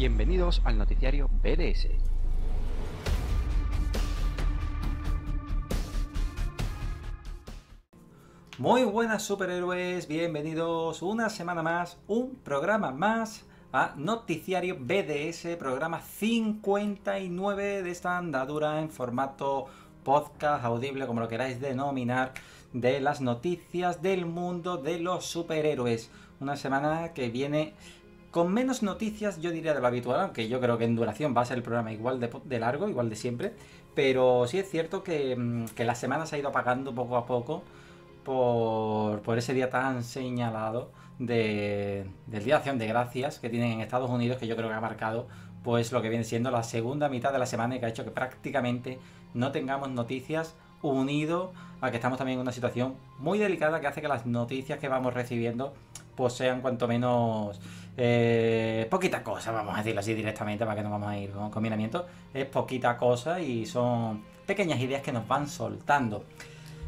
Bienvenidos al noticiario BDS. Muy buenas superhéroes, bienvenidos una semana más, un programa más a Noticiario BDS, programa 59 de esta andadura en formato podcast, audible, como lo queráis denominar, de las noticias del mundo de los superhéroes. Una semana que viene con menos noticias, yo diría, de lo habitual, aunque yo creo que en duración va a ser el programa igual de largo, igual de siempre, pero sí es cierto que la semana se ha ido apagando poco a poco por ese día tan señalado del Día de Acción de Gracias que tienen en Estados Unidos, que yo creo que ha marcado pues lo que viene siendo la segunda mitad de la semana y que ha hecho que prácticamente no tengamos noticias, unido a que estamos también en una situación muy delicada que hace que las noticias que vamos recibiendo pues sean cuanto menos poquita cosa, vamos a decirlo así directamente para que no vamos a ir con combinamientos. Es poquita cosa y son pequeñas ideas que nos van soltando.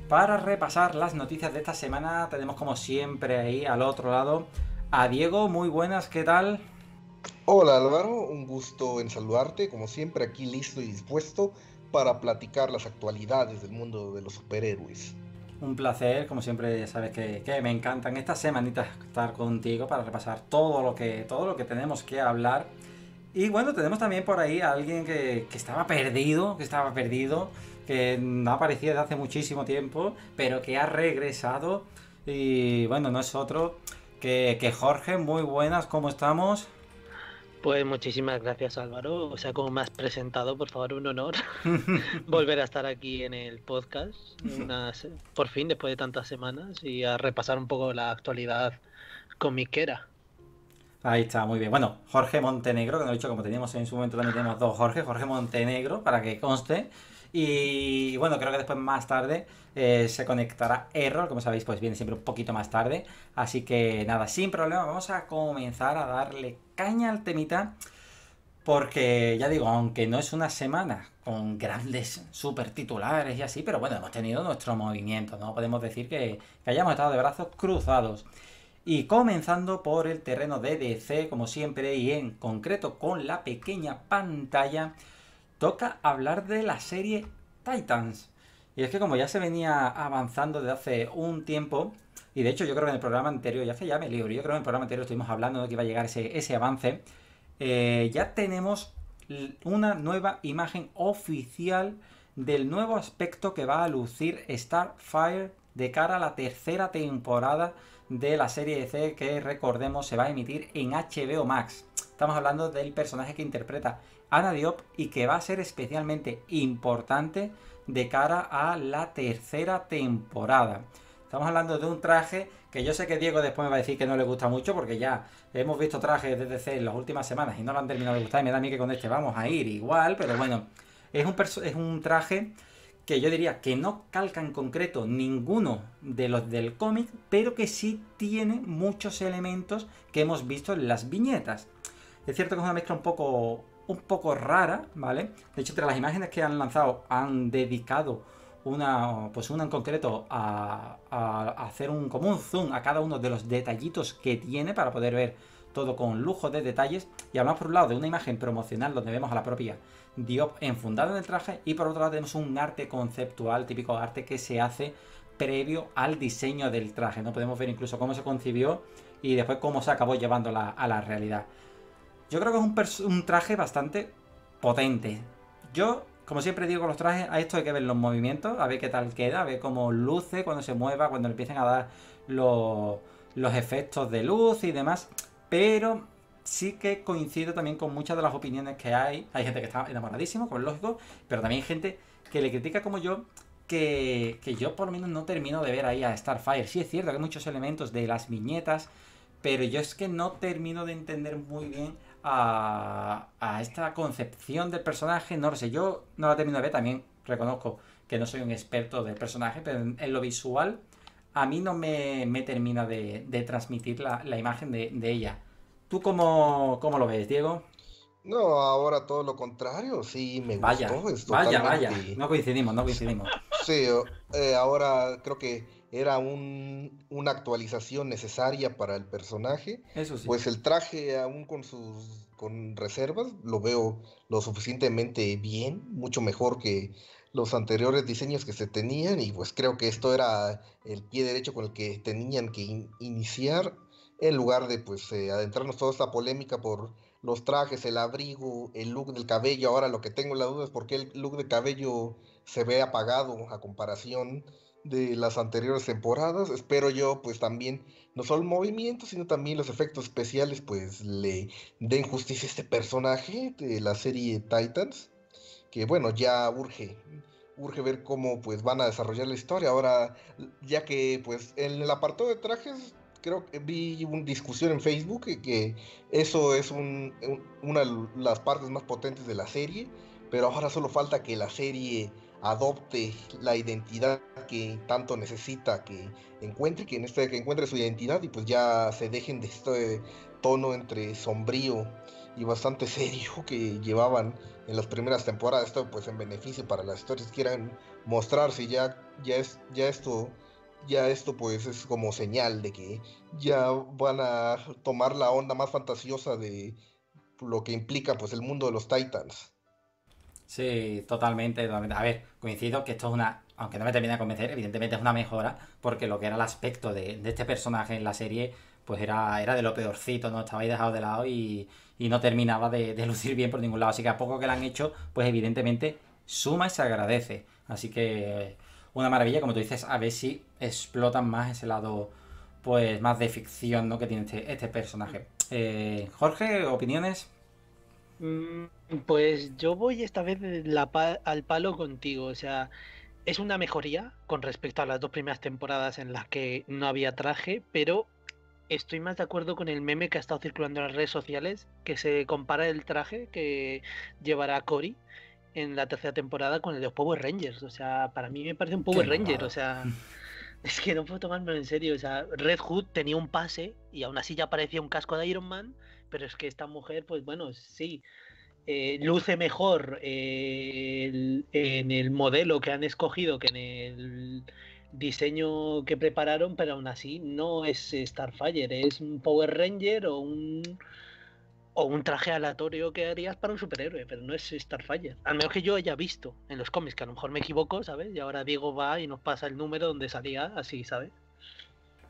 Para repasar las noticias de esta semana tenemos como siempre ahí al otro lado a Diego. Muy buenas, ¿qué tal? Hola Álvaro, un gusto en saludarte, como siempre aquí listo y dispuesto para platicar las actualidades del mundo de los superhéroes. Un placer, como siempre, ya sabes que me encantan estas semanitas estar contigo para repasar todo lo que tenemos que hablar. Y bueno, tenemos también por ahí a alguien que estaba perdido, que no aparecía desde hace muchísimo tiempo, pero que ha regresado. Y bueno, no es otro que Jorge. Muy buenas, ¿cómo estamos? Pues muchísimas gracias, Álvaro. O sea, como me has presentado, por favor, un honor volver a estar aquí en el podcast, por fin, después de tantas semanas, y a repasar un poco la actualidad comiquera. Ahí está, muy bien. Bueno, Jorge Montenegro, que nos he dicho, como teníamos en su momento, también tenemos dos Jorge Montenegro, para que conste. Y bueno, creo que después, más tarde, se conectará Error, como sabéis, pues viene siempre un poquito más tarde. Así que nada, sin problema, vamos a comenzar a darle caña al temita, porque ya digo, aunque no es una semana con grandes super titulares y así, pero bueno, hemos tenido nuestro movimiento, ¿no? Podemos decir que hayamos estado de brazos cruzados. Y comenzando por el terreno de DC, como siempre, y en concreto con la pequeña pantalla, toca hablar de la serie Titans. Y es que como ya se venía avanzando desde hace un tiempo, y de hecho yo creo que en el programa anterior, estuvimos hablando de que iba a llegar ese avance, ya tenemos una nueva imagen oficial del nuevo aspecto que va a lucir Starfire de cara a la tercera temporada de la serie DC, que recordemos se va a emitir en HBO Max. Estamos hablando del personaje que interpreta Ana Diop y que va a ser especialmente importante de cara a la tercera temporada. Estamos hablando de un traje que yo sé que Diego después me va a decir que no le gusta mucho, porque ya hemos visto trajes de DC en las últimas semanas y no lo han terminado de gustar, y me da a mí que con este vamos a ir igual, pero bueno, es un traje que yo diría que no calca en concreto ninguno de los del cómic, pero que sí tiene muchos elementos que hemos visto en las viñetas. Es cierto que es una mezcla un poco rara, ¿vale? De hecho, entre las imágenes que han lanzado han dedicado una en concreto a hacer como un zoom a cada uno de los detallitos que tiene para poder ver todo con lujo de detalles. Y hablamos por un lado de una imagen promocional donde vemos a la propia Diop enfundada en el traje, y por otro lado tenemos un arte conceptual, típico arte que se hace previo al diseño del traje, ¿no? Podemos ver incluso cómo se concibió y después cómo se acabó llevando a la realidad. Yo creo que es un traje bastante potente. Yo, como siempre digo con los trajes, a esto hay que ver los movimientos, a ver qué tal queda, a ver cómo luce cuando se mueva, cuando le empiecen a dar los efectos de luz y demás. Pero sí que coincido también con muchas de las opiniones que hay. Hay gente que está enamoradísimo, como es lógico, pero también hay gente que le critica como yo, que yo por lo menos no termino de ver ahí a Starfire. Sí es cierto que hay muchos elementos de las viñetas, pero yo es que no termino de entender muy bien a esta concepción del personaje. No lo sé, yo no la termino de ver. También reconozco que no soy un experto del personaje, pero en lo visual a mí no me termina de transmitir la imagen de ella. ¿Tú cómo lo ves, Diego? No, ahora todo lo contrario, sí me gustó. Vaya, no coincidimos. Sí, ahora creo que era una actualización necesaria para el personaje. Eso sí. Pues el traje, aún con reservas, lo veo lo suficientemente bien, mucho mejor que los anteriores diseños que se tenían, y pues creo que esto era el pie derecho con el que tenían que iniciar, en lugar de pues adentrarnos toda esta polémica por los trajes, el abrigo, el look del cabello. Ahora lo que tengo la duda es por qué el look de cabello se ve apagado a comparación de las anteriores temporadas. Espero yo pues también, no solo el movimiento, sino también los efectos especiales pues le den justicia a este personaje de la serie Titans, que bueno, ya urge ver cómo pues van a desarrollar la historia. Ahora, ya que pues en el apartado de trajes, creo que vi una discusión en Facebook que eso es una de las partes más potentes de la serie, pero ahora solo falta que la serie adopte la identidad que tanto necesita, que encuentre su identidad, y pues ya se dejen de este tono entre sombrío y bastante serio que llevaban en las primeras temporadas. Esto pues en beneficio para las historias que quieran mostrarse. Ya esto pues es como señal de que ya van a tomar la onda más fantasiosa de lo que implica pues el mundo de los Titans. Sí, totalmente. A ver, coincido que esto es una, aunque no me termina de convencer, evidentemente es una mejora, porque lo que era el aspecto de este personaje en la serie pues era de lo peorcito, ¿no? Estaba ahí dejado de lado y no terminaba de lucir bien por ningún lado. Así que a poco que lo han hecho, pues evidentemente suma y se agradece. Así que una maravilla, como tú dices, a ver si explotan más ese lado, pues más de ficción, ¿no?, que tiene este personaje. Jorge, ¿opiniones? Pues yo voy esta vez al palo contigo. O sea, es una mejoría con respecto a las dos primeras temporadas en las que no había traje, pero estoy más de acuerdo con el meme que ha estado circulando en las redes sociales, que se compara el traje que llevará Cory en la tercera temporada con el de los Power Rangers. O sea, para mí me parece un Power Ranger, o sea, es que no puedo tomármelo en serio. O sea, Red Hood tenía un pase y aún así ya parecía un casco de Iron Man, pero es que esta mujer, pues bueno, sí, luce mejor en el modelo que han escogido que en el diseño que prepararon, pero aún así no es Starfire, es un Power Ranger o un traje aleatorio que harías para un superhéroe, pero no es Starfire, al menos que yo haya visto en los cómics, que a lo mejor me equivoco, ¿sabes? Y ahora Diego va y nos pasa el número donde salía así, ¿sabes?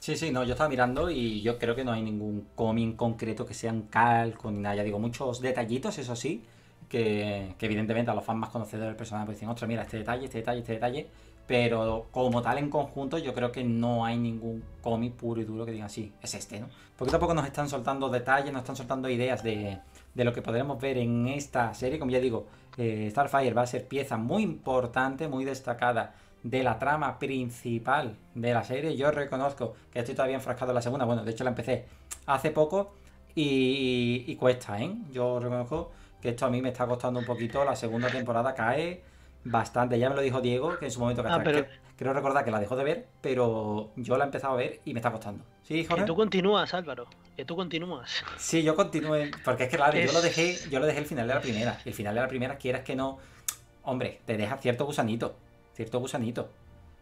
Sí, no, yo estaba mirando y yo creo que no hay ningún cómic concreto que sea un calco ni nada. Ya digo, muchos detallitos, eso sí, que evidentemente a los fans más conocedores del personaje pues dicen, ostras, mira, este detalle, pero como tal en conjunto yo creo que no hay ningún cómic puro y duro que digan, sí, es este, ¿no? Porque tampoco nos están soltando detalles, nos están soltando ideas de lo que podremos ver en esta serie. Como ya digo, Starfire va a ser pieza muy importante, muy destacada de la trama principal de la serie. Yo reconozco que estoy todavía enfrascado en la segunda. Bueno, de hecho la empecé hace poco y cuesta, ¿eh? Yo reconozco que esto a mí me está costando un poquito. La segunda temporada cae bastante. Ya me lo dijo Diego, que en su momento creo recordar que la dejó de ver, pero yo la he empezado a ver y me está costando. ¿Sí, Jorge? Que tú continúas, Álvaro. Que tú continúas. Sí, yo continúo. Porque es que claro, yo lo dejé el final de la primera. El final de la primera, quieras que no, hombre, te deja cierto gusanito.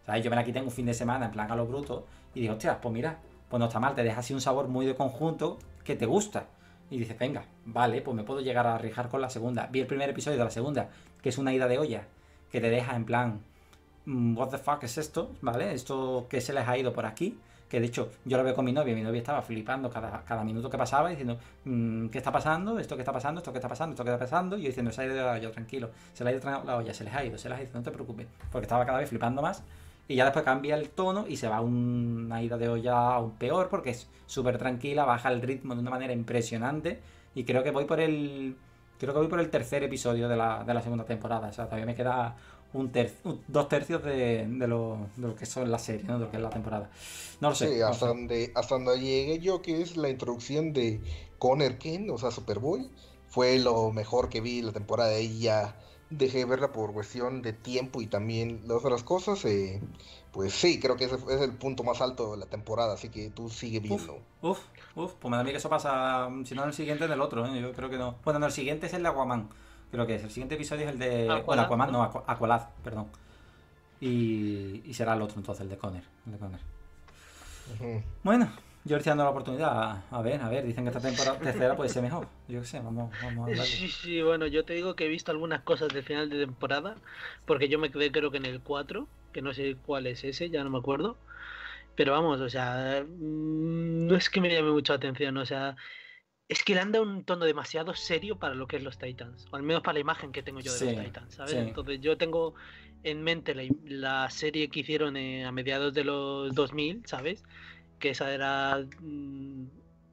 ¿Sabes? Yo me la quité en un fin de semana, en plan a lo bruto, y digo, hostia, pues mira, pues no está mal, te deja así un sabor muy de conjunto que te gusta. Y dices, venga, vale, pues me puedo llegar a arriesgar con la segunda. Vi el primer episodio de la segunda, que es una ida de olla, que te deja en plan, what the fuck es esto, ¿vale? Esto que se les ha ido por aquí, que de hecho yo lo veo con mi novia estaba flipando cada minuto que pasaba, diciendo, ¿qué está pasando? ¿Esto qué está pasando? Y yo diciendo, se ha ido la olla, tranquilo, se les ha ido, no te preocupes, porque estaba cada vez flipando más. Y ya después cambia el tono y se va una ida de olla aún peor, porque es súper tranquila, baja el ritmo de una manera impresionante. Y creo que voy por el tercer episodio de la segunda temporada. O sea, todavía me queda dos tercios de lo que son la serie, ¿no? De lo que es la temporada. No lo sé. Sí, hasta donde llegué yo, que es la introducción de Connor Kent, o sea, Superboy, fue lo mejor que vi la temporada. De ella dejé de verla por cuestión de tiempo y también las otras cosas. Pues sí, creo que ese es el punto más alto de la temporada, así que tú sigue viendo. Uf, pues me da miedo que eso pasa, si no en el siguiente, en el otro, ¿eh? Yo creo que no. Bueno, no, el siguiente es el de Aquaman, creo que es. El siguiente episodio es el de Aqualad, perdón. Y será el otro entonces, el de Conner. Bueno, yo le estoy dando la oportunidad. A ver, dicen que esta temporada tercera puede ser mejor. Yo qué sé, vamos a hablar. Sí, bueno, yo te digo que he visto algunas cosas del final de temporada, porque yo me quedé creo que en el 4, que no sé cuál es ese, ya no me acuerdo. Pero vamos, o sea, no es que me llame mucho la atención, o sea, es que le han dado un tono demasiado serio para lo que es los Titans, o al menos para la imagen que tengo yo de los Titans, ¿sabes? Sí. Entonces yo tengo en mente la serie que hicieron a mediados de los 2000, ¿sabes? Que esa era,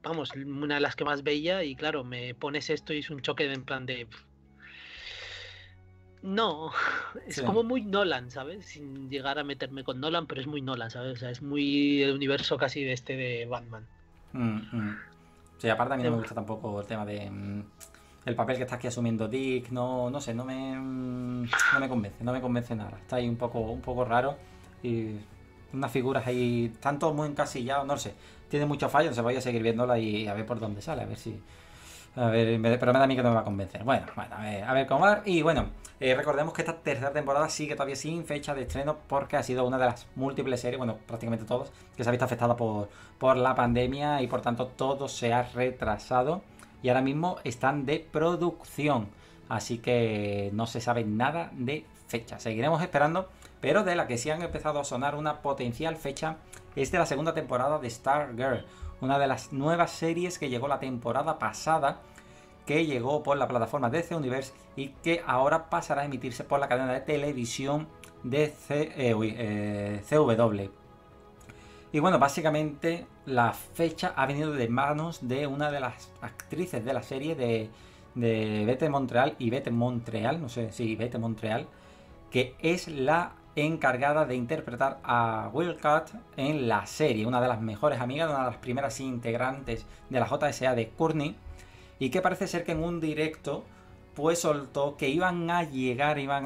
vamos, una de las que más veía, y claro, me pones esto y es un choque de, en plan de... No, es como muy Nolan, ¿sabes? Sin llegar a meterme con Nolan, pero es muy Nolan, ¿sabes? O sea, es muy el universo casi de este de Batman. Sí, aparte a mí no me gusta tampoco el tema de... el papel que está aquí asumiendo Dick, no sé, no me convence nada. Está ahí un poco raro y unas figuras ahí, están todos muy encasillados, no sé. Tiene muchos fallos, se voy a seguir viéndola y a ver por dónde sale, a ver si... A ver, pero me da a mí que no me va a convencer. Bueno, a ver cómo va. Y bueno, recordemos que esta tercera temporada sigue todavía sin fecha de estreno porque ha sido una de las múltiples series, bueno, prácticamente todas, que se ha visto afectada por la pandemia y por tanto todo se ha retrasado y ahora mismo están de producción. Así que no se sabe nada de fecha. Seguiremos esperando, pero de la que sí han empezado a sonar una potencial fecha es de la segunda temporada de Stargirl. Una de las nuevas series que llegó la temporada pasada, que llegó por la plataforma DC Universe y que ahora pasará a emitirse por la cadena de televisión de CW. Y bueno, básicamente la fecha ha venido de manos de una de las actrices de la serie de Yvette Montreal, que es la encargada de interpretar a Wildcat en la serie, una de las mejores amigas, una de las primeras integrantes de la JSA de Courtney, y que parece ser que en un directo pues soltó que iban a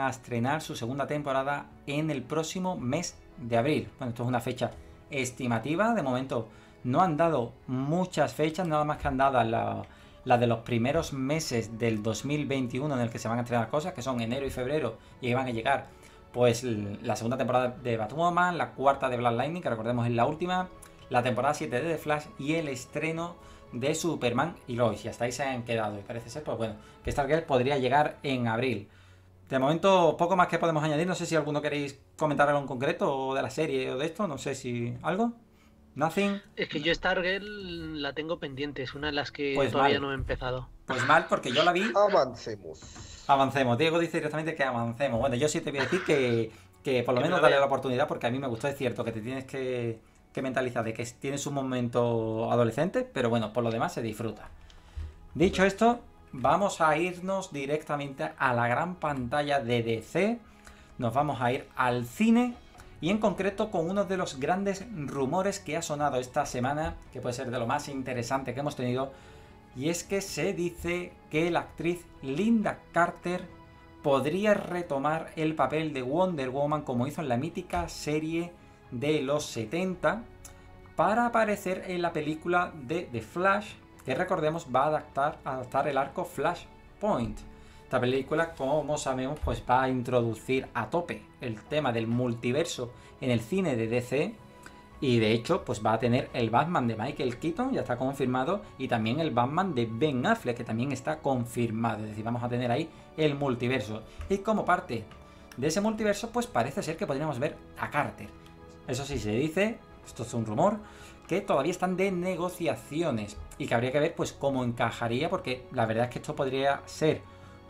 estrenar su segunda temporada en el próximo mes de abril. Bueno, esto es una fecha estimativa, de momento no han dado muchas fechas, nada más que han dado la de los primeros meses del 2021 en el que se van a estrenar cosas, que son enero y febrero, y ahí van a llegar pues la segunda temporada de Batwoman, la cuarta de Black Lightning, que recordemos es la última, la temporada 7 de The Flash y el estreno de Superman y Lois. Y hasta ahí se han quedado. Y parece ser, pues bueno, que Stargirl podría llegar en abril. De momento, poco más que podemos añadir. No sé si alguno queréis comentar algo en concreto o de la serie o de esto. No sé si algo. Nothing. Es que yo Stargirl la tengo pendiente. Es una de las que pues todavía no he empezado. Pues mal, porque yo la vi. Avancemos. Diego dice directamente que avancemos. Bueno, yo sí te voy a decir que por lo menos dale la oportunidad, porque a mí me gustó. Es cierto que te tienes que mentalizar de que tienes un momento adolescente, pero bueno, por lo demás se disfruta. Dicho esto, vamos a irnos directamente a la gran pantalla de DC. Nos vamos a ir al cine y en concreto con uno de los grandes rumores que ha sonado esta semana, que puede ser de lo más interesante que hemos tenido. Y es que se dice que la actriz Lynda Carter podría retomar el papel de Wonder Woman como hizo en la mítica serie de los 70 para aparecer en la película de The Flash, que recordemos va a adaptar el arco Flashpoint. Esta película, como sabemos, pues va a introducir a tope el tema del multiverso en el cine de DC. Y de hecho, pues va a tener el Batman de Michael Keaton, ya está confirmado, y también el Batman de Ben Affleck, que también está confirmado. Es decir, vamos a tener ahí el multiverso. Y como parte de ese multiverso, pues parece ser que podríamos ver a Carter. Eso sí, se dice, esto es un rumor, que todavía están de negociaciones y que habría que ver pues cómo encajaría, porque la verdad es que esto podría ser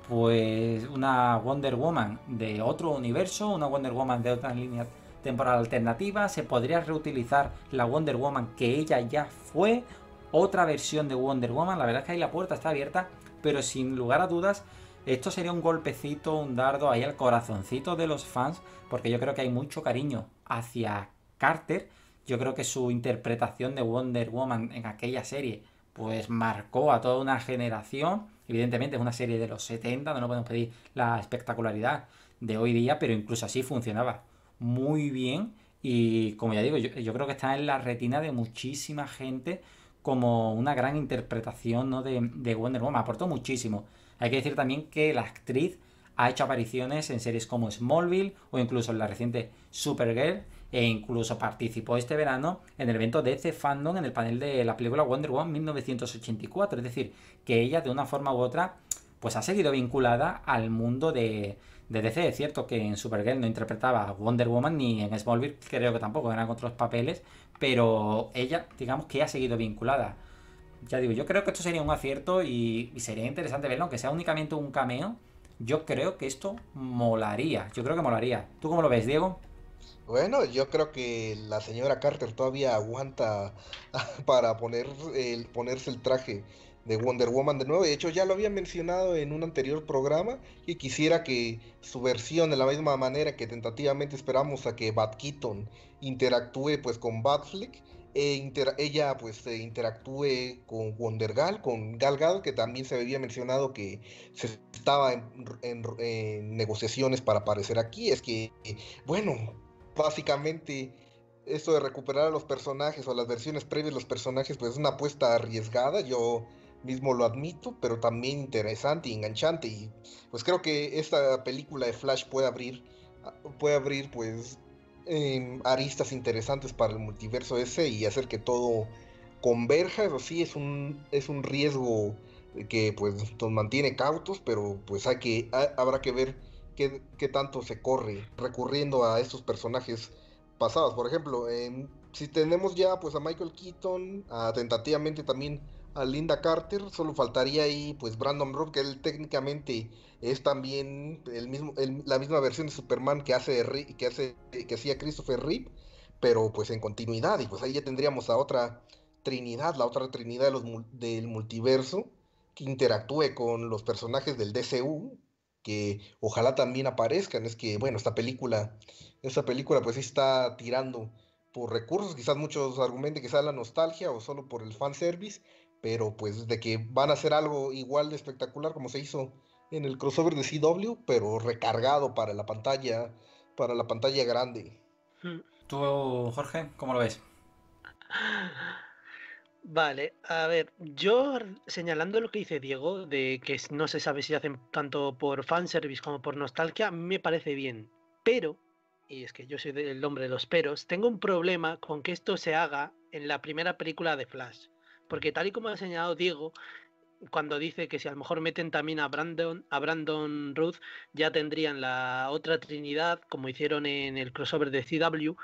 pues una Wonder Woman de otro universo, una Wonder Woman de otra línea temporal alternativa, se podría reutilizar la Wonder Woman que ella ya fue, otra versión de Wonder Woman. La verdad es que ahí la puerta está abierta, pero sin lugar a dudas esto sería un golpecito, un dardo ahí al corazoncito de los fans, porque yo creo que hay mucho cariño hacia Carter. Yo creo que su interpretación de Wonder Woman en aquella serie pues marcó a toda una generación. Evidentemente es una serie de los 70, no nos podemos pedir la espectacularidad de hoy día, pero incluso así funcionaba muy bien, y como ya digo, yo creo que está en la retina de muchísima gente como una gran interpretación, ¿no?, de Wonder Woman. Aportó muchísimo. Hay que decir también que la actriz ha hecho apariciones en series como Smallville o incluso en la reciente Supergirl, e incluso participó este verano en el evento de DC Fandom en el panel de la película Wonder Woman 1984. Es decir, que ella de una forma u otra pues ha seguido vinculada al mundo de DC. Es cierto que en Supergirl no interpretaba a Wonder Woman, ni en Smallville creo que tampoco, eran otros papeles, pero ella, digamos que ha seguido vinculada. Ya digo, yo creo que esto sería un acierto y sería interesante verlo, aunque sea únicamente un cameo. Yo creo que esto molaría, yo creo que molaría. ¿Tú cómo lo ves, Diego? Bueno, yo creo que la señora Carter todavía aguanta para ponerse el traje de Wonder Woman de nuevo. De hecho, ya lo había mencionado en un anterior programa y quisiera que su versión, de la misma manera que tentativamente esperamos a que Bat Keaton interactúe pues con Batfleck, ella pues interactúe con Wonder Gal, con Gal Gadot, que también se había mencionado que se estaba en negociaciones para aparecer aquí. Es que, bueno, básicamente esto de recuperar a los personajes o las versiones previas de los personajes pues es una apuesta arriesgada, yo mismo lo admito, pero también interesante y enganchante, y pues creo que esta película de Flash puede abrir pues aristas interesantes para el multiverso ese y hacer que todo converja. Eso sí, es un riesgo que pues nos mantiene cautos, pero pues habrá que ver qué tanto se corre recurriendo a estos personajes pasados. Por ejemplo, si tenemos ya pues a Michael Keaton, tentativamente también a Lynda Carter, solo faltaría ahí pues Brandon Roth, que él técnicamente es también la misma versión de Superman que hacía Christopher Reeve, pero pues en continuidad, y pues ahí ya tendríamos a la otra trinidad del multiverso que interactúe con los personajes del DCU, que ojalá también aparezcan. Es que bueno, esta película pues sí está tirando por recursos, quizás muchos argumenten que sea la nostalgia o solo por el fanservice, pero pues de que van a hacer algo igual de espectacular como se hizo en el crossover de CW, pero recargado para la pantalla grande. ¿Tú, Jorge, cómo lo ves? Vale, a ver, yo señalando lo que dice Diego, de que no se sabe si hacen tanto por fanservice como por nostalgia, me parece bien, pero, y es que yo soy el hombre de los peros, tengo un problema con que esto se haga en la primera película de Flash. Porque tal y como ha señalado Diego, cuando dice que si a lo mejor meten también a Brandon Roth, ya tendrían la otra trinidad, como hicieron en el crossover de CW.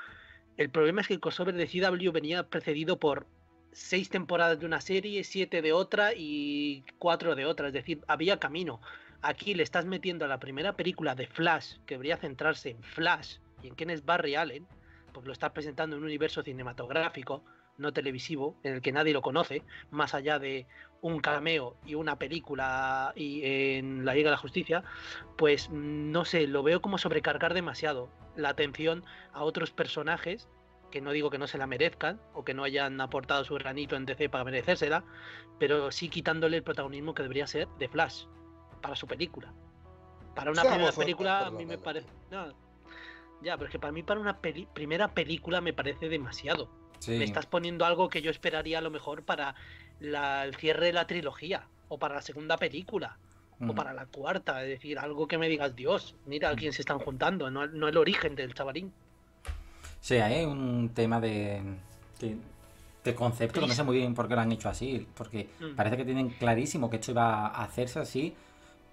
El problema es que el crossover de CW venía precedido por 6 temporadas de una serie, 7 de otra y 4 de otra. Es decir, había camino. Aquí le estás metiendo a la primera película de Flash, que debería centrarse en Flash y en quién es Barry Allen, porque lo estás presentando en un universo cinematográfico, no televisivo, en el que nadie lo conoce, más allá de un cameo y una película y en la Liga de la Justicia. Pues no sé, lo veo como sobrecargar demasiado la atención a otros personajes, que no digo que no se la merezcan o que no hayan aportado su granito en DC para merecérsela, pero sí quitándole el protagonismo que debería ser de Flash para su película. Para una primera película a mí me parece... No, ya, pero es que para mí para una primera película me parece demasiado. Sí. Me estás poniendo algo que yo esperaría a lo mejor para el cierre de la trilogía, o para la segunda película, o para la cuarta. Es decir, algo que me digas, Dios, mira a quién se están juntando, no el origen del chavalín. Sí, hay un tema de concepto, que no sé muy bien por qué lo han hecho así, porque parece que tienen clarísimo que esto iba a hacerse así.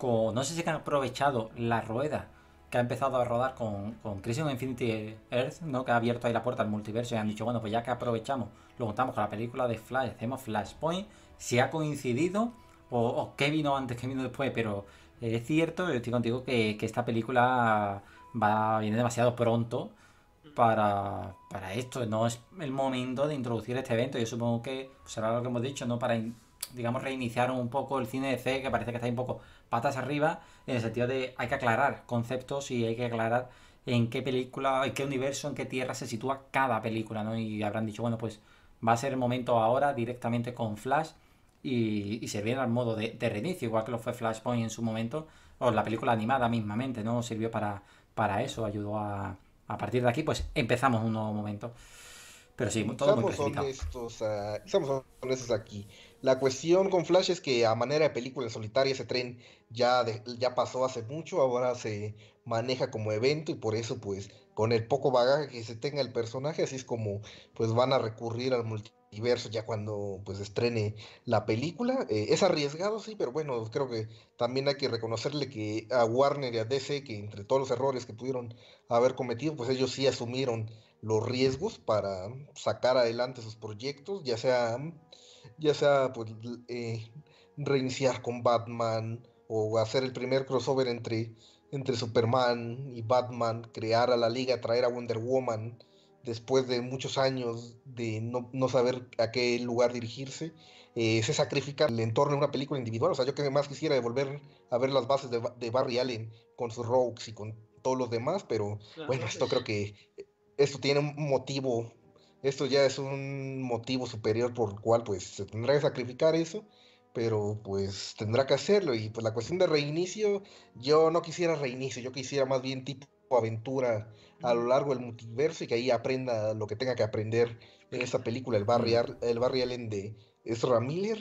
No sé si han aprovechado la rueda que ha empezado a rodar con Crisis on Infinity Earth, ¿no? Que ha abierto ahí la puerta al multiverso y han dicho, bueno, pues ya que aprovechamos, lo juntamos con la película de Flash, hacemos Flashpoint, si ha coincidido, o qué vino antes, qué vino después, pero es cierto, yo estoy contigo que esta película viene demasiado pronto para esto, no es el momento de introducir este evento. Yo supongo que será lo que hemos dicho, ¿no? Para, digamos, reiniciar un poco el cine de DC, que parece que está ahí un poco patas arriba, en el sentido de hay que aclarar conceptos y hay que aclarar en qué película, en qué universo, en qué tierra se sitúa cada película, ¿no? Y habrán dicho, bueno, pues va a ser el momento ahora directamente con Flash y servir al modo de reinicio, igual que lo fue Flashpoint en su momento, o la película animada mismamente, ¿no? Sirvió para eso, ayudó a partir de aquí, pues empezamos un nuevo momento. Pero sí, todo muy precipitado. Seamos honestos aquí. La cuestión con Flash es que a manera de película solitaria ese tren ya pasó hace mucho, ahora se maneja como evento, y por eso pues con el poco bagaje que se tenga el personaje, así es como pues van a recurrir al multiverso ya cuando pues estrene la película. Es arriesgado, sí, pero bueno, creo que también hay que reconocerle que a Warner y a DC, que entre todos los errores que pudieron haber cometido, pues ellos sí asumieron los riesgos para sacar adelante sus proyectos, ya sea pues reiniciar con Batman, o hacer el primer crossover entre Superman y Batman, crear a la Liga, traer a Wonder Woman después de muchos años de no saber a qué lugar dirigirse. Se sacrifica el entorno de una película individual. O sea, yo que más quisiera volver a ver las bases de Barry Allen con sus Rogues y con todos los demás, pero bueno, esto creo que esto tiene un motivo, esto ya es un motivo superior por el cual pues se tendrá que sacrificar eso, pero pues tendrá que hacerlo. Y pues la cuestión de reinicio, yo no quisiera reinicio, yo quisiera más bien tipo aventura a lo largo del multiverso, y que ahí aprenda lo que tenga que aprender en esta película el Barry Allen de Ezra Miller.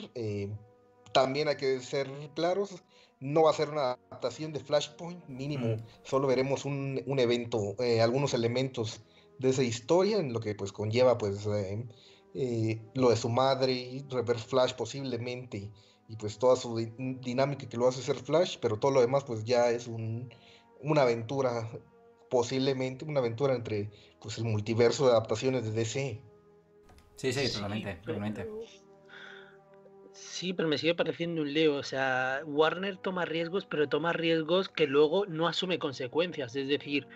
También hay que ser claros, no va a ser una adaptación de Flashpoint, mínimo solo veremos un evento, algunos elementos de esa historia, en lo que pues conlleva pues lo de su madre, Reverse Flash posiblemente, y pues toda su dinámica que lo hace ser Flash, pero todo lo demás pues ya es una aventura, posiblemente una aventura entre pues el multiverso de adaptaciones de DC. Sí, totalmente. Sí, pero me sigue pareciendo un lío. O sea, Warner toma riesgos, pero toma riesgos que luego no asume consecuencias. Es decir,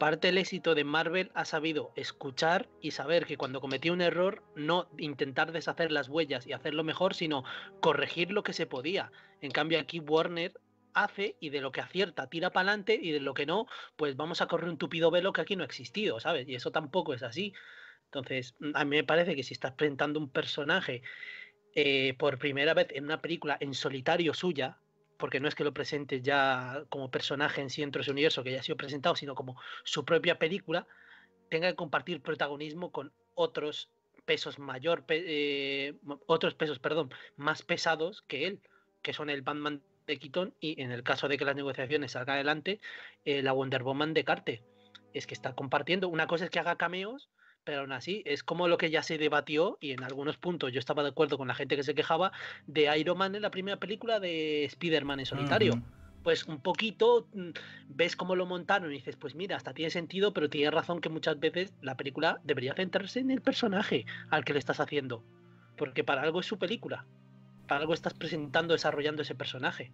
parte del éxito de Marvel ha sabido escuchar y saber que cuando cometía un error, no intentar deshacer las huellas y hacerlo mejor, sino corregir lo que se podía. En cambio aquí Warner hace, y de lo que acierta tira para adelante, y de lo que no, pues vamos a correr un tupido velo que aquí no ha existido, ¿sabes? Y eso tampoco es así. Entonces, a mí me parece que si estás presentando un personaje por primera vez en una película en solitario suya, porque no es que lo presente ya como personaje en sí dentro de su universo, que ya ha sido presentado, sino como su propia película, tenga que compartir protagonismo con otros pesos más pesados que él, que son el Batman de Keaton y, en el caso de que las negociaciones salgan adelante, la Wonder Woman de Carter. Es que está compartiendo, una cosa es que haga cameos, pero aún así es como lo que ya se debatió, y en algunos puntos yo estaba de acuerdo con la gente que se quejaba de Iron Man en la primera película, de Spider-Man en solitario. Pues un poquito ves cómo lo montaron y dices, pues mira, hasta tiene sentido, pero tienes razón que muchas veces la película debería centrarse en el personaje al que le estás haciendo, porque para algo es su película, para algo estás presentando, desarrollando ese personaje.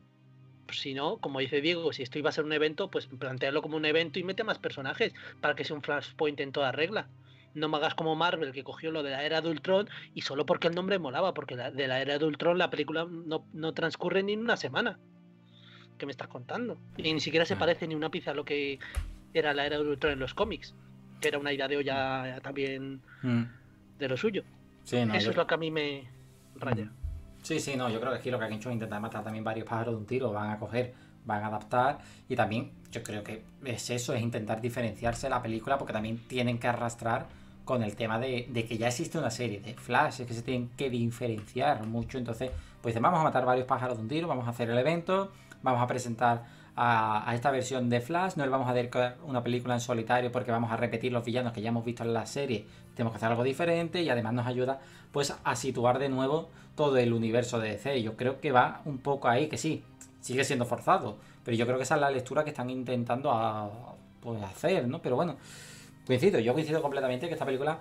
Si no, como dice Diego, si esto iba a ser un evento, pues plantearlo como un evento y mete más personajes para que sea un Flashpoint en toda regla. No me hagas como Marvel, que cogió lo de la Era de Ultron, y solo porque el nombre molaba, porque de la Era de Ultron la película no transcurre ni en una semana. ¿Qué me estás contando? Y ni siquiera se parece ni una pizca a lo que era la Era de Ultron en los cómics, que era una idea de olla también de lo suyo. Sí, no, Eso es lo que a mí me raya. Sí, no, yo creo que aquí lo que han hecho es intentar matar también varios pájaros de un tiro. Van a coger, van a adaptar, y también yo creo que es eso, es intentar diferenciarse de la película, porque también tienen que arrastrar con el tema de que ya existe una serie de Flash, es que se tienen que diferenciar mucho. Entonces pues vamos a matar varios pájaros de un tiro, vamos a hacer el evento, vamos a presentar a esta versión de Flash, no le vamos a dedicar una película en solitario porque vamos a repetir los villanos que ya hemos visto en la serie, tenemos que hacer algo diferente, y además nos ayuda pues a situar de nuevo todo el universo de DC. Yo creo que va un poco ahí, que sí, sigue siendo forzado, pero yo creo que esa es la lectura que están intentando hacer, ¿no? Pero bueno, Yo coincido completamente que esta película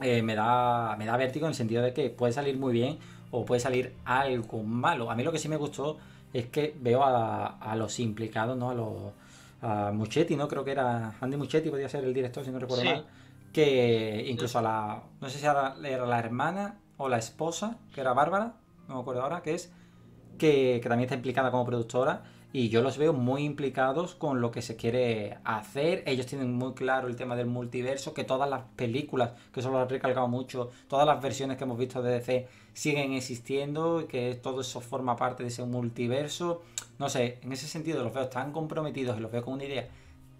me da vértigo, en el sentido de que puede salir muy bien o puede salir algo malo. A mí lo que sí me gustó es que veo a los implicados, ¿no? A Muschietti, ¿no? Creo que era Andy Muschietti, podía ser el director, si no recuerdo mal. Que incluso a la... no sé si era la hermana o la esposa, que era Bárbara, no me acuerdo ahora, que también está implicada como productora. Y yo los veo muy implicados con lo que se quiere hacer. Ellos tienen muy claro el tema del multiverso, que todas las películas, que eso lo han recalcado mucho, todas las versiones que hemos visto de DC siguen existiendo, que todo eso forma parte de ese multiverso. No sé, en ese sentido los veo tan comprometidos y los veo con una idea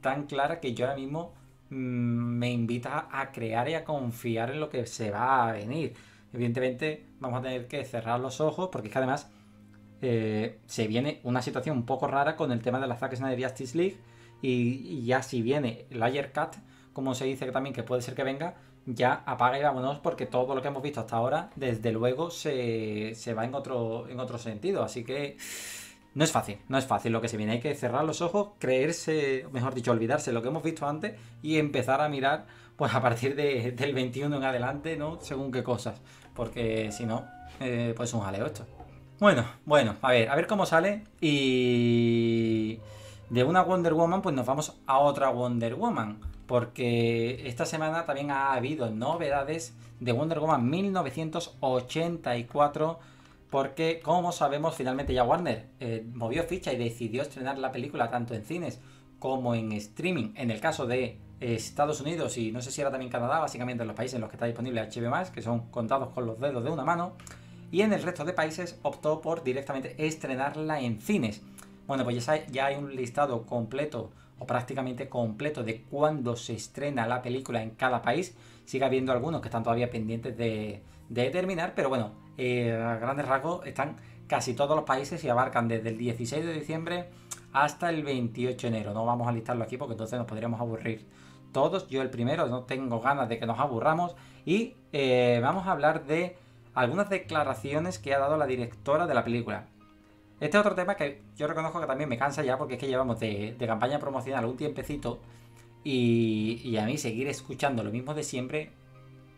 tan clara que yo ahora mismo me invita a crear y a confiar en lo que se va a venir. evidentemente vamos a tener que cerrar los ojos, porque es que además se viene una situación un poco rara con el tema de la Zack Snyder Justice League, y ya si viene el Ayer Cut, como se dice que también que puede ser que venga, ya apaga y vámonos, porque todo lo que hemos visto hasta ahora, desde luego, se va en otro sentido. Así que no es fácil, no es fácil lo que se viene. Hay que cerrar los ojos, creerse, mejor dicho, olvidarse lo que hemos visto antes y empezar a mirar, pues a partir del 21 en adelante, ¿no? Según qué cosas, porque si no, pues un jaleo esto. Bueno, a ver cómo sale. Y de una Wonder Woman, pues nos vamos a otra Wonder Woman, porque esta semana también ha habido novedades de Wonder Woman 1984, porque como sabemos finalmente ya Warner movió ficha y decidió estrenar la película tanto en cines como en streaming, en el caso de Estados Unidos y no sé si era también Canadá, básicamente en los países en los que está disponible HBO Max, que son contados con los dedos de una mano, y en el resto de países optó por directamente estrenarla en cines. Bueno, pues ya hay un listado completo o prácticamente completo de cuándo se estrena la película en cada país. Sigue habiendo algunos que están todavía pendientes de terminar, pero bueno, a grandes rasgos están casi todos los países y abarcan desde el 16 de diciembre hasta el 28 de enero. No vamos a listarlo aquí porque entonces nos podríamos aburrir todos. Yo el primero, no tengo ganas de que nos aburramos. Y vamos a hablar de algunas declaraciones que ha dado la directora de la película. Este es otro tema que yo reconozco que también me cansa ya, porque es que llevamos de campaña promocional un tiempecito y a mí seguir escuchando lo mismo de siempre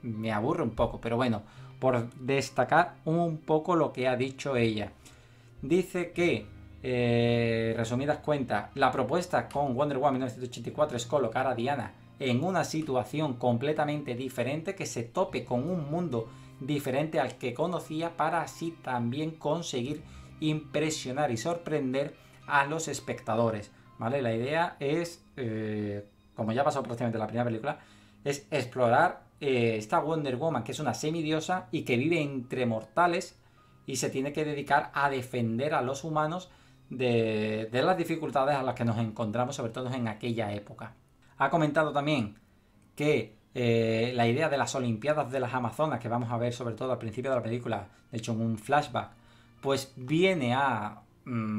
me aburre un poco. Pero bueno, por destacar un poco lo que ha dicho ella. Dice que, resumidas cuentas, la propuesta con Wonder Woman 1984 es colocar a Diana en una situación completamente diferente, que se tope con un mundo diferente al que conocía, para así también conseguir impresionar y sorprender a los espectadores, ¿vale? La idea es, como ya pasó prácticamente en la primera película, es explorar esta Wonder Woman, que es una semidiosa y que vive entre mortales y se tiene que dedicar a defender a los humanos de las dificultades a las que nos encontramos, sobre todo en aquella época. Ha comentado también que la idea de las Olimpiadas de las Amazonas, que vamos a ver sobre todo al principio de la película, de hecho en un flashback, pues viene a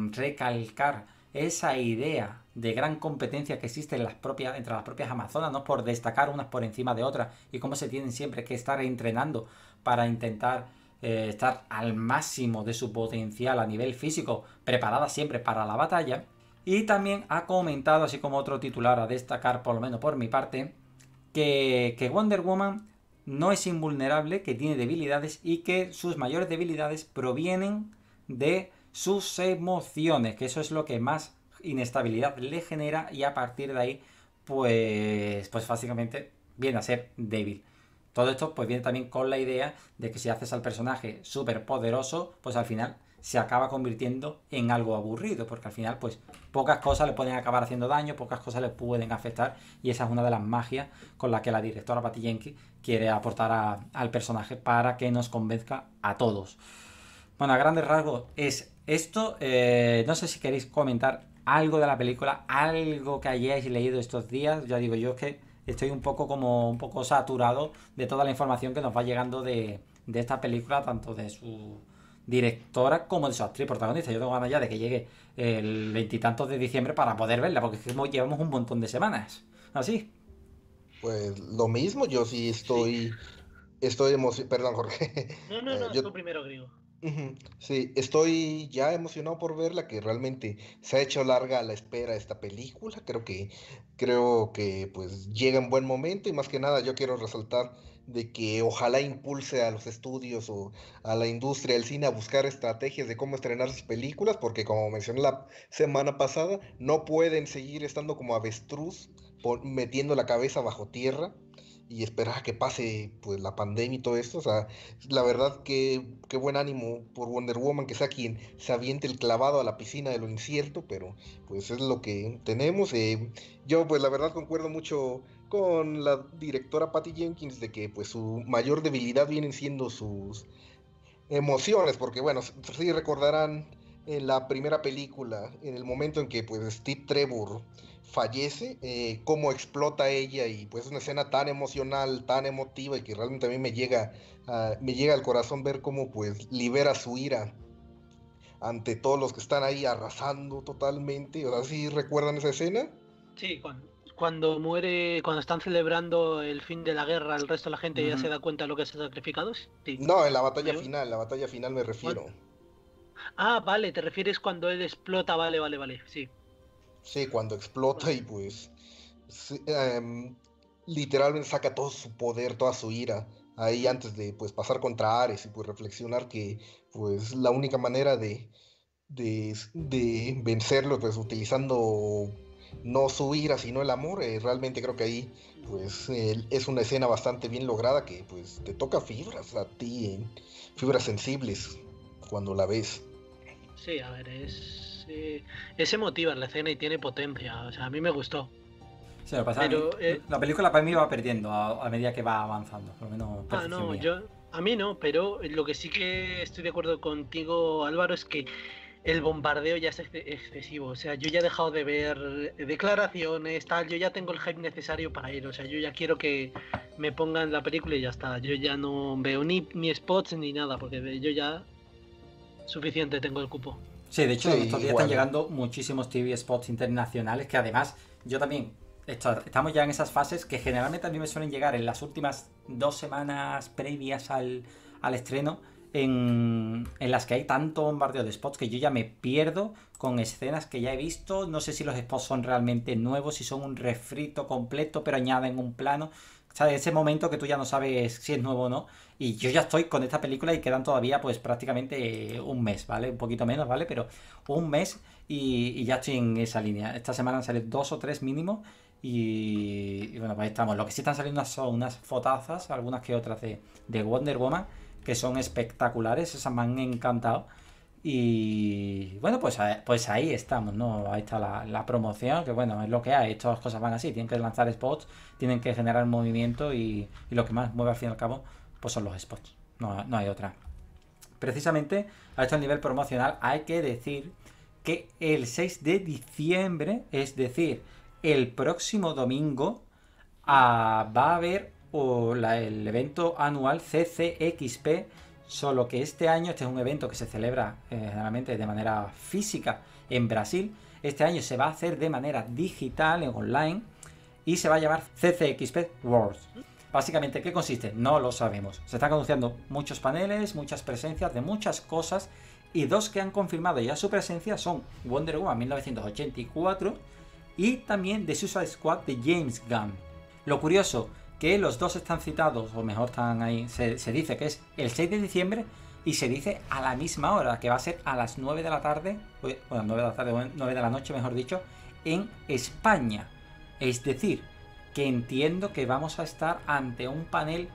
recalcar esa idea de gran competencia que existe en entre las propias amazonas, ¿no? Por destacar unas por encima de otras y cómo se tienen siempre que estar entrenando para intentar estar al máximo de su potencial a nivel físico, preparadas siempre para la batalla. Y también ha comentado, así como otro titular a destacar, por lo menos por mi parte, que Wonder Woman no es invulnerable, que tiene debilidades y que sus mayores debilidades provienen de sus emociones, que eso es lo que más inestabilidad le genera, y a partir de ahí pues básicamente viene a ser débil. Todo esto pues viene también con la idea de que si haces al personaje súper poderoso, pues al final se acaba convirtiendo en algo aburrido, porque al final pues pocas cosas le pueden acabar haciendo daño, pocas cosas le pueden afectar, y esa es una de las magias con la que la directora Patty Jenkins quiere aportar al personaje para que nos convenzca a todos. Bueno, a grandes rasgos es esto. No sé si queréis comentar algo de la película, algo que hayáis leído estos días. Ya digo, yo es que estoy un poco saturado de toda la información que nos va llegando de esta película, tanto de su directora como de su actriz protagonista. Yo tengo ganas ya de que llegue el veintitantos de diciembre para poder verla, porque es que llevamos un montón de semanas así. Pues lo mismo, yo sí estoy emocionado. Perdón, Jorge. No, yo... tú primero, Griego. Sí, estoy ya emocionado por verla, que realmente se ha hecho larga la espera de esta película. Creo que pues llega en buen momento, y más que nada yo quiero resaltar de que ojalá impulse a los estudios o a la industria del cine a buscar estrategias de cómo estrenar sus películas, porque como mencioné la semana pasada, no pueden seguir estando como avestruz metiendo la cabeza bajo tierra y esperar a que pase pues la pandemia y todo esto. O sea, la verdad que buen ánimo por Wonder Woman, que sea quien se aviente el clavado a la piscina de lo incierto, pero pues es lo que tenemos. Yo pues la verdad concuerdo mucho con la directora Patty Jenkins de que pues su mayor debilidad vienen siendo sus emociones, porque bueno, sí recordarán en la primera película, en el momento en que pues Steve Trevor fallece, cómo explota ella, y pues es una escena tan emocional, tan emotiva, y que realmente a mí me llega al corazón ver cómo pues libera su ira ante todos los que están ahí arrasando totalmente. O sea, ¿sí recuerdan esa escena? Sí, cuando muere, cuando están celebrando el fin de la guerra, el resto de la gente ya se da cuenta de lo que se ha sacrificado. Sí. No, en la batalla final, la batalla final me refiero. ¿Cuál? Ah, vale, te refieres cuando él explota, vale, sí. Sí, cuando explota y pues literalmente saca todo su poder, toda su ira, ahí antes de pues pasar contra Ares y pues reflexionar que pues la única manera de vencerlo pues utilizando no su ira sino el amor. Realmente creo que ahí pues es una escena bastante bien lograda que pues te toca fibras a ti, fibras sensibles cuando la ves. Sí, a ver, es emotiva la escena y tiene potencia, o sea, a mí me gustó. Sí, lo pasa, pero, la película para mí va perdiendo a medida que va avanzando, por lo menos. A mí no, pero lo que sí que estoy de acuerdo contigo, Álvaro, es que el bombardeo ya es excesivo. O sea, yo ya he dejado de ver declaraciones, tal, yo ya tengo el hype necesario para ir. O sea, yo ya quiero que me pongan la película y ya está. Yo ya no veo ni spots ni nada, porque yo ya suficiente tengo el cupo. Sí, de hecho, sí, en estos días están llegando muchísimos TV spots internacionales, que además, yo también, estamos ya en esas fases que generalmente a mí me suelen llegar en las últimas 2 semanas previas al estreno, en las que hay tanto bombardeo de spots que yo ya me pierdo con escenas que ya he visto. No sé si los spots son realmente nuevos, si son un refrito completo pero añaden un plano, ¿sabes? Ese momento que tú ya no sabes si es nuevo o no, y yo ya estoy con esta película y quedan todavía pues prácticamente un mes, ¿vale? Un poquito menos, ¿vale? Pero un mes y ya estoy en esa línea. Esta semana han salido 2 o 3 mínimo y bueno, pues ahí estamos. Lo que sí están saliendo son unas fotazas, algunas que otras de Wonder Woman, que son espectaculares, esas me han encantado. Y bueno, pues ahí estamos, ¿no? Ahí está la promoción, que bueno, es lo que hay, estas cosas van así, tienen que lanzar spots, tienen que generar movimiento y lo que más mueve al fin y al cabo, pues son los spots, no hay otra. Precisamente a este nivel promocional hay que decir que el 6 de diciembre, es decir, el próximo domingo, va a haber el evento anual CCXP, solo que este año, este es un evento que se celebra generalmente de manera física en Brasil. Este año se va a hacer de manera digital, en online, y se va a llamar CCXP Worlds. Básicamente, ¿qué consiste? No lo sabemos. Se están anunciando muchos paneles, muchas presencias de muchas cosas, y 2 que han confirmado ya su presencia son Wonder Woman 1984 y también The Suicide Squad de James Gunn. Lo curioso, que los 2 están citados, o mejor están ahí, se dice que es el 6 de diciembre y se dice a la misma hora, que va a ser a las 9 de la tarde, bueno, 9 de la tarde, 9 de la noche, mejor dicho, en España. Es decir, que entiendo que vamos a estar ante un panel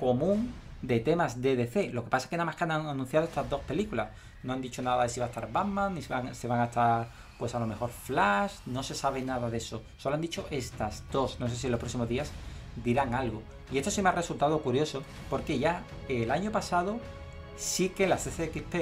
común de temas de DC. Lo que pasa es que nada más que han anunciado estas 2 películas. No han dicho nada de si va a estar Batman, ni si van a estar, pues a lo mejor Flash, no se sabe nada de eso. Solo han dicho estas 2, no sé si en los próximos días dirán algo. Y esto sí me ha resultado curioso, porque ya el año pasado sí que la CCXP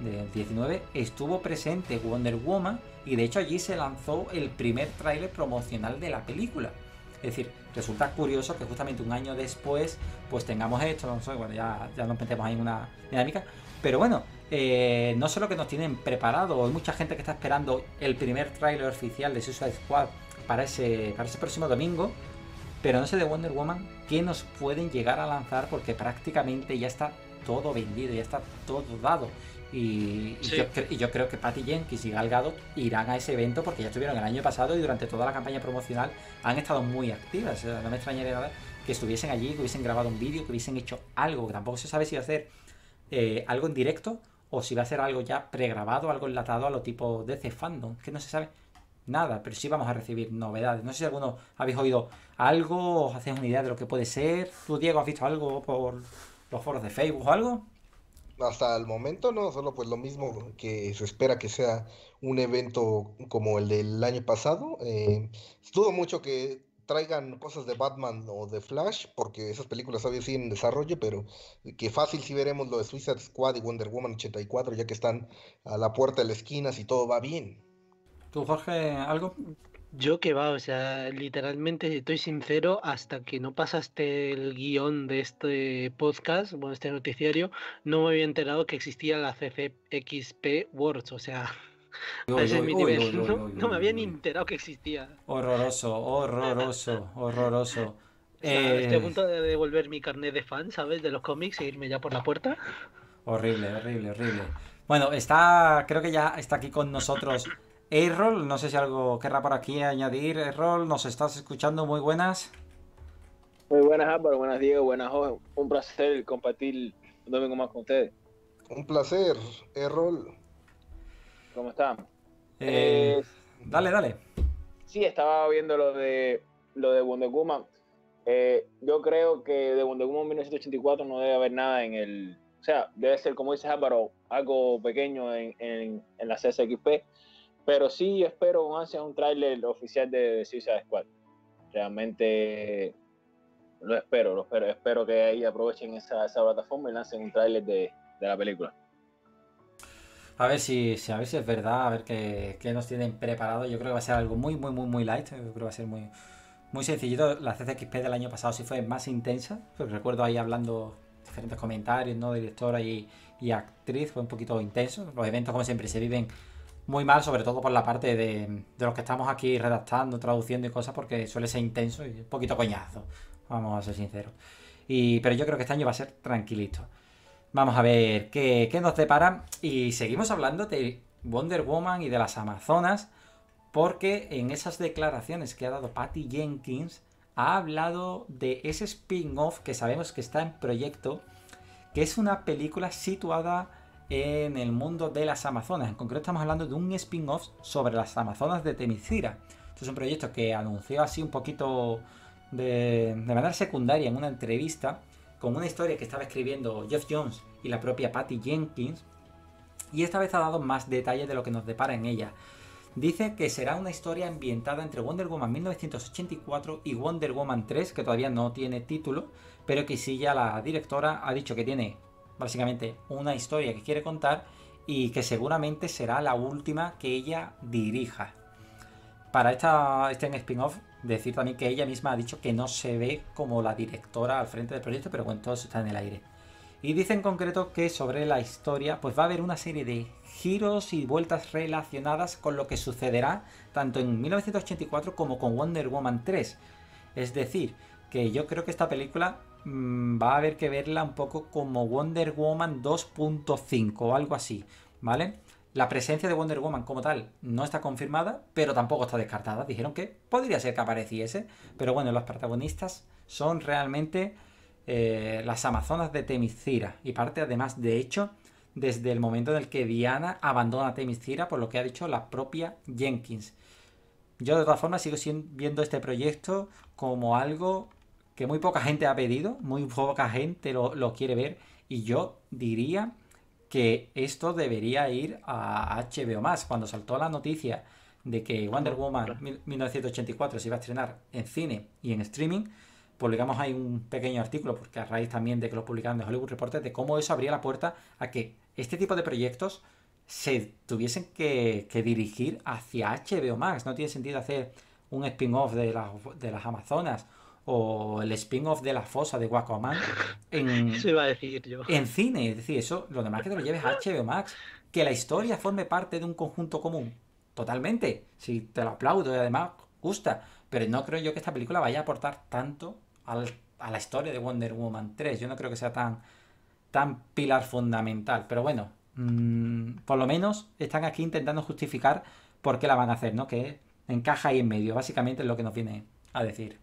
del 19 estuvo presente Wonder Woman, y de hecho allí se lanzó el primer tráiler promocional de la película. Es decir, resulta curioso que justamente un año después pues tengamos esto, no sé, bueno, ya nos metemos ahí en una dinámica, pero bueno, no sé lo que nos tienen preparado. Hay mucha gente que está esperando el primer tráiler oficial de Suicide Squad para ese próximo domingo. Pero no sé de Wonder Woman qué nos pueden llegar a lanzar, porque prácticamente ya está todo vendido, ya está todo dado. Yo creo que Patty Jenkins y Gal Gadot irán a ese evento, porque ya estuvieron el año pasado y durante toda la campaña promocional han estado muy activas. No me extrañaría nada que estuviesen allí, que hubiesen grabado un vídeo, que hubiesen hecho algo. Que tampoco se sabe si va a hacer algo en directo o si va a hacer algo ya pregrabado, algo enlatado a lo tipo DC Fandom, que no se sabe nada, pero sí vamos a recibir novedades. No sé si algunos habéis oído algo, os hacéis una idea de lo que puede ser. ¿Tú, Diego, has visto algo por los foros de Facebook o algo? Hasta el momento no, solo pues lo mismo que se espera, que sea un evento como el del año pasado. Dudo mucho que traigan cosas de Batman o de Flash, porque esas películas todavía siguen en desarrollo, pero que fácil sí veremos lo de Suicide Squad y Wonder Woman 84, ya que están a la puerta de la esquina si todo va bien. ¿Tú, Jorge, algo? Yo que va, o sea, literalmente estoy sincero, hasta que no pasaste el guión de este podcast, bueno, este noticiario, no me había enterado que existía la CCXP Worlds, o sea, no, ese es mi nivel, no me había ni enterado que existía. Horroroso. O sea, estoy a punto de devolver mi carnet de fan, ¿sabes? De los cómics e irme ya por la puerta. Horrible. Bueno, creo que ya está aquí con nosotros Errol, no sé si algo querrá por aquí añadir. Errol, nos estás escuchando, muy buenas. Muy buenas, Álvaro, buenas, Diego, buenas, Jorge. Un placer compartir un domingo más con ustedes. Un placer, Errol. ¿Cómo están? Dale. Sí, estaba viendo lo de Wonder Woman. Yo creo que de Wonder Woman 1984 no debe haber nada en el... O sea, debe ser, como dices, Álvaro, algo pequeño en la CCXP. Pero sí, espero con ansia un tráiler oficial de Suicide Squad. Realmente lo espero. Espero que ahí aprovechen esa plataforma y lancen un tráiler de la película. A ver si es verdad, a ver qué nos tienen preparado. Yo creo que va a ser algo muy light. Yo creo que va a ser muy sencillito. La CCXP del año pasado sí fue más intensa. Pues recuerdo ahí hablando diferentes comentarios, ¿no? Directora y actriz. Fue un poquito intenso. Los eventos, como siempre, se viven muy mal, sobre todo por la parte de los que estamos aquí redactando, traduciendo y cosas, porque suele ser intenso y un poquito coñazo, vamos a ser sinceros. Pero yo creo que este año va a ser tranquilito. Vamos a ver qué nos depara. Y seguimos hablando de Wonder Woman y de las Amazonas, porque en esas declaraciones que ha dado Patty Jenkins, ha hablado de ese spin-off que sabemos que está en proyecto, que es una película situada en el mundo de las Amazonas. En concreto estamos hablando de un spin-off sobre las Amazonas de Themyscira. Esto es un proyecto que anunció así un poquito de manera secundaria en una entrevista, con una historia que estaba escribiendo Jeff Jones y la propia Patty Jenkins, y esta vez ha dado más detalles de lo que nos depara en ella. Dice que será una historia ambientada entre Wonder Woman 1984 y Wonder Woman 3, que todavía no tiene título, pero que sí, ya la directora ha dicho que tiene básicamente una historia que quiere contar y que seguramente será la última que ella dirija. Para este spin-off, decir también que ella misma ha dicho que no se ve como la directora al frente del proyecto, pero bueno, todo eso está en el aire. Y dice en concreto que sobre la historia pues va a haber una serie de giros y vueltas relacionadas con lo que sucederá tanto en 1984 como con Wonder Woman 3. Es decir, que yo creo que esta película va a haber que verla un poco como Wonder Woman 2.5 o algo así, ¿vale? La presencia de Wonder Woman como tal no está confirmada, pero tampoco está descartada. Dijeron que podría ser que apareciese, pero bueno, los protagonistas son realmente las Amazonas de Themyscira, y parte además, de hecho, desde el momento en el que Diana abandona Themyscira, por lo que ha dicho la propia Jenkins. Yo de todas formas sigo viendo este proyecto como algo que muy poca gente ha pedido, muy poca gente lo quiere ver, y yo diría que esto debería ir a HBO Max. Cuando saltó la noticia de que Wonder Woman 1984 se iba a estrenar en cine y en streaming, publicamos ahí un pequeño artículo, porque a raíz también de que lo publicaron de Hollywood Reporter, de cómo eso abría la puerta a que este tipo de proyectos se tuviesen que dirigir hacia HBO Max. No tiene sentido hacer un spin-off de las Amazonas, o el spin-off de la fosa de Guacamán en cine. Es decir, eso, lo demás que te lo lleves a HBO Max, que la historia forme parte de un conjunto común, totalmente, si te lo aplaudo y además gusta, pero no creo yo que esta película vaya a aportar tanto a la historia de Wonder Woman 3. Yo no creo que sea tan pilar fundamental, pero bueno, por lo menos están aquí intentando justificar por qué la van a hacer, ¿no? Que encaja ahí en medio, básicamente es lo que nos viene a decir.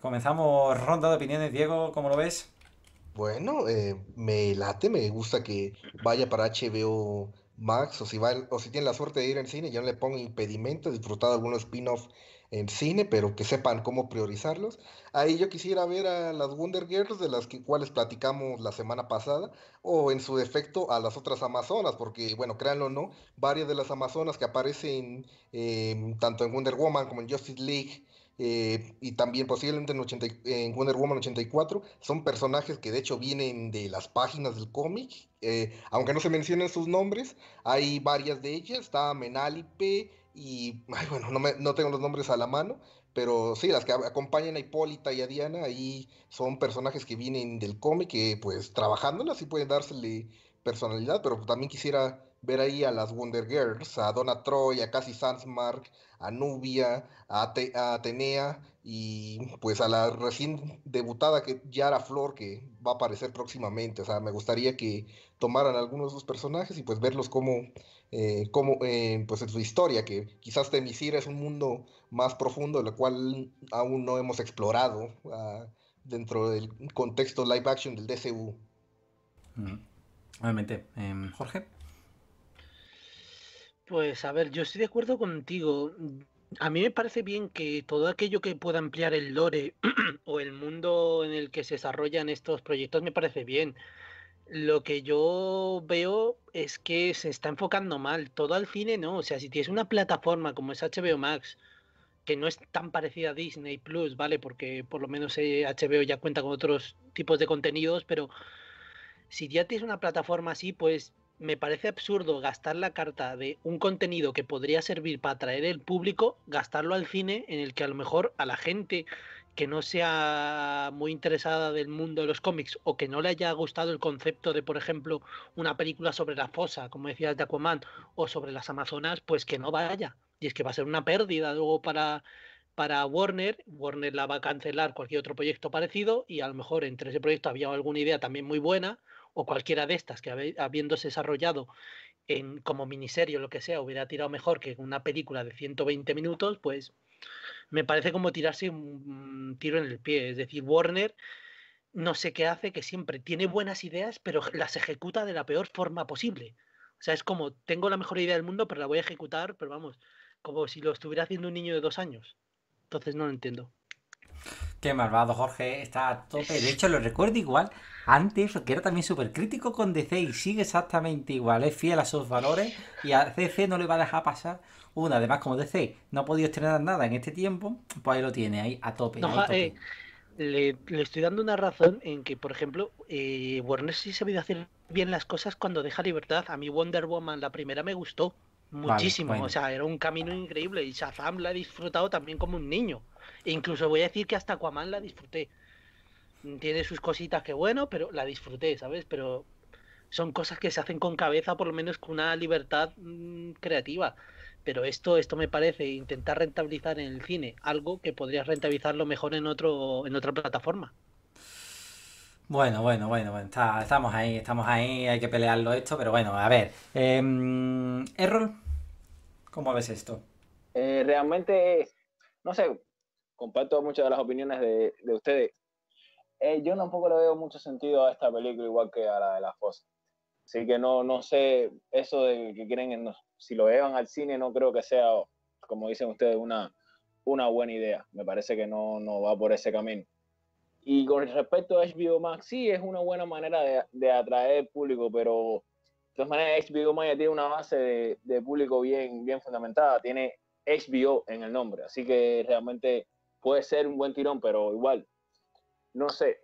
Comenzamos ronda de opiniones. Diego, ¿cómo lo ves? Bueno, me late, me gusta que vaya para HBO Max, o si tiene la suerte de ir en cine, yo no le pongo impedimento, disfrutar de algunos spin-off en cine, pero que sepan cómo priorizarlos. Ahí yo quisiera ver a las Wonder Girls, de las cuales platicamos la semana pasada, o en su defecto a las otras Amazonas, porque, bueno, créanlo o no, varias de las Amazonas que aparecen tanto en Wonder Woman como en Justice League y también posiblemente en Wonder Woman 84, son personajes que de hecho vienen de las páginas del cómic, aunque no se mencionen sus nombres, hay varias de ellas, está Menálipe y, ay, bueno, no tengo los nombres a la mano, pero sí, las que acompañan a Hipólita y a Diana, ahí son personajes que vienen del cómic, que pues trabajándolas sí pueden dársele personalidad, pero también quisiera ver ahí a las Wonder Girls, a Donna Troy, a Cassie Sandsmark, a Nubia, a Atenea, y pues a la recién debutada que Yara Flor, que va a aparecer próximamente. O sea, me gustaría que tomaran algunos de esos personajes y pues verlos como pues en su historia, que quizás Themyscira es un mundo más profundo, el cual aún no hemos explorado dentro del contexto live action del DCU. Obviamente. Jorge. Pues a ver, yo estoy de acuerdo contigo. A mí me parece bien que todo aquello que pueda ampliar el lore o el mundo en el que se desarrollan estos proyectos me parece bien. Lo que yo veo es que se está enfocando mal. Todo al cine no. O sea, si tienes una plataforma como es HBO Max, que no es tan parecida a Disney Plus, ¿vale? Porque por lo menos HBO ya cuenta con otros tipos de contenidos, pero si ya tienes una plataforma así, pues me parece absurdo gastar la carta de un contenido que podría servir para atraer el público, gastarlo al cine, en el que a lo mejor a la gente que no sea muy interesada del mundo de los cómics o que no le haya gustado el concepto de, por ejemplo, una película sobre la fosa, como decías, de Aquaman, o sobre las Amazonas, pues que no vaya. Y es que va a ser una pérdida luego para Warner. Warner la va a cancelar cualquier otro proyecto parecido, y a lo mejor entre ese proyecto había alguna idea también muy buena, o cualquiera de estas que habiéndose desarrollado como miniserie o lo que sea hubiera tirado mejor que una película de 120 minutos, pues me parece como tirarse un tiro en el pie. Es decir, Warner no sé qué hace, que siempre tiene buenas ideas, pero las ejecuta de la peor forma posible. O sea, es como, tengo la mejor idea del mundo, pero la voy a ejecutar, pero vamos, como si lo estuviera haciendo un niño de 2 años. Entonces no lo entiendo. Qué malvado, Jorge, está a tope. De hecho, lo recuerdo igual antes, que era también súper crítico con DC y sigue exactamente igual. Es fiel a sus valores y a DC no le va a dejar pasar una. Además, como DC no ha podido estrenar nada en este tiempo, pues ahí lo tiene, ahí a tope. No, a tope. Le estoy dando una razón en que, por ejemplo, Warner sí sabía hacer bien las cosas cuando deja libertad. A mí Wonder Woman, la primera, me gustó muchísimo. Vale, bueno. O sea, era un camino increíble y Shazam la he disfrutado también como un niño. E incluso voy a decir que hasta Aquaman la disfruté. Tiene sus cositas que bueno, pero la disfruté, ¿sabes? Pero son cosas que se hacen con cabeza, por lo menos con una libertad creativa. Pero esto me parece intentar rentabilizar en el cine algo que podrías rentabilizarlo mejor en otra plataforma. Bueno, estamos ahí, hay que pelearlo esto, pero bueno, a ver. Errol, ¿cómo ves esto? Realmente, no sé, comparto muchas de las opiniones de ustedes. Yo tampoco le veo mucho sentido a esta película, igual que a la de las cosas. Así que no sé eso de que quieren, si lo llevan al cine, no creo que sea, como dicen ustedes, una buena idea. Me parece que no va por ese camino. Y con respecto a HBO Max, sí, es una buena manera de atraer público, pero de todas maneras HBO Max ya tiene una base de público bien fundamentada, tiene HBO en el nombre, así que realmente puede ser un buen tirón, pero igual, no sé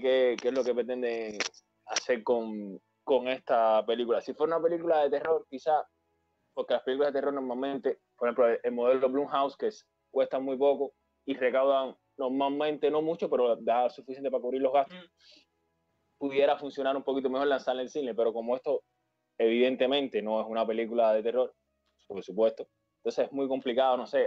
qué es lo que pretenden hacer con esta película. Si fuera una película de terror, quizá, porque las películas de terror normalmente, por ejemplo, el modelo Blumhouse, que cuesta muy poco y recaudan normalmente no mucho, pero da suficiente para cubrir los gastos, pudiera funcionar un poquito mejor lanzarla en cine, pero como esto evidentemente no es una película de terror, por supuesto, entonces es muy complicado, no sé,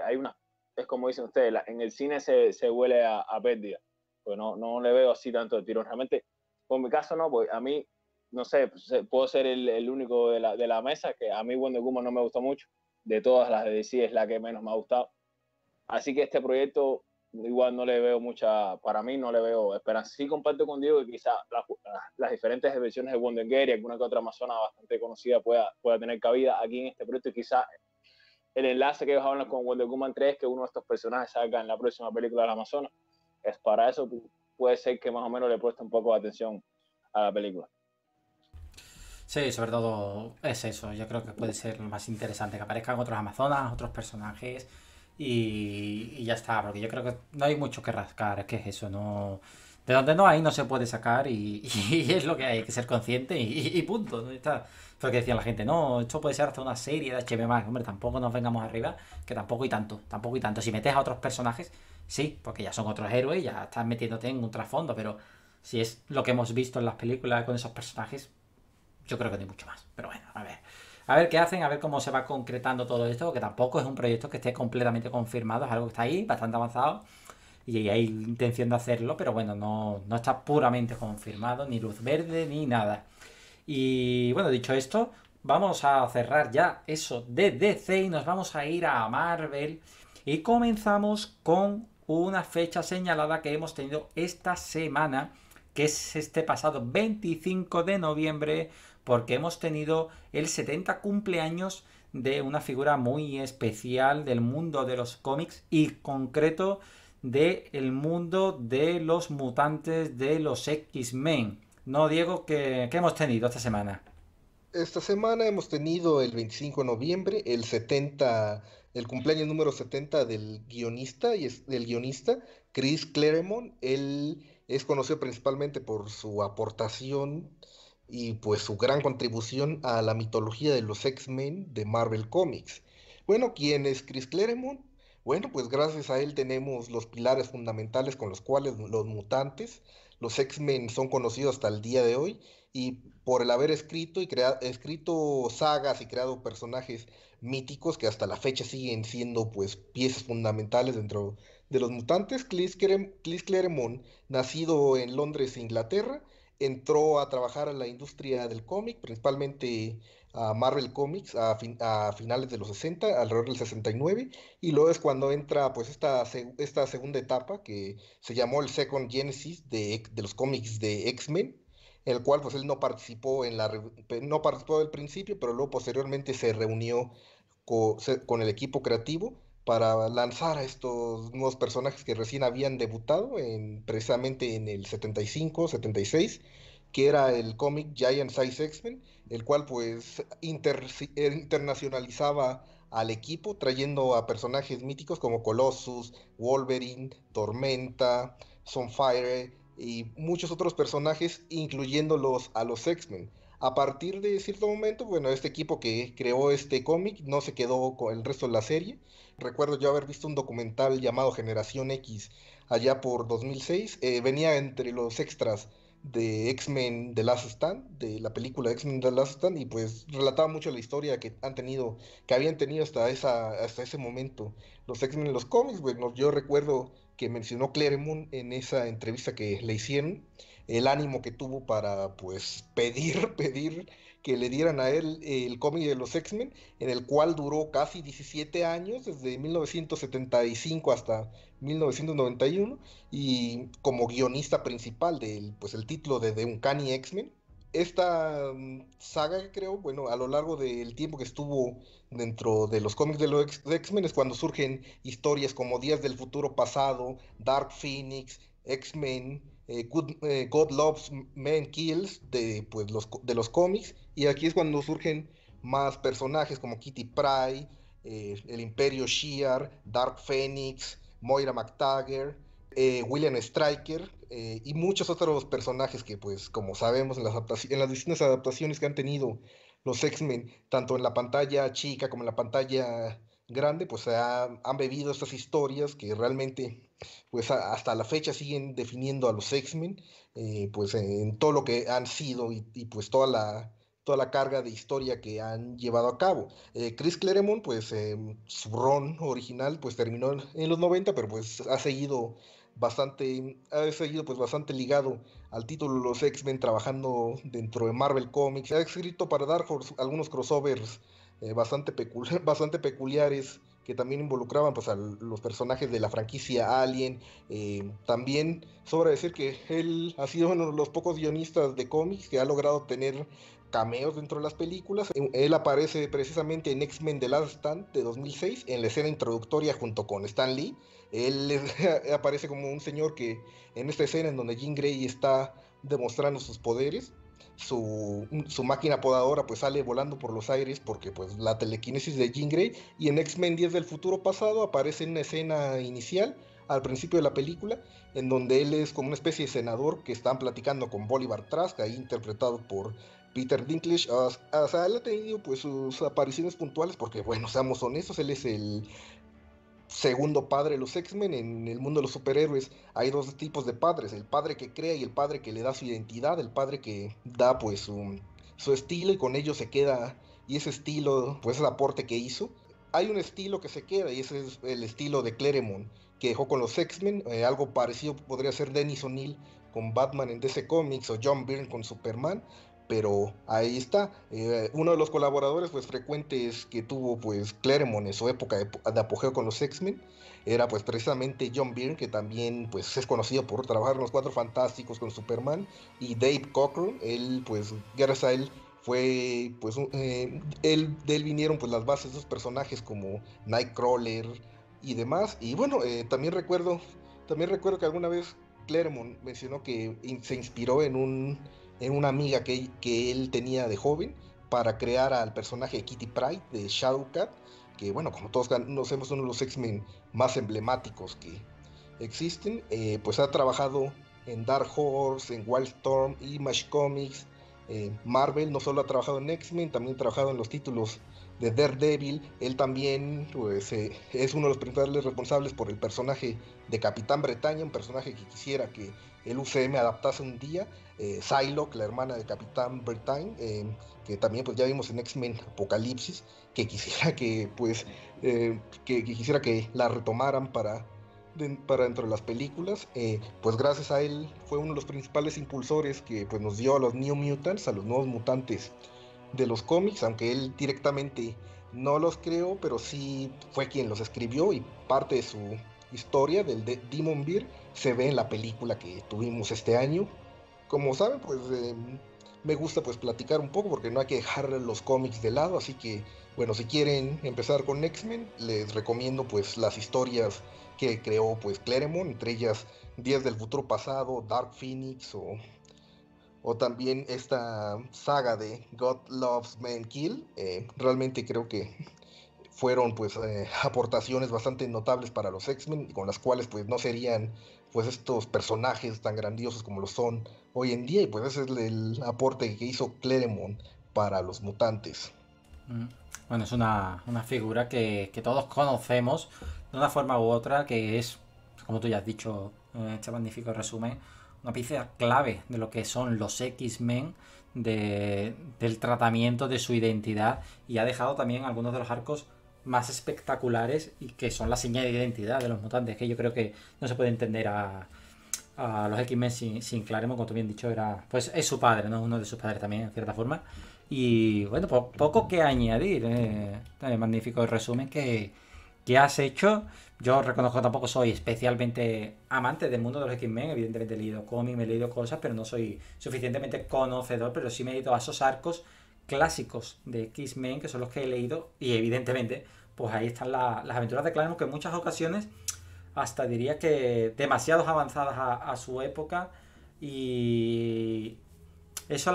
es como dicen ustedes, en el cine se huele a pérdida, pues no le veo así tanto de tirón, realmente, por mi caso no, pues a mí, no sé, puedo ser el único de la mesa, que a mí Wonder Woman no me gustó mucho, de todas las de DC es la que menos me ha gustado, así que este proyecto igual no le veo mucha, para mí no le veo esperanza. Sí comparto con Diego que quizá las diferentes versiones de Wonder Girl y alguna que otra amazona bastante conocida pueda tener cabida aquí en este proyecto, y quizá el enlace que ellos hablan con Wonder Woman 3, que uno de estos personajes salga en la próxima película de la amazona, es para eso, puede ser que más o menos le preste un poco de atención a la película. Sí, sobre todo es eso, yo creo que puede ser lo más interesante, que aparezcan otros amazonas, otros personajes. y ya está, porque yo creo que no hay mucho que rascar, es que es eso, no... De donde no hay no se puede sacar y es lo que hay que ser consciente y punto, ¿no? Está, porque decía la gente, no, esto puede ser hasta una serie de HBO Max, hombre, tampoco nos vengamos arriba, que tampoco hay tanto. Si metes a otros personajes, sí, porque ya son otros héroes, ya estás metiéndote en un trasfondo, pero si es lo que hemos visto en las películas con esos personajes, yo creo que no hay mucho más, pero bueno, a ver. A ver qué hacen, a ver cómo se va concretando todo esto, que tampoco es un proyecto que esté completamente confirmado, es algo que está ahí, bastante avanzado, y hay intención de hacerlo, pero bueno, no está puramente confirmado, ni luz verde, ni nada. Y bueno, dicho esto, vamos a cerrar ya eso de DC y nos vamos a ir a Marvel, y comenzamos con una fecha señalada que hemos tenido esta semana, que es este pasado 25 de noviembre, porque hemos tenido el 70 cumpleaños de una figura muy especial del mundo de los cómics y en concreto del mundo de los mutantes de los X-Men. ¿No, Diego? ¿Qué hemos tenido esta semana? Esta semana hemos tenido el 25 de noviembre, el cumpleaños número 70 del guionista, Chris Claremont. Él es conocido principalmente por su aportación y pues su gran contribución a la mitología de los X-Men de Marvel Comics. Bueno, ¿quién es Chris Claremont? Bueno, pues gracias a él tenemos los pilares fundamentales con los cuales los mutantes, los X-Men, son conocidos hasta el día de hoy, y por el haber escrito sagas y creado personajes míticos que hasta la fecha siguen siendo pues piezas fundamentales dentro de los mutantes. Chris Claremont, nacido en Londres, Inglaterra, entró a trabajar en la industria del cómic, principalmente a Marvel Comics, a finales de los 60, alrededor del 69, y luego es cuando entra pues esta segunda etapa que se llamó el Second Genesis de los cómics de X-Men, en el cual pues él no participó del principio, pero luego posteriormente se reunió con el equipo creativo para lanzar a estos nuevos personajes que recién habían debutado precisamente en el 75-76, que era el cómic Giant Size X-Men, el cual pues internacionalizaba al equipo, trayendo a personajes míticos como Colossus, Wolverine, Tormenta, Sunfire y muchos otros personajes, incluyéndolos a los X-Men. A partir de cierto momento, bueno, este equipo que creó este cómic no se quedó con el resto de la serie. Recuerdo yo haber visto un documental llamado Generación X allá por 2006. Venía entre los extras de X-Men The Last Stand, de la película X-Men The Last Stand, y pues relataba mucho la historia que habían tenido hasta ese momento los X-Men en los cómics. Bueno, yo recuerdo que mencionó Claremont en esa entrevista que le hicieron el ánimo que tuvo para pues pedir que le dieran a él el cómic de los X-Men, en el cual duró casi 17 años, desde 1975 hasta 1991, y como guionista principal del pues el título de Uncanny X-Men. Esta saga que creo, bueno, a lo largo del tiempo que estuvo dentro de los cómics de los X-Men es cuando surgen historias como Días del Futuro Pasado, Dark Phoenix, X-Men, God Loves, Man Kills, de los cómics, y aquí es cuando surgen más personajes como Kitty Pryde, el Imperio Shear, Dark Phoenix, Moira MacTaggert, William Stryker y muchos otros personajes que pues como sabemos en las distintas adaptaciones que han tenido los X-Men, tanto en la pantalla chica como en la pantalla grande, pues han bebido estas historias que realmente pues hasta la fecha siguen definiendo a los X-Men pues en todo lo que han sido y pues toda la carga de historia que han llevado a cabo. Chris Claremont, pues su run original pues terminó en los 90, pero pues ha seguido bastante ligado al título de los X-Men, trabajando dentro de Marvel Comics. Ha escrito para Dark Horse algunos crossovers bastante peculiares que también involucraban pues a los personajes de la franquicia Alien. También sobra decir que él ha sido uno de los pocos guionistas de cómics que ha logrado tener cameos dentro de las películas. Él aparece precisamente en X-Men The Last Stand de 2006, en la escena introductoria junto con Stan Lee. Él aparece como un señor que en esta escena en donde Jean Grey está demostrando sus poderes. su máquina podadora pues sale volando por los aires porque pues la telequinesis de Jean Grey, y en X-Men 10 del futuro pasado aparece en una escena inicial al principio de la película en donde él es como una especie de senador que están platicando con Bolívar Trask, ahí interpretado por Peter Dinklage. O sea, él ha tenido pues sus apariciones puntuales porque, bueno, seamos honestos, él es el segundo padre de los X-Men en el mundo de los superhéroes. Hay dos tipos de padres: el padre que crea y el padre que le da su identidad, el padre que da pues su estilo y con ello se queda, y ese estilo pues es el aporte que hizo. Hay un estilo que se queda y ese es el estilo de Claremont que dejó con los X-Men. Algo parecido podría ser Dennis O'Neill con Batman en DC Comics o John Byrne con Superman. Pero ahí está, uno de los colaboradores pues frecuentes que tuvo pues Claremont en su época de apogeo con los X-Men era pues precisamente John Byrne, que también pues es conocido por trabajar en los Cuatro Fantásticos con Superman, y Dave Cockrum. Él pues, gracias a él fue pues de él vinieron pues las bases de esos personajes como Nightcrawler y demás. Y bueno, también recuerdo que alguna vez Claremont mencionó que se inspiró en una amiga que él tenía de joven para crear al personaje de Kitty Pryde de Shadowcat, que bueno, como todos conocemos, uno de los X-Men más emblemáticos que existen. Pues ha trabajado en Dark Horse, en Wildstorm, Image Comics, Marvel. No solo ha trabajado en X-Men, también ha trabajado en los títulos de Daredevil. Él también pues, es uno de los principales responsables por el personaje de Capitán Bretaña, un personaje que quisiera que el UCM adaptase un día. Psylocke, la hermana de Capitán Bretaña, que también pues ya vimos en X-Men Apocalipsis, que quisiera que pues quisiera que la retomaran para dentro de las películas. Pues gracias a él fue uno de los principales impulsores que pues nos dio a los New Mutants, a los nuevos mutantes de los cómics, aunque él directamente no los creó, pero sí fue quien los escribió, y parte de su historia del Demon Beer se ve en la película que tuvimos este año. Como saben, pues me gusta pues platicar un poco porque no hay que dejar los cómics de lado, así que bueno, si quieren empezar con X-Men, les recomiendo pues las historias que creó pues Claremont, entre ellas Días del Futuro Pasado, Dark Phoenix o también esta saga de God Loves Men Kill. Realmente creo que fueron pues aportaciones bastante notables para los X-Men, con las cuales pues no serían pues estos personajes tan grandiosos como lo son hoy en día, y pues ese es el aporte que hizo Claremont para los mutantes. Bueno, es una figura que todos conocemos de una forma u otra, que es, como tú ya has dicho en este magnífico resumen, una pieza clave de lo que son los X-Men, del tratamiento de su identidad, y ha dejado también algunos de los arcos más espectaculares y que son la señal de identidad de los mutantes, que yo creo que no se puede entender a los X-Men sin Claremont. Como tú bien dicho, pues es su padre, ¿no? Uno de sus padres también, en cierta forma. Y bueno, poco que añadir, magnífico el resumen que has hecho. Yo reconozco que tampoco soy especialmente amante del mundo de los X-Men. Evidentemente he leído cómics, me he leído cosas, pero no soy suficientemente conocedor, pero sí me he ido a esos arcos clásicos de X-Men, que son los que he leído, y evidentemente pues ahí están las aventuras de Claremont, que en muchas ocasiones hasta diría que demasiado avanzadas a su época, y eso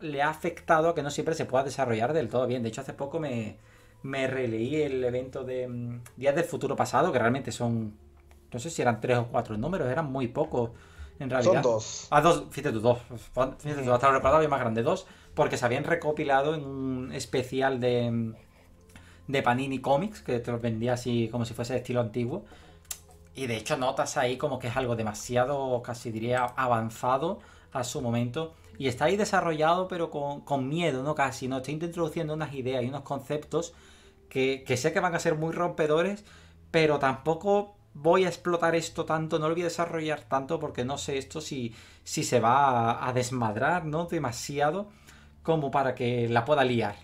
le ha afectado a que no siempre se pueda desarrollar del todo bien. De hecho, hace poco me releí el evento de Días del Futuro Pasado, que realmente son, no sé si eran 3 o 4 números, eran muy pocos en realidad. Son 2. Ah, 2, fíjate tú, 2. Fíjate tú, hasta lo recordaba bien más grande, 2, porque se habían recopilado en un especial de Panini Comics, que te los vendía así como si fuese de estilo antiguo. Y de hecho notas ahí como que es algo demasiado, casi diría, avanzado a su momento. Y está ahí desarrollado, pero con miedo, ¿no? Casi, ¿no? Estoy introduciendo unas ideas y unos conceptos que sé que van a ser muy rompedores, pero tampoco voy a explotar esto tanto, no lo voy a desarrollar tanto, porque no sé esto si se va a desmadrar, ¿no? Demasiado como para que la pueda liar.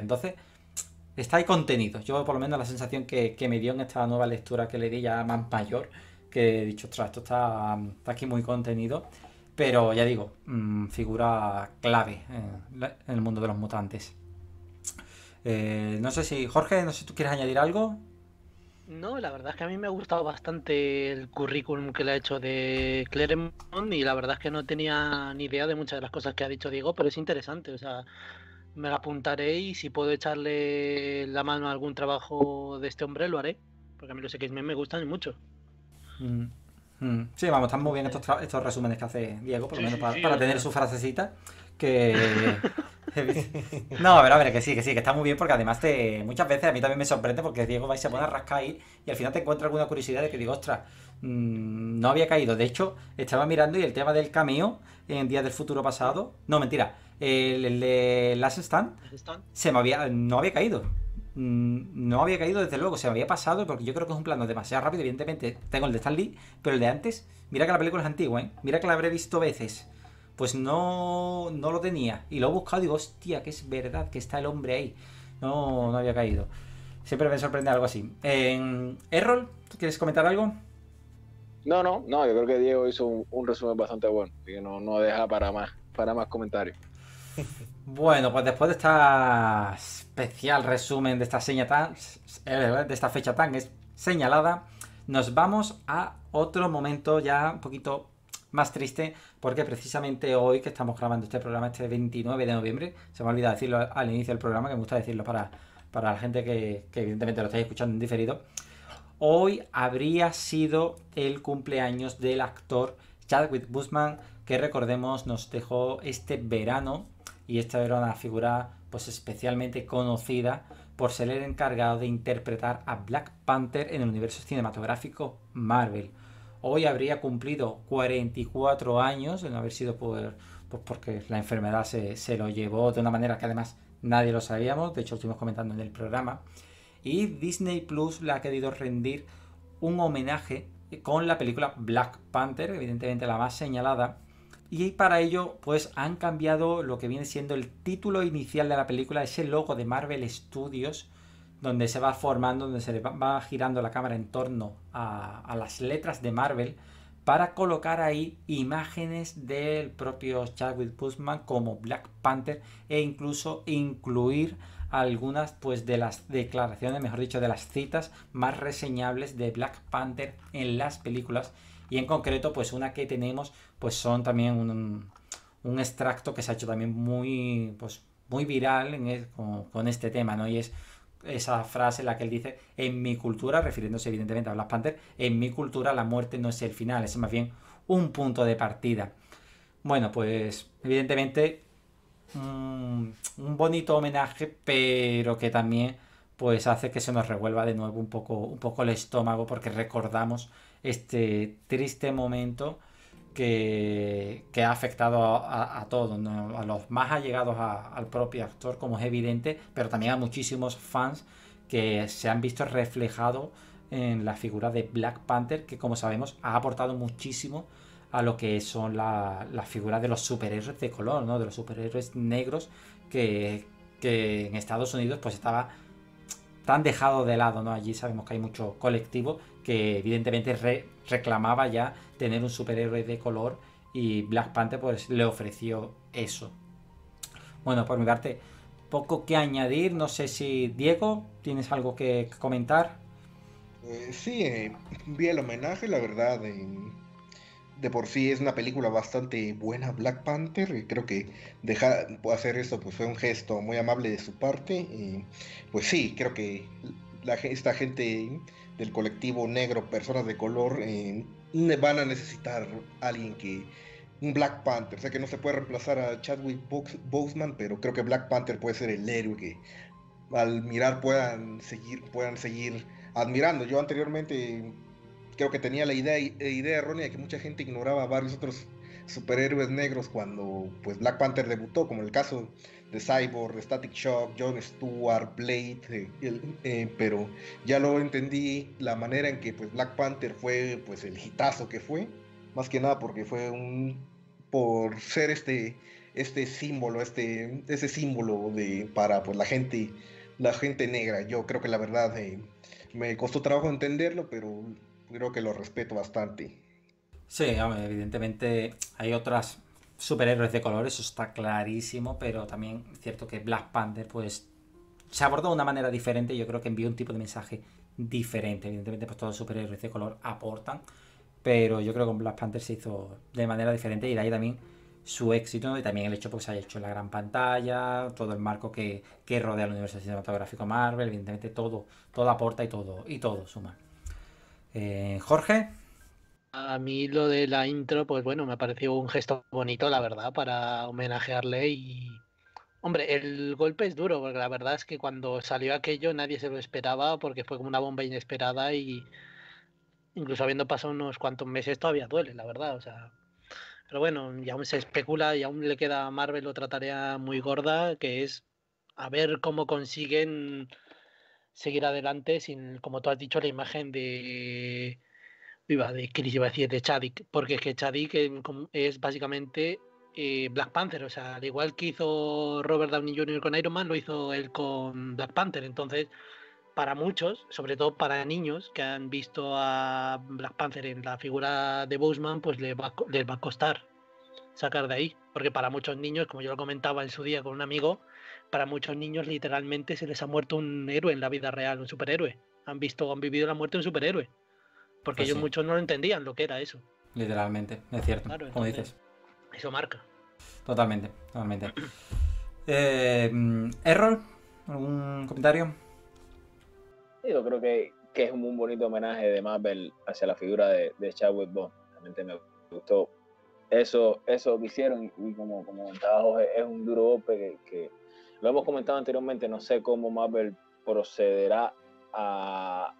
Entonces, está ahí contenido. Yo, por lo menos, la sensación que me dio en esta nueva lectura que le di ya más mayor, que he dicho, ostras, esto está aquí muy contenido. Pero ya digo, figura clave en el mundo de los mutantes. No sé si, Jorge, no sé si tú quieres añadir algo. No, la verdad es que a mí me ha gustado bastante el currículum que le ha hecho de Claremont, y la verdad es que no tenía ni idea de muchas de las cosas que ha dicho Diego, pero es interesante, o sea, me la apuntaré y si puedo echarle la mano a algún trabajo de este hombre lo haré, porque a mí los X-Men me gustan mucho. Sí, vamos, están muy bien estos resúmenes que hace Diego, por lo menos para tener su frasecita, que... No, a ver, que sí, que está muy bien, porque además muchas veces a mí también me sorprende, porque Diego va y se pone a rascar ahí y al final te encuentra alguna curiosidad de que digo, ostras, no había caído. De hecho, estaba mirando y el tema del cameo en Días del Futuro Pasado, no, mentira, el de Last Stand, no había caído. No había caído, desde luego, se me había pasado, porque yo creo que es un plano demasiado rápido. Evidentemente tengo el de Stan Lee, pero el de antes, mira que la película es antigua, ¿eh? Mira que la habré visto veces. Pues no lo tenía. Y lo he buscado y digo, hostia, que es verdad que está el hombre ahí. No había caído. Siempre me sorprende algo así. Errol, ¿tú quieres comentar algo? No, yo creo que Diego hizo un resumen bastante bueno. Que no deja para más comentarios. Bueno, pues después de esta especial resumen de esta fecha tan señalada, nos vamos a otro momento ya un poquito más triste, porque precisamente hoy que estamos grabando este programa, este 29 de noviembre, se me ha olvidado decirlo al inicio del programa, que me gusta decirlo para la gente que evidentemente lo estáis escuchando en diferido, hoy habría sido el cumpleaños del actor Chadwick Boseman, que recordemos nos dejó este verano, y esta era una figura pues especialmente conocida por ser el encargado de interpretar a Black Panther en el universo cinematográfico Marvel. Hoy habría cumplido 44 años, de no haber sido pues porque la enfermedad se lo llevó de una manera que además nadie lo sabíamos, de hecho lo estuvimos comentando en el programa, y Disney Plus le ha querido rendir un homenaje con la película Black Panther, evidentemente la más señalada, y para ello pues han cambiado lo que viene siendo el título inicial de la película, ese logo de Marvel Studios, donde se va formando, donde se va girando la cámara en torno a las letras de Marvel, para colocar ahí imágenes del propio Chadwick Boseman como Black Panther, e incluso incluir algunas pues de las declaraciones, mejor dicho, de las citas más reseñables de Black Panther en las películas, y en concreto pues una que tenemos pues son también un extracto que se ha hecho también muy, pues, muy viral con este tema, ¿no? Y es esa frase en la que él dice, en mi cultura, refiriéndose evidentemente a Black Panther, en mi cultura la muerte no es el final, es más bien un punto de partida. Bueno, pues evidentemente un bonito homenaje, pero que también pues hace que se nos revuelva de nuevo un poco el estómago, porque recordamos este triste momento que ha afectado a todos, ¿no? A los más allegados al propio actor, como es evidente, pero también a muchísimos fans que se han visto reflejados en la figura de Black Panther, que como sabemos ha aportado muchísimo a lo que son las figuras de los superhéroes de color, ¿no? De los superhéroes negros que en Estados Unidos pues estaba tan dejado de lado, ¿no? Allí sabemos que hay mucho colectivo que evidentemente reclamaba ya tener un superhéroe de color, y Black Panther pues le ofreció eso. Bueno, por mi parte, poco que añadir. No sé si, Diego, ¿tienes algo que comentar? Sí, vi el homenaje, la verdad. De por sí es una película bastante buena, Black Panther, y creo que dejar hacer esto pues fue un gesto muy amable de su parte. Y pues sí, creo que esta gente del colectivo negro, personas de color, van a necesitar alguien que... un Black Panther, o sea que no se puede reemplazar a Chadwick Boseman, pero creo que Black Panther puede ser el héroe que al mirar puedan seguir admirando. Yo anteriormente creo que tenía la idea errónea de que mucha gente ignoraba a varios otros superhéroes negros cuando pues Black Panther debutó, como en el caso de Cyborg, de Static Shock, Jon Stewart, Blade, pero ya lo entendí la manera en que pues Black Panther fue pues el hitazo que fue, más que nada porque fue por ser ese símbolo para pues la gente negra. Yo creo que la verdad me costó trabajo entenderlo, pero creo que lo respeto bastante. Sí, hombre, evidentemente hay otras superhéroes de color, eso está clarísimo, pero también es cierto que Black Panther pues se abordó de una manera diferente, yo creo que envió un tipo de mensaje diferente. Evidentemente, pues todos los superhéroes de color aportan, pero yo creo que con Black Panther se hizo de manera diferente, y de ahí también su éxito, y también el hecho porque se haya hecho en la gran pantalla, todo el marco que rodea el universo cinematográfico Marvel. Evidentemente todo aporta y todo suma. Jorge. A mí lo de la intro, pues bueno, me pareció un gesto bonito, la verdad, para homenajearle. Y hombre, el golpe es duro, porque la verdad es que cuando salió aquello nadie se lo esperaba, porque fue como una bomba inesperada, y incluso habiendo pasado unos cuantos meses todavía duele, la verdad, o sea. Pero bueno, y aún se especula y aún le queda a Marvel otra tarea muy gorda, que es a ver cómo consiguen seguir adelante sin, como tú has dicho, la imagen de Chadwick, porque es que Chadwick es básicamente Black Panther, o sea, al igual que hizo Robert Downey Jr. con Iron Man, lo hizo él con Black Panther. Entonces, para muchos, sobre todo para niños que han visto a Black Panther en la figura de Boseman, pues les va a costar sacar de ahí. Porque para muchos niños, como yo lo comentaba en su día con un amigo, para muchos niños literalmente se les ha muerto un héroe en la vida real, un superhéroe. Han vivido la muerte de un superhéroe. Porque ellos muchos no lo entendían lo que era eso. Literalmente, es cierto, claro, como dices. Eso marca. Totalmente. Errol, ¿algún comentario? Yo creo que es un muy bonito homenaje de Marvel hacia la figura de Chadwick Boseman. Realmente me gustó eso que hicieron, y como comentaba Jorge, es un duro golpe que lo hemos comentado anteriormente. No sé cómo Marvel procederá a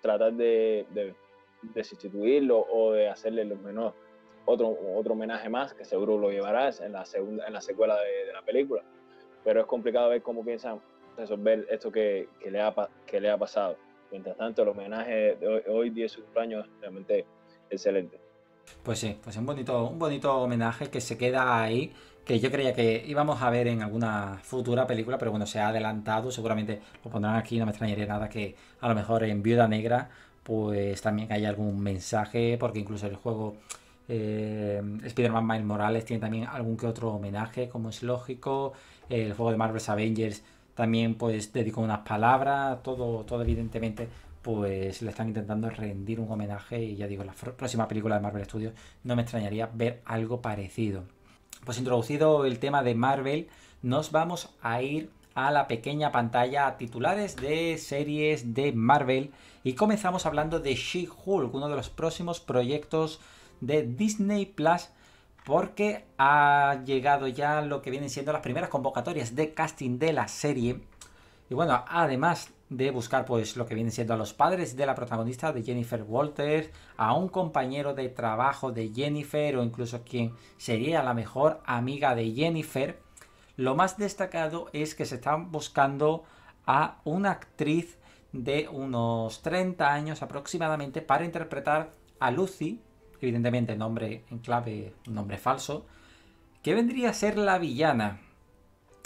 tratar de sustituirlo o de hacerle los menores otro homenaje más, que seguro lo llevarás en la secuela de la película. Pero es complicado ver cómo piensan resolver esto que le ha pasado. Mientras tanto, el homenaje de hoy, 10 cumpleaños, realmente excelente. Pues sí, pues un bonito homenaje que se queda ahí, que yo creía que íbamos a ver en alguna futura película, pero bueno, se ha adelantado. Seguramente lo pondrán aquí, no me extrañaría nada que a lo mejor en Viuda Negra pues también haya algún mensaje, porque incluso el juego Spider-Man Miles Morales tiene también algún que otro homenaje, como es lógico. El juego de Marvel's Avengers también pues dedicó unas palabras. Todo evidentemente pues le están intentando rendir un homenaje, y ya digo, en la próxima película de Marvel Studios no me extrañaría ver algo parecido. Pues introducido el tema de Marvel, nos vamos a ir a la pequeña pantalla, a titulares de series de Marvel, y comenzamos hablando de She-Hulk, uno de los próximos proyectos de Disney Plus, porque ha llegado ya lo que vienen siendo las primeras convocatorias de casting de la serie. Y bueno, además de buscar pues lo que vienen siendo a los padres de la protagonista, de Jennifer Walters, a un compañero de trabajo de Jennifer, o incluso quien sería la mejor amiga de Jennifer, lo más destacado es que se están buscando a una actriz de unos 30 años aproximadamente para interpretar a Lucy. Evidentemente, nombre en clave, nombre falso, que vendría a ser la villana.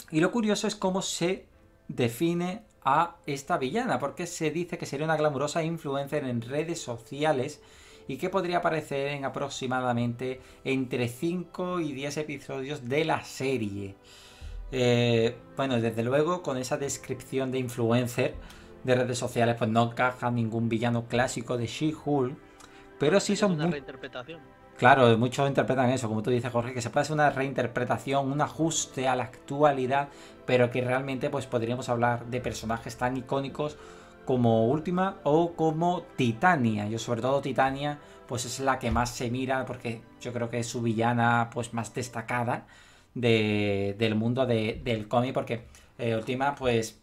Y lo curioso es cómo se define a esta villana, porque se dice que sería una glamurosa influencer en redes sociales y que podría aparecer en aproximadamente entre 5 y 10 episodios de la serie. Bueno, desde luego, con esa descripción de influencer de redes sociales, pues no encaja ningún villano clásico de She-Hulk. Pero sí son una reinterpretación. Claro, muchos interpretan eso, como tú dices, Jorge, que se puede hacer una reinterpretación, un ajuste a la actualidad, pero que realmente pues podríamos hablar de personajes tan icónicos como Última o como Titania. Yo sobre todo Titania pues es la que más se mira, porque yo creo que es su villana pues más destacada del mundo del cómic, porque Última pues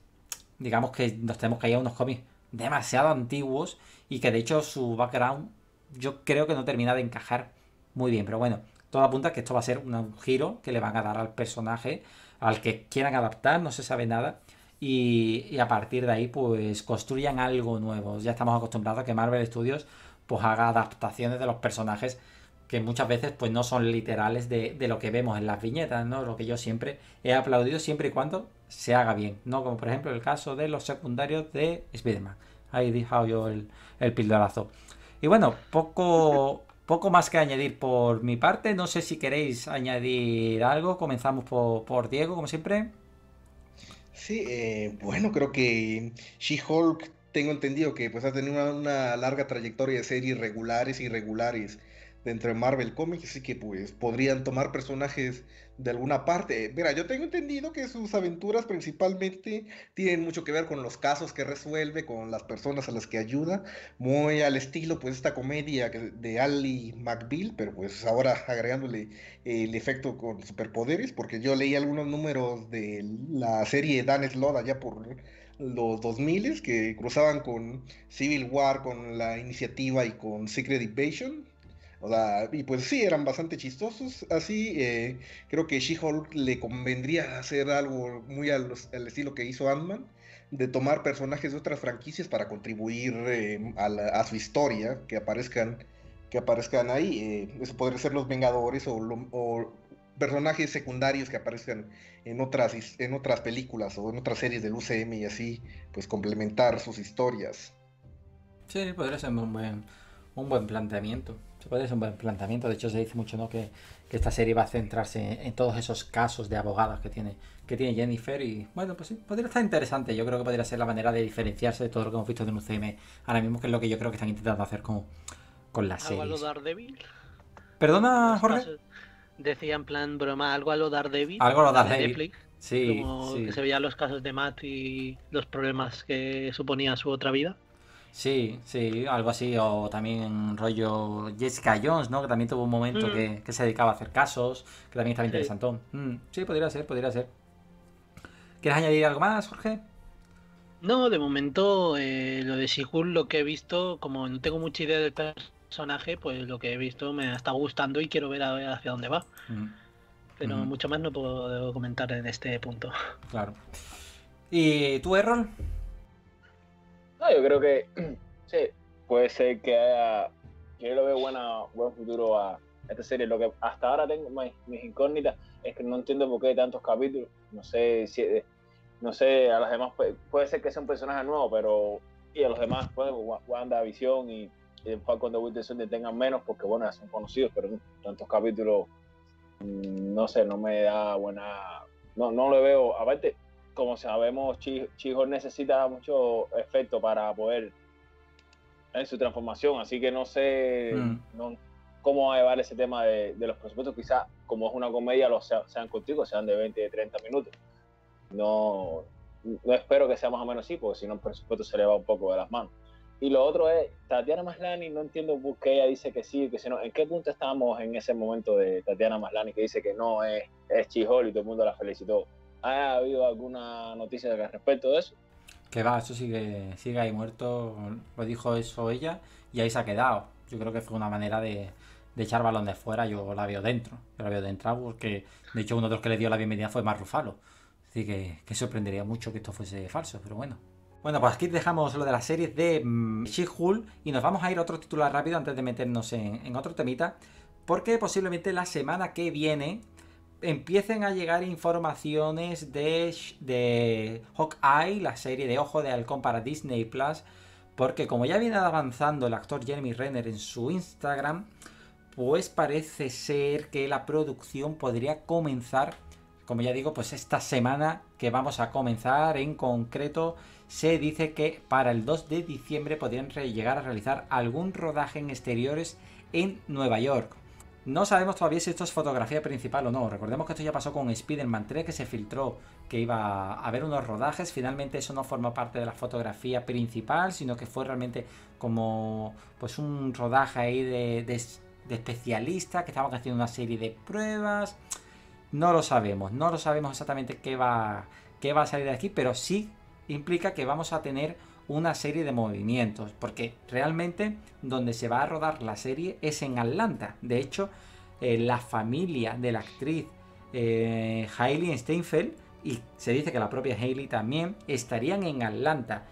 digamos que nos tenemos que ir a unos cómics demasiado antiguos, y que de hecho su background yo creo que no termina de encajar muy bien. Pero bueno, todo apunta a que esto va a ser un giro que le van a dar al personaje, al que quieran adaptar, no se sabe nada, y a partir de ahí pues construyan algo nuevo. Ya estamos acostumbrados a que Marvel Studios pues haga adaptaciones de los personajes que muchas veces pues no son literales de lo que vemos en las viñetas, ¿no? Lo que yo siempre he aplaudido, siempre y cuando se haga bien, ¿no? Como por ejemplo el caso de los secundarios de Spider-Man. Ahí he dejado yo el pildorazo. Y bueno, poco más que añadir por mi parte. No sé si queréis añadir algo. Comenzamos por Diego, como siempre. Sí, bueno, creo que She-Hulk tengo entendido que pues ha tenido una larga trayectoria de series regulares y irregulares dentro de Marvel Comics, así que pues podrían tomar personajes de alguna parte. Mira, yo tengo entendido que sus aventuras principalmente tienen mucho que ver con los casos que resuelve, con las personas a las que ayuda, muy al estilo pues esta comedia de Ally McBeal, pero pues ahora agregándole el efecto con superpoderes, porque yo leí algunos números de la serie Dan Slott allá por los 2000 que cruzaban con Civil War, con La Iniciativa y con Secret Invasion. O sea, y pues sí, eran bastante chistosos. Así, creo que She-Hulk le convendría hacer algo muy al estilo que hizo Ant-Man, de tomar personajes de otras franquicias para contribuir a su historia, que aparezcan ahí. Eso podría ser los Vengadores o personajes secundarios que aparezcan en otras películas o en otras series del UCM, y así pues complementar sus historias. Sí, podría ser un buen planteamiento. Es un buen planteamiento. De hecho, se dice mucho, ¿no?, que esta serie va a centrarse en todos esos casos de abogadas que tiene Jennifer. Y bueno, pues sí, podría estar interesante. Yo creo que podría ser la manera de diferenciarse de todo lo que hemos visto de un UCM ahora mismo, que es lo que yo creo que están intentando hacer con la serie. ¿Algo a lo Daredevil? ¿Perdona, Jorge? Decía en plan broma, algo a lo Daredevil. Algo a lo Daredevil. Sí, como sí, que se veían los casos de Matt y los problemas que suponía su otra vida. Sí, sí, algo así, o también rollo Jessica Jones, ¿no? Que también tuvo un momento que se dedicaba a hacer casos, que también estaba interesantón. Sí, podría ser. ¿Quieres añadir algo más, Jorge? No, de momento lo de She-Hulk, lo que he visto, como no tengo mucha idea del personaje, pues lo que he visto me está gustando y quiero ver hacia dónde va. Pero mucho más no puedo comentar en este punto. Claro. ¿Y tú, Errol? No, yo creo que sí, puede ser que haya, yo le veo buen futuro a esta serie. Lo que hasta ahora tengo, mis incógnitas, es que no entiendo por qué hay tantos capítulos. No sé, a los demás puede ser que sea un personaje nuevo, pero y a los demás, pues, WandaVision y Falcon de Winter Soldier tengan menos, porque bueno, ya son conocidos, pero tantos capítulos, no sé, no me da buena, no le veo, aparte. Como sabemos, She-Hulk necesita mucho efecto para poder en su transformación, así que no sé cómo va a llevar ese tema de los presupuestos. Quizás, como es una comedia, sean corticos, sean de 20, de 30 minutos. No espero que sea más o menos así, porque si no el presupuesto se le va un poco de las manos. Y lo otro es, Tatiana Maslany, no entiendo por qué ella dice que sí, que si no. ¿En qué punto estamos en ese momento de Tatiana Maslany que dice que no es She-Hulk y todo el mundo la felicitó? ¿Ha habido alguna noticia al respecto de eso? Que va, eso sigue ahí muerto, lo dijo eso ella, y ahí se ha quedado. Yo creo que fue una manera de echar balón de fuera. Yo la veo dentro, porque de hecho uno de los que le dio la bienvenida fue Mark Ruffalo. Así que sorprendería mucho que esto fuese falso, pero bueno. Bueno, pues aquí dejamos lo de las series de She-Hulk y nos vamos a ir a otro titular rápido antes de meternos en otro temita, porque posiblemente la semana que viene empiecen a llegar informaciones de Hawkeye, la serie de Ojo de Halcón para Disney Plus, porque como ya viene avanzando el actor Jeremy Renner en su Instagram, pues parece ser que la producción podría comenzar, como ya digo, pues esta semana que vamos a comenzar. En concreto, se dice que para el 2 de diciembre podrían llegar a realizar algún rodaje en exteriores en Nueva York. No sabemos todavía si esto es fotografía principal o no. Recordemos que esto ya pasó con Spider-Man 3, que se filtró que iba a haber unos rodajes. Finalmente eso no formó parte de la fotografía principal, sino que fue realmente como pues un rodaje ahí de especialistas que estaban haciendo una serie de pruebas. No lo sabemos exactamente qué va a salir de aquí, pero sí implica que vamos a tener una serie de movimientos, porque realmente donde se va a rodar la serie es en Atlanta. De hecho, la familia de la actriz Hailey Steinfeld, y se dice que la propia Hailey también, estarían en Atlanta.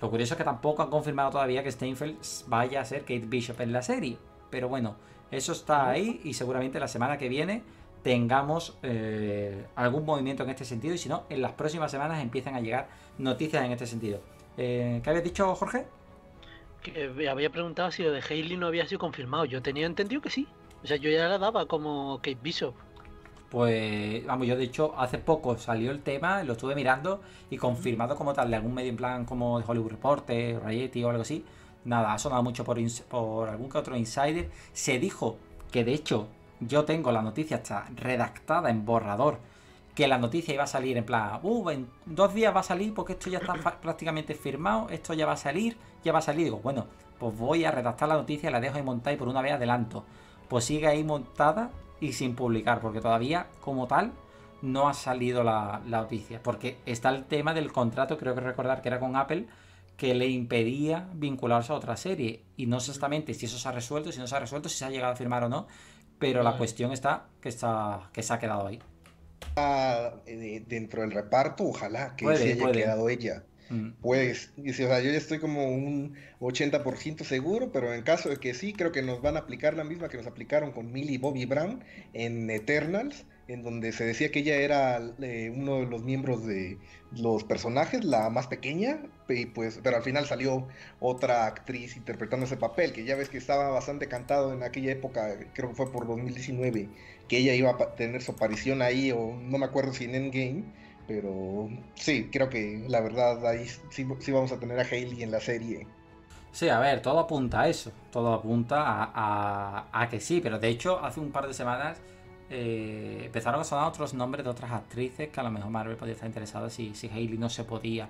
Lo curioso es que tampoco han confirmado todavía que Steinfeld vaya a ser Kate Bishop en la serie, pero bueno, eso está ahí y seguramente la semana que viene tengamos algún movimiento en este sentido, y si no, en las próximas semanas empiezan a llegar noticias en este sentido. ¿Qué habías dicho, Jorge? Que había preguntado si lo de Hailey no había sido confirmado. Yo tenía entendido que sí. O sea, yo ya la daba como Kate Bishop. Pues, vamos, yo de hecho hace poco salió el tema, lo estuve mirando y confirmado como tal de algún medio en plan como de Hollywood Reporter, Variety o algo así. Nada, ha sonado mucho por algún que otro insider. Se dijo que de hecho yo tengo la noticia hasta redactada en borrador, que la noticia iba a salir en plan, en 2 días va a salir porque esto ya está prácticamente firmado, esto ya va a salir, Digo, bueno, pues voy a redactar la noticia, la dejo ahí montada y por una vez adelanto. Pues sigue ahí montada y sin publicar, porque todavía como tal no ha salido la noticia. Porque está el tema del contrato, creo que recordar que era con Apple, que le impedía vincularse a otra serie. Y no sé exactamente si eso se ha resuelto, si no se ha resuelto, si se ha llegado a firmar o no, pero la cuestión está que se ha quedado ahí. Dentro del reparto, ojalá que se haya quedado ella. Pues, dice, o sea, yo ya estoy como un 80% seguro, pero en caso de que sí, creo que nos van a aplicar la misma que nos aplicaron con Millie Bobby Brown en Eternals, en donde se decía que ella era uno de los miembros de los personajes, la más pequeña, y pues, pero al final salió otra actriz interpretando ese papel, que ya ves que estaba bastante cantado en aquella época, creo que fue por 2019, que ella iba a tener su aparición ahí, o no me acuerdo si en Endgame. Pero sí, creo que la verdad ahí sí vamos a tener a Hayley en la serie. Sí, a ver, todo apunta a eso. Todo apunta a que sí. Pero de hecho, hace un par de semanas empezaron a sonar otros nombres de otras actrices que a lo mejor Marvel podría estar interesada si Hayley no se podía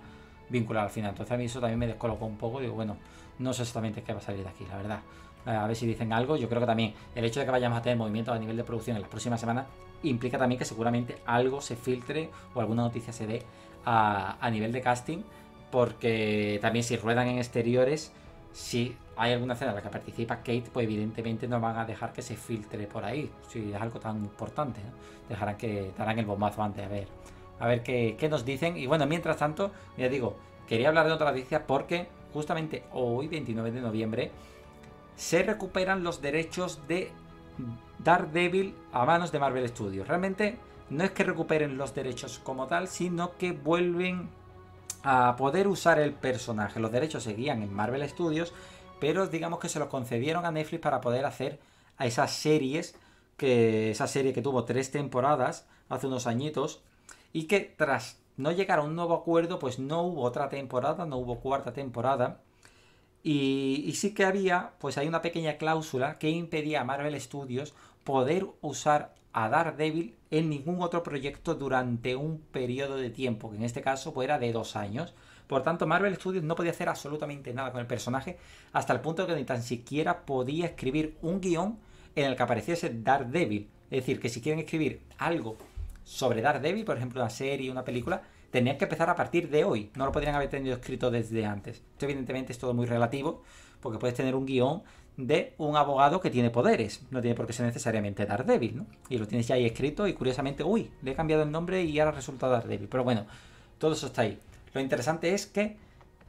vincular al final. Entonces a mí eso también me descolocó un poco. Digo, bueno, no sé exactamente qué va a salir de aquí, la verdad. A ver si dicen algo. Yo creo que también el hecho de que vayamos a tener movimientos a nivel de producción en las próximas semanas implica también que seguramente algo se filtre o alguna noticia se dé a nivel de casting, porque también si ruedan en exteriores, si hay alguna escena en la que participa Kate, pues evidentemente no van a dejar que se filtre por ahí, si es algo tan importante, ¿no? Dejarán que darán el bombazo antes, a ver qué nos dicen. Y bueno, mientras tanto, ya digo, quería hablar de otra noticia porque justamente hoy, 29 de noviembre, se recuperan los derechos de Daredevil a manos de Marvel Studios. Realmente no es que recuperen los derechos como tal, sino que vuelven a poder usar el personaje. Los derechos seguían en Marvel Studios, pero digamos que se los concedieron a Netflix para poder hacer a esas series, esa serie que tuvo 3 temporadas hace unos añitos, y que tras no llegar a un nuevo acuerdo, pues no hubo otra temporada, no hubo 4ª temporada. Y sí que había, pues hay una pequeña cláusula que impedía a Marvel Studios poder usar a Daredevil en ningún otro proyecto durante un periodo de tiempo, que en este caso pues, era de 2 años. Por tanto, Marvel Studios no podía hacer absolutamente nada con el personaje, hasta el punto de que ni tan siquiera podía escribir un guión en el que apareciese Daredevil. Es decir, que si quieren escribir algo sobre Daredevil, por ejemplo una serie, una película, tenían que empezar a partir de hoy, no lo podrían haber tenido escrito desde antes. Esto evidentemente es todo muy relativo, porque puedes tener un guión de un abogado que tiene poderes, no tiene por qué ser necesariamente Daredevil, ¿no? Y lo tienes ya ahí escrito y curiosamente, uy, le he cambiado el nombre y ahora resulta Daredevil. Pero bueno, todo eso está ahí. Lo interesante es que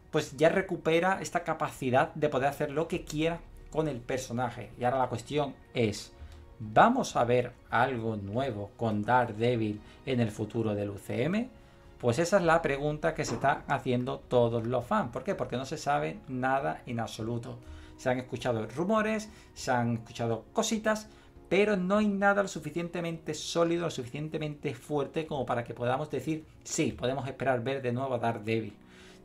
pues ya recupera esta capacidad de poder hacer lo que quiera con el personaje. Y ahora la cuestión es, ¿vamos a ver algo nuevo con Daredevil en el futuro del UCM? Pues esa es la pregunta que se están haciendo todos los fans. ¿Por qué? Porque no se sabe nada en absoluto. Se han escuchado rumores, se han escuchado cositas, pero no hay nada lo suficientemente sólido, lo suficientemente fuerte como para que podamos decir, sí, podemos esperar ver de nuevo a Daredevil.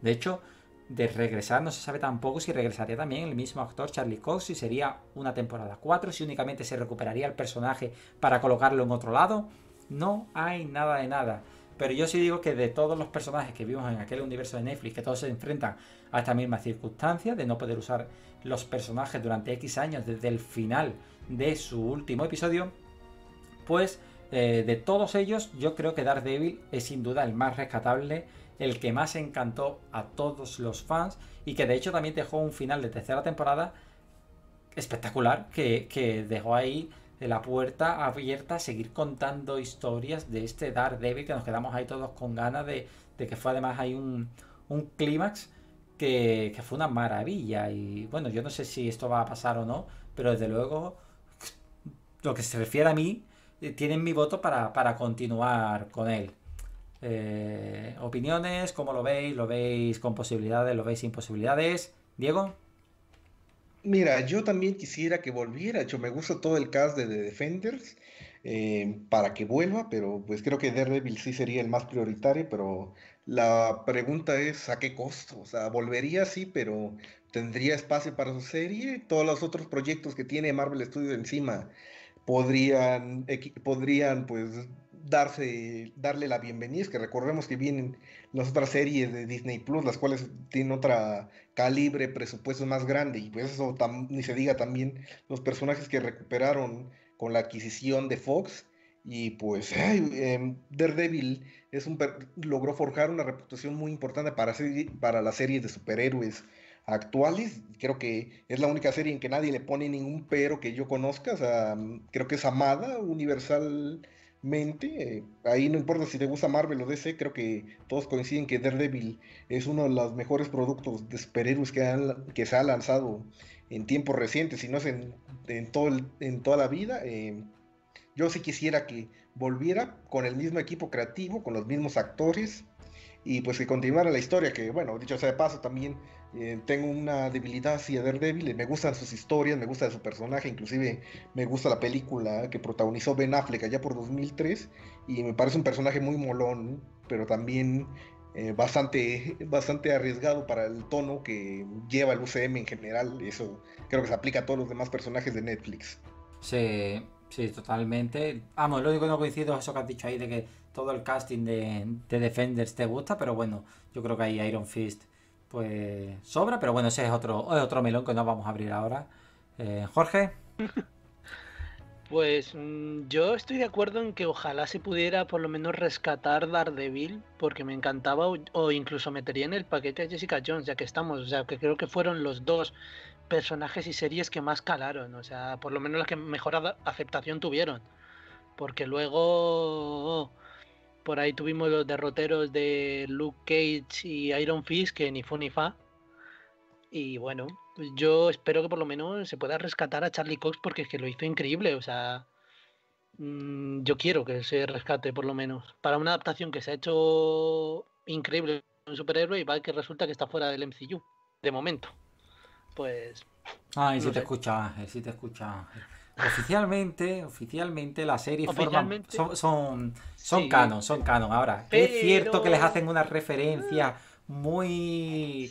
De hecho, de regresar no se sabe tampoco si regresaría también el mismo actor Charlie Cox, si sería una temporada 4, si únicamente se recuperaría el personaje para colocarlo en otro lado. No hay nada de nada. Pero yo sí digo que de todos los personajes que vimos en aquel universo de Netflix, que todos se enfrentan a esta misma circunstancia de no poder usar los personajes durante X años desde el final de su último episodio, pues de todos ellos yo creo que Daredevil es sin duda el más rescatable, el que más encantó a todos los fans y que de hecho también dejó un final de 3ª temporada espectacular, que dejó ahí de la puerta abierta a seguir contando historias de este Daredevil, que nos quedamos ahí todos con ganas de que fue además hay un clímax que fue una maravilla. Y bueno, yo no sé si esto va a pasar o no, pero desde luego lo que se refiere a mí, tienen mi voto para continuar con él. Opiniones, ¿cómo lo veis? ¿Lo veis con posibilidades? ¿Lo veis sin posibilidades? Diego. Mira, yo también quisiera que volviera. Yo me gusta todo el cast de The Defenders. para que vuelva, pero pues creo que Daredevil sí sería el más prioritario, pero la pregunta es ¿a qué costo? O sea, volvería sí, pero ¿tendría espacio para su serie? Todos los otros proyectos que tiene Marvel Studios encima podrían pues darle la bienvenida. Es que recordemos que vienen las otras series de Disney Plus, las cuales tienen otra calibre, presupuesto más grande, y pues eso ni se diga también los personajes que recuperaron con la adquisición de Fox. Y pues Daredevil logró forjar una reputación muy importante para las series de superhéroes actuales. Creo que es la única serie en que nadie le pone ningún pero que yo conozca. O sea, creo que es amada universalmente. Ahí no importa si te gusta Marvel o DC, creo que todos coinciden que Daredevil es uno de los mejores productos de superhéroes que se ha lanzado en tiempos recientes, si no es en toda la vida. Yo sí quisiera que volviera con el mismo equipo creativo, con los mismos actores, y pues que continuara la historia, que bueno, dicho sea de paso, también tengo una debilidad hacia Daredevil. Me gustan sus historias, me gusta su personaje, inclusive me gusta la película que protagonizó Ben Affleck allá por 2003, y me parece un personaje muy molón, pero también bastante arriesgado para el tono que lleva el UCM en general. Eso creo que se aplica a todos los demás personajes de Netflix. Sí, sí, totalmente. Vamos, lo único que no coincido es eso que has dicho ahí de que todo el casting de Defenders te gusta, pero bueno, yo creo que ahí Iron Fist pues sobra, pero bueno, ese es otro melón que no vamos a abrir ahora. Jorge. Pues yo estoy de acuerdo en que ojalá se pudiera por lo menos rescatar Daredevil, porque me encantaba, o incluso metería en el paquete a Jessica Jones, ya que estamos, o sea, que creo que fueron los dos personajes y series que más calaron, o sea, por lo menos las que mejor aceptación tuvieron, porque luego por ahí tuvimos los derroteros de Luke Cage y Iron Fist, que ni fu ni fa. Y bueno, yo espero que por lo menos se pueda rescatar a Charlie Cox, porque es que lo hizo increíble. O sea, yo quiero que se rescate por lo menos para una adaptación que se ha hecho increíble, un superhéroe, y va que resulta que está fuera del MCU de momento. Pues y si te escucha, si te escucha. Oficialmente las series son canon, son canon ahora. Pero es cierto que les hacen unas referencias muy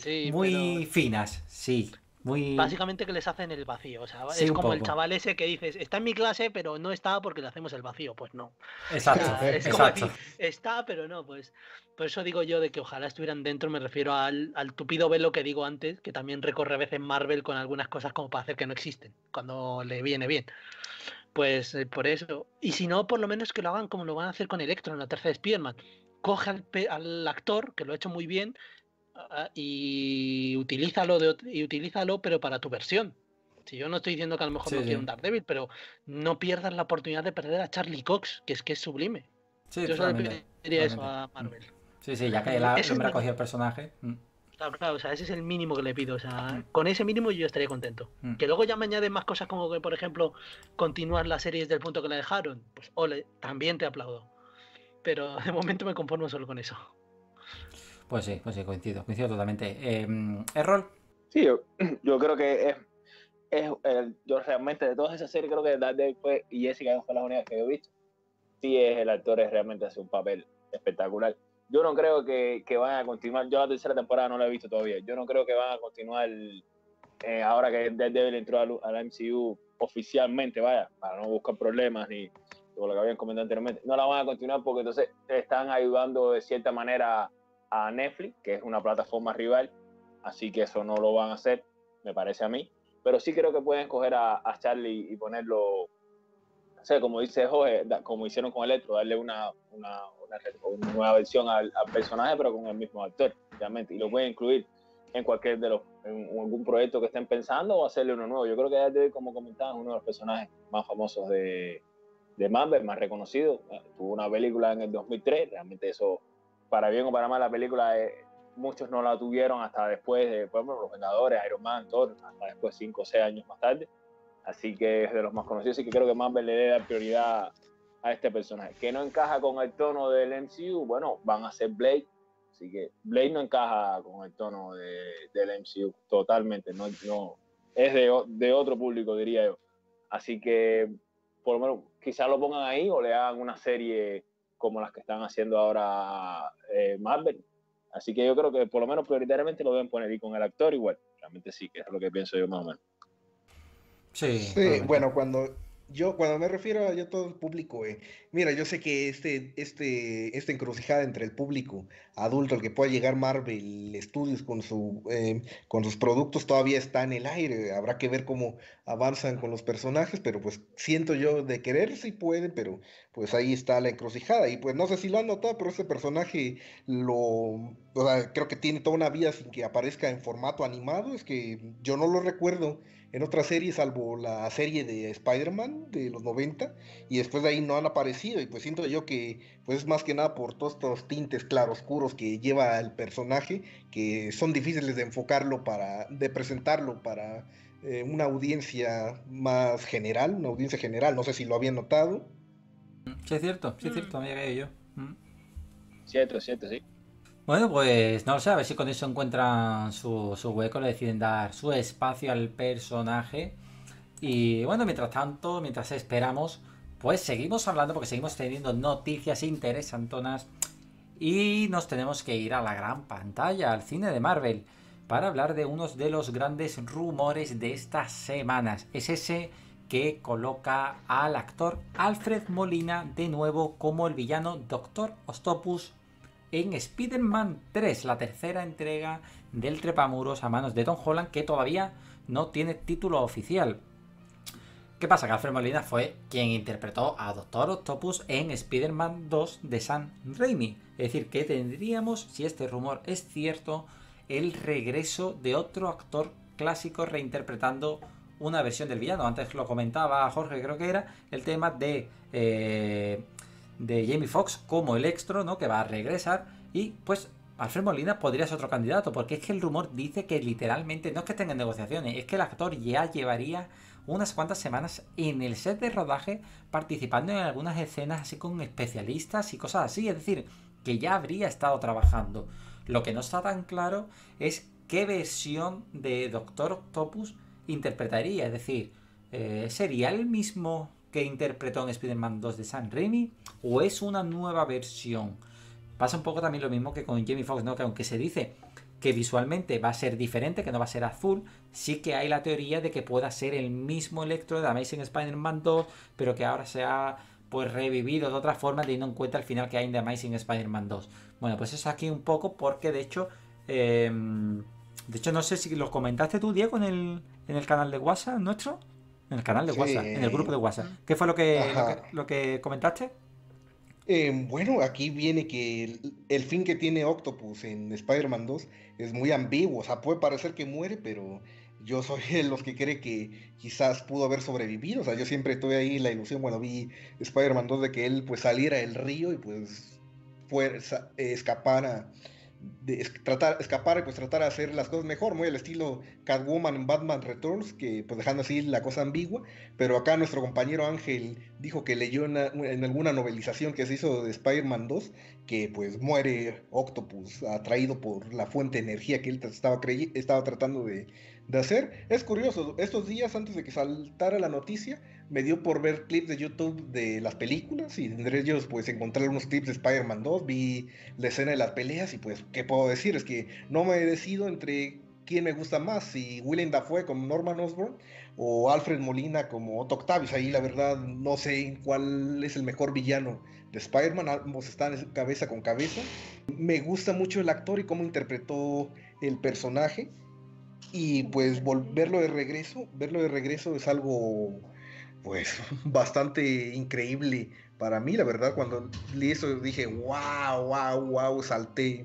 finas, sí. Muy... Básicamente que les hacen el vacío, o sea, sí, es como el chaval ese que dices, está en mi clase, pero no está porque le hacemos el vacío, pues no. Exacto, o sea, es exacto. Como decir, está, pero no, pues por eso digo yo de que ojalá estuvieran dentro. Me refiero al tupido velo que digo antes, que también recorre a veces Marvel con algunas cosas como para hacer que no existen, cuando le viene bien. Pues por eso, y si no, por lo menos que lo hagan como lo van a hacer con Electro en la tercera de Spider-Man. Coge al actor, que lo ha hecho muy bien, y utilízalo, pero para tu versión. Si yo no estoy diciendo que a lo mejor no quiero un Daredevil, pero no pierdas la oportunidad de perder a Charlie Cox, que es sublime. Sí, yo solo le pediría eso a Marvel. Sí, sí, ya que él ha cogido el personaje. Claro, o sea, ese es el mínimo que le pido. O sea, con ese mínimo yo estaría contento. Que luego ya me añaden más cosas, como que, por ejemplo, continuar la serie desde el punto que la dejaron. Pues ole, también te aplaudo. Pero de momento me conformo solo con eso. Pues sí, coincido totalmente. ¿Errol? Sí, yo creo que yo realmente de todas esas series creo que Daredevil y Jessica fue la única que yo he visto. Sí, el actor realmente hace un papel espectacular. Yo no creo que van a continuar, yo la tercera temporada no la he visto todavía, yo no creo que van a continuar ahora que Daredevil entró al MCU oficialmente, vaya, para no buscar problemas ni lo que habían comentado anteriormente. No la van a continuar porque entonces están ayudando de cierta manera a Netflix, que es una plataforma rival, así que eso no lo van a hacer, me parece a mí. Pero sí creo que pueden coger a Charlie y ponerlo, no sé, como dice Jorge, como hicieron con Electro, darle una nueva versión al personaje, pero con el mismo actor, realmente, y lo pueden incluir en cualquier en algún proyecto que estén pensando, o hacerle uno nuevo. Yo creo que Daredevil, como comentaban, es uno de los personajes más famosos de Marvel, más reconocido. Tuvo una película en el 2003, realmente eso, para bien o para mal, la película muchos no la tuvieron hasta después de, por ejemplo, Los Vengadores, Iron Man, Thor, hasta después 5 o 6 años más tarde. Así que es de los más conocidos, así que creo que Marvel le debe dar prioridad a este personaje. ¿Que no encaja con el tono del MCU? Bueno, van a ser Blade, así que Blade no encaja con el tono del MCU totalmente, no es de otro público, diría yo. Así que por lo menos quizás lo pongan ahí o le hagan una serie como las que están haciendo ahora Marvel. Así que yo creo que por lo menos prioritariamente lo deben poner, y con el actor igual. Realmente sí, que es lo que pienso yo más o menos. Sí, sí, bueno, cuando me refiero a yo todo el público, mira, yo sé que esta encrucijada entre el público adulto, el que pueda llegar Marvel Studios con sus productos, todavía está en el aire. Habrá que ver cómo avanzan con los personajes, pero pues siento yo de querer sí pueden, pero pues ahí está la encrucijada. Y pues no sé si lo han notado, pero ese personaje o sea, creo que tiene toda una vida sin que aparezca en formato animado. Es que yo no lo recuerdo en otras series, salvo la serie de Spider-Man de los 90, y después de ahí no han aparecido. Y pues siento yo que pues más que nada por todos estos tintes claroscuros que lleva el personaje, que son difíciles de enfocarlo, de presentarlo para una audiencia más general, no sé si lo habían notado. Sí, es cierto, me llegué yo. Cierto, sí. Bueno, pues no lo sé, a ver si con eso encuentran su hueco, le deciden dar su espacio al personaje. Y bueno, mientras tanto, mientras esperamos, pues seguimos hablando porque seguimos teniendo noticias interesantonas. Y nos tenemos que ir a la gran pantalla, al cine de Marvel, para hablar de uno de los grandes rumores de estas semanas. Es ese que coloca al actor Alfred Molina de nuevo como el villano Doctor Octopus en Spider-Man 3, la tercera entrega del trepamuros a manos de Tom Holland, que todavía no tiene título oficial. ¿Qué pasa? Que Alfred Molina fue quien interpretó a Doctor Octopus en Spider-Man 2 de Sam Raimi. Es decir, que tendríamos, si este rumor es cierto, el regreso de otro actor clásico reinterpretando una versión del villano. Antes lo comentaba Jorge, creo que era el tema de Jamie Foxx como el extra, ¿no? Que va a regresar. Y pues Alfred Molina podría ser otro candidato, porque es que el rumor dice que literalmente no es que estén en negociaciones, es que el actor ya llevaría unas cuantas semanas en el set de rodaje participando en algunas escenas así con especialistas y cosas así. Es decir, que ya habría estado trabajando. Lo que no está tan claro es qué versión de Doctor Octopus interpretaría. Es decir, ¿sería el mismo que interpretó en Spider-Man 2 de Sam Raimi, o es una nueva versión? Pasa un poco también lo mismo que con Jamie Foxx, ¿no? Que aunque se dice que visualmente va a ser diferente, que no va a ser azul, sí que hay la teoría de que pueda ser el mismo Electro de Amazing Spider-Man 2, pero que ahora se ha pues revivido de otra forma, teniendo en cuenta el final que hay en The Amazing Spider-Man 2. Bueno, pues eso aquí un poco, porque de hecho no sé si lo comentaste tú, Diego, en el canal de WhatsApp nuestro. En el canal de WhatsApp, sí. En el grupo de WhatsApp. ¿Qué fue lo que comentaste? Bueno, aquí viene que el fin que tiene Octopus en Spider-Man 2 es muy ambiguo. O sea, puede parecer que muere, pero yo soy de los que cree que quizás pudo haber sobrevivido. O sea, yo siempre tuve ahí la ilusión, bueno, vi Spider-Man 2, de que él pues saliera del río y pues escapara. Escapar y pues tratar de hacer las cosas mejor, muy al estilo Catwoman en Batman Returns, que pues dejando así la cosa ambigua. Pero acá nuestro compañero Ángel dijo que leyó en alguna novelización que se hizo de Spider-Man 2 que pues muere Octopus atraído por la fuente de energía que él estaba tratando de hacer. Es curioso, estos días antes de que saltara la noticia me dio por ver clips de YouTube de las películas, y entre ellos pues encontré unos clips de Spider-Man 2, vi la escena de las peleas y pues ¿qué puedo decir? Es que no me he decidido entre quién me gusta más, si Willem Dafoe como Norman Osborn o Alfred Molina como Otto Octavius. Ahí la verdad no sé cuál es el mejor villano de Spider-Man, ambos están cabeza con cabeza. Me gusta mucho el actor y cómo interpretó el personaje, y pues verlo de regreso es algo pues bastante increíble para mí, la verdad. Cuando leí eso dije wow, salté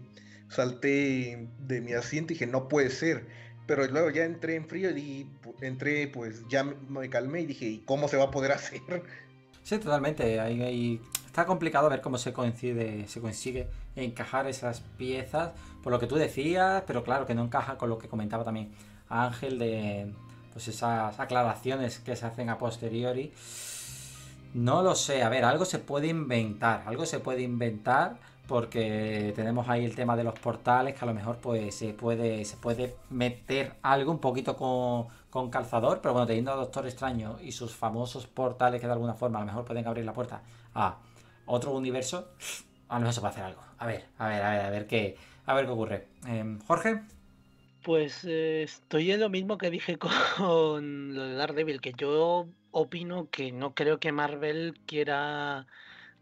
de mi asiento y dije no puede ser, pero luego ya entré en frío y entré, pues ya me calmé y dije ¿y cómo se va a poder hacer? Sí, totalmente, ahí está complicado ver cómo se consigue encajar esas piezas, por lo que tú decías, pero claro que no encaja con lo que comentaba también Ángel de pues esas aclaraciones que se hacen a posteriori. No lo sé, a ver, algo se puede inventar, porque tenemos ahí el tema de los portales, que a lo mejor pues se puede meter algo un poquito con calzador, pero bueno, teniendo a Doctor Extraño y sus famosos portales que de alguna forma a lo mejor pueden abrir la puerta a otro universo, a lo mejor se puede hacer algo. A ver qué ocurre. Jorge. Pues estoy en lo mismo que dije con lo de Daredevil, que yo opino que no creo que Marvel quiera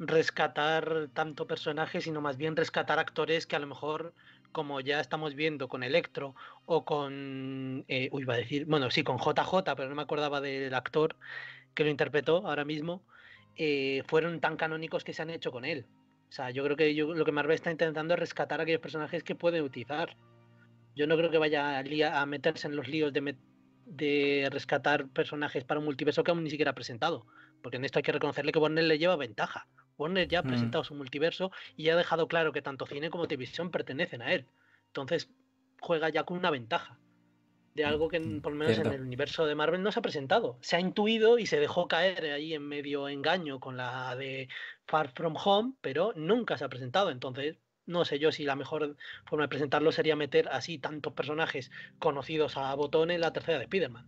rescatar tanto personaje, sino más bien rescatar actores que a lo mejor, como ya estamos viendo con Electro o con... con JJ, pero no me acordaba del actor que lo interpretó ahora mismo, fueron tan canónicos que se han hecho con él. O sea, yo creo que lo que Marvel está intentando es rescatar a aquellos personajes que pueden utilizar. Yo no creo que vaya a meterse en los líos de rescatar personajes para un multiverso que aún ni siquiera ha presentado. Porque en esto hay que reconocerle que Warner le lleva ventaja. Warner ya ha presentado su multiverso y ya ha dejado claro que tanto cine como televisión pertenecen a él. Entonces juega ya con una ventaja de algo que por lo menos en el universo de Marvel no se ha presentado. Se ha intuido y se dejó caer ahí en medio engaño con la de Far From Home, pero nunca se ha presentado. Entonces no sé yo si la mejor forma de presentarlo sería meter así tantos personajes conocidos a botones en la tercera de Spider-Man.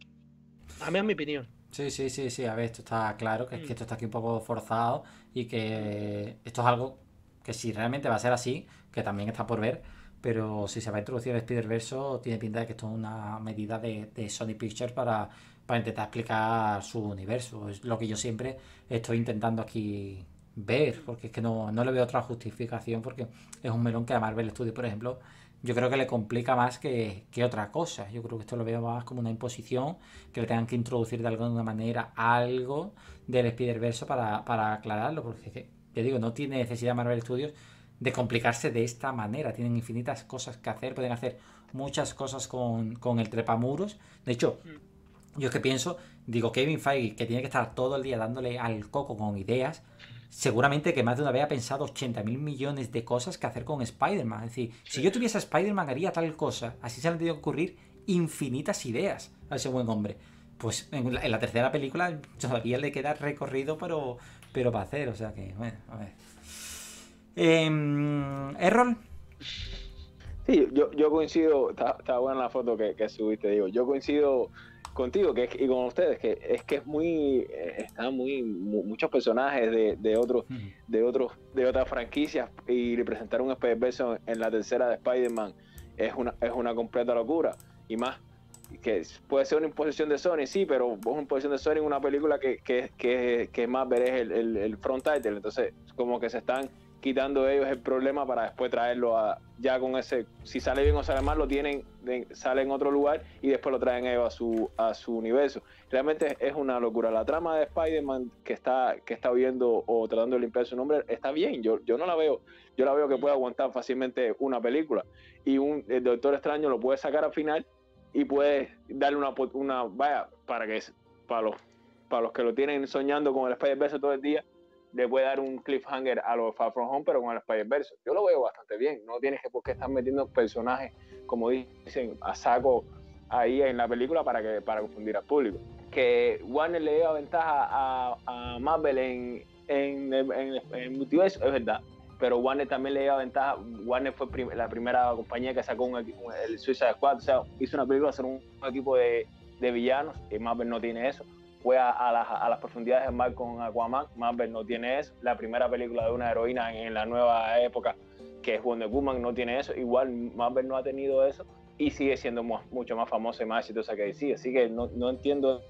A mí es mi opinión. Sí, a ver, esto está claro, que es que esto está aquí un poco forzado y que esto es algo que si realmente va a ser así, que también está por ver, pero si se va a introducir el Spider-Verse, tiene pinta de que esto es una medida de Sony Pictures para intentar explicar su universo. Es lo que yo siempre estoy intentando aquí ver, porque es que no le veo otra justificación, porque es un melón que a Marvel Studios, por ejemplo, yo creo que le complica más que otra cosa. Yo creo que esto lo veo más como una imposición, que le tengan que introducir de alguna manera algo del Spider-Verse para aclararlo, porque es que, ya digo, no tiene necesidad Marvel Studios de complicarse de esta manera. Tienen infinitas cosas que hacer, pueden hacer muchas cosas con el trepamuros. De hecho, yo es que pienso, digo, Kevin Feige, que tiene que estar todo el día dándole al coco con ideas, seguramente que más de una vez ha pensado 80.000 millones de cosas que hacer con Spider-Man. Es decir, si yo tuviese a Spider-Man haría tal cosa. Así se le han tenido que ocurrir infinitas ideas a ese buen hombre. Pues en la tercera película todavía le queda recorrido, pero para hacer. O sea que, bueno, a ver. ¿Errol? Sí, yo coincido. Está buena la foto que subiste, digo. Yo coincido contigo y con ustedes, que es muy, están muchos personajes de otras franquicias, y representar un Spider-Verse en la tercera de Spider-Man es una completa locura, y más que puede ser una imposición de Sony, sí, pero es una imposición de Sony en una película que más ver es el front title. Entonces como que se están quitando ellos el problema para después traerlo ya con ese, si sale bien o sale mal, lo tienen, sale en otro lugar y después lo traen ellos a su universo. Realmente es una locura. La trama de Spider-Man que está viendo o tratando de limpiar su nombre está bien, yo no la veo, yo la veo que puede aguantar fácilmente una película, y el Doctor Extraño lo puede sacar al final y puede darle para los que lo tienen soñando con el Spider-Verse todo el día, le puede dar un cliffhanger a los Far From Home, pero con el Spider-Verse. Yo lo veo bastante bien. No tienes por qué estar metiendo personajes, como dicen, a saco ahí en la película para confundir al público. Que Warner le dio ventaja a Marvel en multiverso, es verdad. Pero Warner también le dio ventaja. Warner fue la primera compañía que sacó el Suicide Squad. O sea, hizo una película sobre un equipo de villanos, y Marvel no tiene eso. Fue a las profundidades del mar con Aquaman. Marvel no tiene eso. La primera película de una heroína en la nueva época, que es Wonder Woman, no tiene eso. Igual Marvel no ha tenido eso y sigue siendo mucho más famosa y más exitosa que DC. Así que no entiendo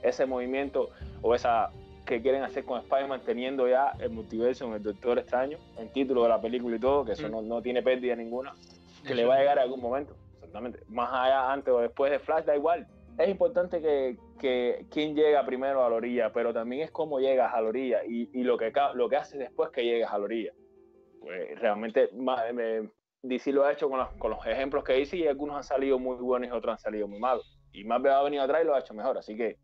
ese movimiento o esa que quieren hacer con Spider-Man, teniendo ya el multiverso en el Doctor Extraño, el título de la película y todo, que eso no tiene pérdida ninguna, que le va a llegar en algún momento. Exactamente. Más allá, antes o después de Flash, da igual. Es importante que quién llega primero a la orilla, pero también es cómo llegas a la orilla y lo que haces después que llegas a la orilla. Pues realmente DC lo ha hecho con los ejemplos que hice, y algunos han salido muy buenos y otros han salido muy malos. Y Marvel ha venido atrás y lo ha hecho mejor. Así que,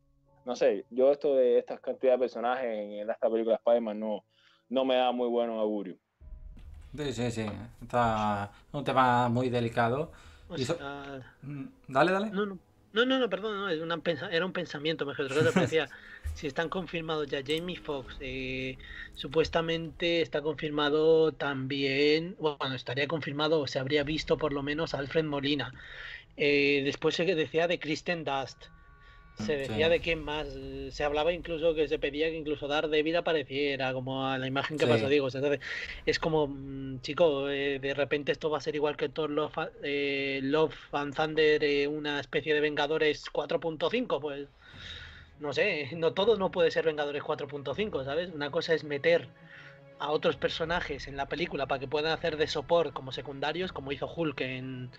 no sé, yo esto de estas cantidades de personajes en esta película de Spider-Man no me da muy buen augurio. Sí. Está un tema muy delicado. Dale. No. No, perdón, no, era un pensamiento, mejor otra cosa. Decía, si están confirmados ya Jamie Foxx, supuestamente está confirmado también, bueno, estaría confirmado o se habría visto por lo menos Alfred Molina. Después se decía de Kristen Dunst, se decía de quién más, se hablaba incluso que se pedía que incluso Daredevil apareciera, como a la imagen que pasó Diego. Entonces, es como, chico, de repente esto va a ser igual que Thor Love and Thunder, una especie de Vengadores 4.5, pues no sé, no todo no puede ser Vengadores 4.5, ¿sabes? Una cosa es meter a otros personajes en la película para que puedan hacer de soporte como secundarios, como hizo Hulk en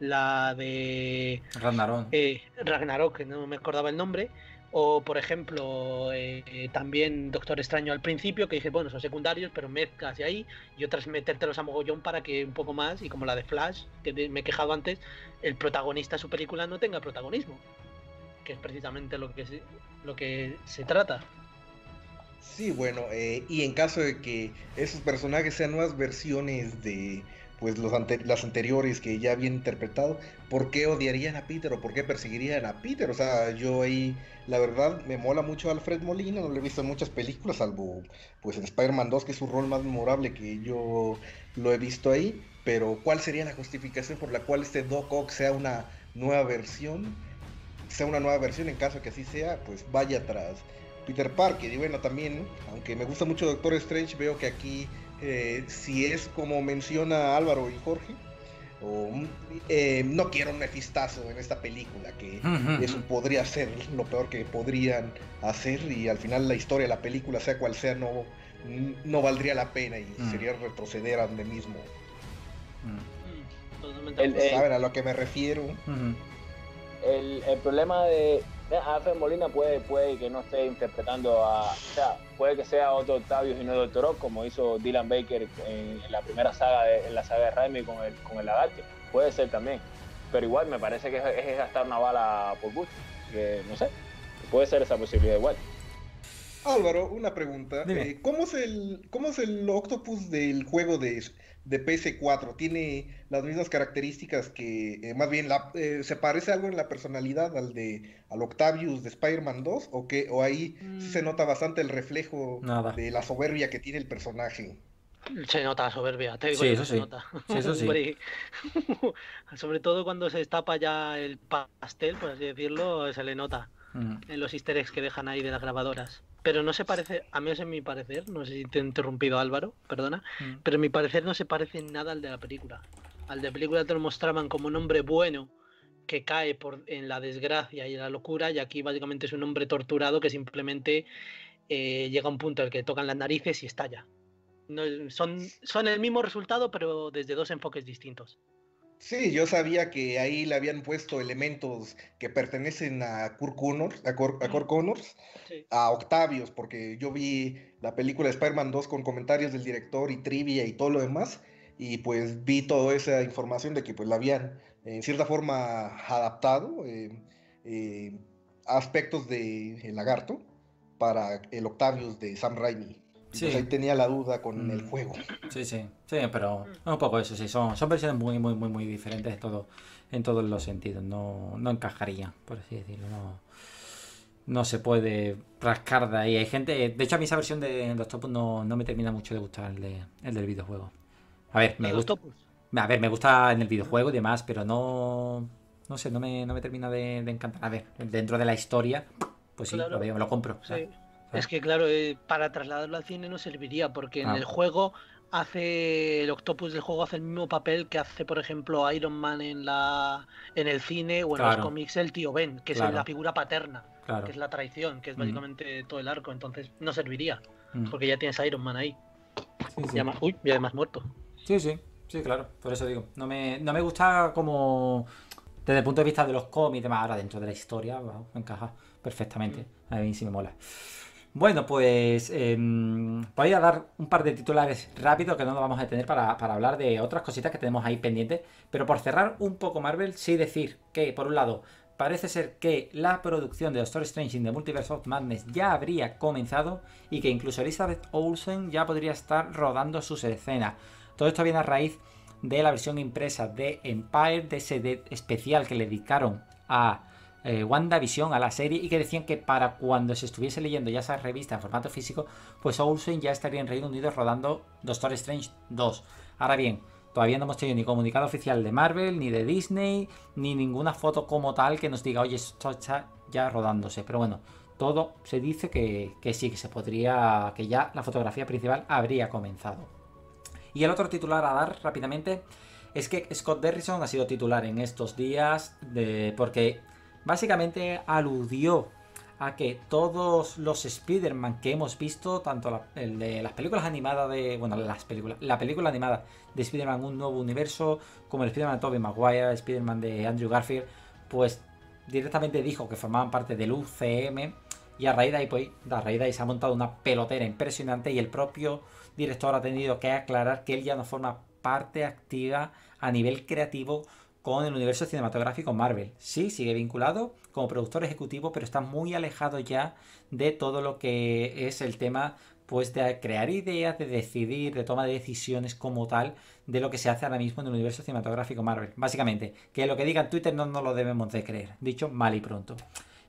la de Ragnarok, que no me acordaba el nombre, o por ejemplo también Doctor Extraño al principio, que dije, bueno, son secundarios, pero mezclas y ahí, y otras metértelos a mogollón para que un poco más, y como la de Flash, que me he quejado antes, el protagonista de su película no tenga protagonismo, que es precisamente lo que se trata. Sí, bueno, y en caso de que esos personajes sean nuevas versiones de pues las anteriores que ya habían interpretado, ¿por qué odiarían a Peter o por qué perseguirían a Peter? O sea, yo ahí, la verdad, me mola mucho Alfred Molina, no lo he visto en muchas películas, salvo pues en Spider-Man 2, que es su rol más memorable que yo lo he visto ahí, pero ¿cuál sería la justificación por la cual este Doc Ock sea una nueva versión? En caso de que así sea, pues vaya atrás Peter Parker. Y bueno, también, aunque me gusta mucho Doctor Strange, veo que aquí si es como menciona Álvaro y Jorge, no quiero un mefistazo en esta película, que eso podría ser lo peor que podrían hacer, y al final la historia de la película, sea cual sea, no valdría la pena, y sería retroceder a donde mismo. ¿Saben a lo que me refiero? El problema de Alfred Molina puede que no esté interpretando a... O sea, puede que sea otro Octavius y no Doctor Ock, como hizo Dylan Baker en la primera saga, en la saga de Raimi con el lagarto. Puede ser también. Pero igual me parece que es gastar una bala por gusto. Que no sé, puede ser esa posibilidad igual. Álvaro, una pregunta. ¿Cómo es el Octopus del juego de PS4? ¿Tiene las mismas características que... más bien, ¿se parece algo en la personalidad al Octavius de Spider-Man 2? ¿O ahí se nota bastante el reflejo de la soberbia que tiene el personaje? Se nota la soberbia, te digo, sí, eso sí. Se nota. Sí, eso sí. Sobre todo cuando se destapa ya el pastel, por así decirlo, se le nota en los easter eggs que dejan ahí de las grabadoras. Pero no se parece, a mí es en mi parecer, no sé si te he interrumpido, Álvaro, perdona, pero en mi parecer no se parece en nada al de la película. Al de la película te lo mostraban como un hombre bueno que cae en la desgracia y la locura, y aquí básicamente es un hombre torturado que simplemente llega a un punto en el que tocan las narices y estalla. No, son el mismo resultado, pero desde dos enfoques distintos. Sí, yo sabía que ahí le habían puesto elementos que pertenecen a Kurt Connors, sí, a Octavius, porque yo vi la película de Spider-Man 2 con comentarios del director y trivia y todo lo demás, y pues vi toda esa información de que pues la habían, en cierta forma, adaptado aspectos del lagarto para el Octavius de Sam Raimi. Sí. Pues ahí tenía la duda con el juego. Sí, pero un poco eso, sí, son versiones muy diferentes en todos los sentidos. No encajaría, por así decirlo. No se puede rascar de ahí. Hay gente... De hecho, a mí esa versión de Octopus no me termina mucho de gustar, el del videojuego. A ver, me gusta en el videojuego y demás, pero no sé, no me termina de encantar. A ver, dentro de la historia, pues sí, claro, lo veo, me lo compro. Sí. ¿Sabes? Es que claro, para trasladarlo al cine no serviría, porque en el juego el Octopus del juego hace el mismo papel que hace, por ejemplo, Iron Man en el cine, o en los cómics el tío Ben, que es la figura paterna, que es la traición, que es básicamente todo el arco. Entonces no serviría, porque ya tienes a Iron Man ahí. Sí. Y además muerto. Sí, claro, por eso digo, no me gusta como... Desde el punto de vista de los cómics y demás, ahora dentro de la historia, wow, me encaja perfectamente. A mí sí me mola. Bueno, pues voy a dar un par de titulares rápidos que no nos vamos a detener para hablar de otras cositas que tenemos ahí pendientes. Pero por cerrar un poco Marvel, sí decir que, por un lado, parece ser que la producción de Doctor Strange in the Multiverse of Madness ya habría comenzado y que incluso Elizabeth Olsen ya podría estar rodando sus escenas. Todo esto viene a raíz de la versión impresa de Empire, de ese especial que le dedicaron a WandaVision a la serie, y que decían que para cuando se estuviese leyendo ya esa revista en formato físico, pues Olsen ya estaría en Reino Unido rodando Doctor Strange 2. Ahora bien, todavía no hemos tenido ni comunicado oficial de Marvel, ni de Disney, ni ninguna foto como tal que nos diga, oye, esto está ya rodándose. Pero bueno, todo se dice que sí, que se podría, que ya la fotografía principal habría comenzado. Y el otro titular a dar rápidamente es que Scott Derrickson ha sido titular en estos días porque básicamente aludió a que todos los Spider-Man que hemos visto, tanto el de las películas animadas de... Bueno, la película animada de Spider-Man Un Nuevo Universo, como el Spider-Man de Tobey Maguire, el Spider-Man de Andrew Garfield, pues directamente dijo que formaban parte del UCM, y a raíz de ahí, pues, se ha montado una pelotera impresionante, y el propio director ha tenido que aclarar que él ya no forma parte activa a nivel creativo con el universo cinematográfico Marvel. Sí, sigue vinculado como productor ejecutivo, pero está muy alejado ya de todo lo que es el tema, pues, de crear ideas, de decidir, de toma de decisiones como tal, de lo que se hace ahora mismo en el universo cinematográfico Marvel. Básicamente, que lo que diga en Twitter no nos lo debemos de creer. Dicho mal y pronto.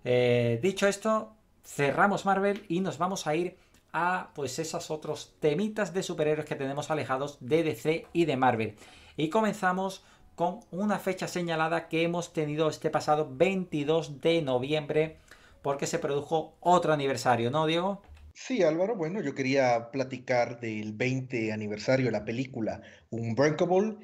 Dicho esto, cerramos Marvel y nos vamos a ir a, pues, esos otros temitas de superhéroes que tenemos alejados de DC y de Marvel. Y comenzamos con una fecha señalada que hemos tenido este pasado 22 de noviembre, porque se produjo otro aniversario, ¿no, Diego? Sí, Álvaro, bueno, yo quería platicar del 20 aniversario de la película Unbreakable.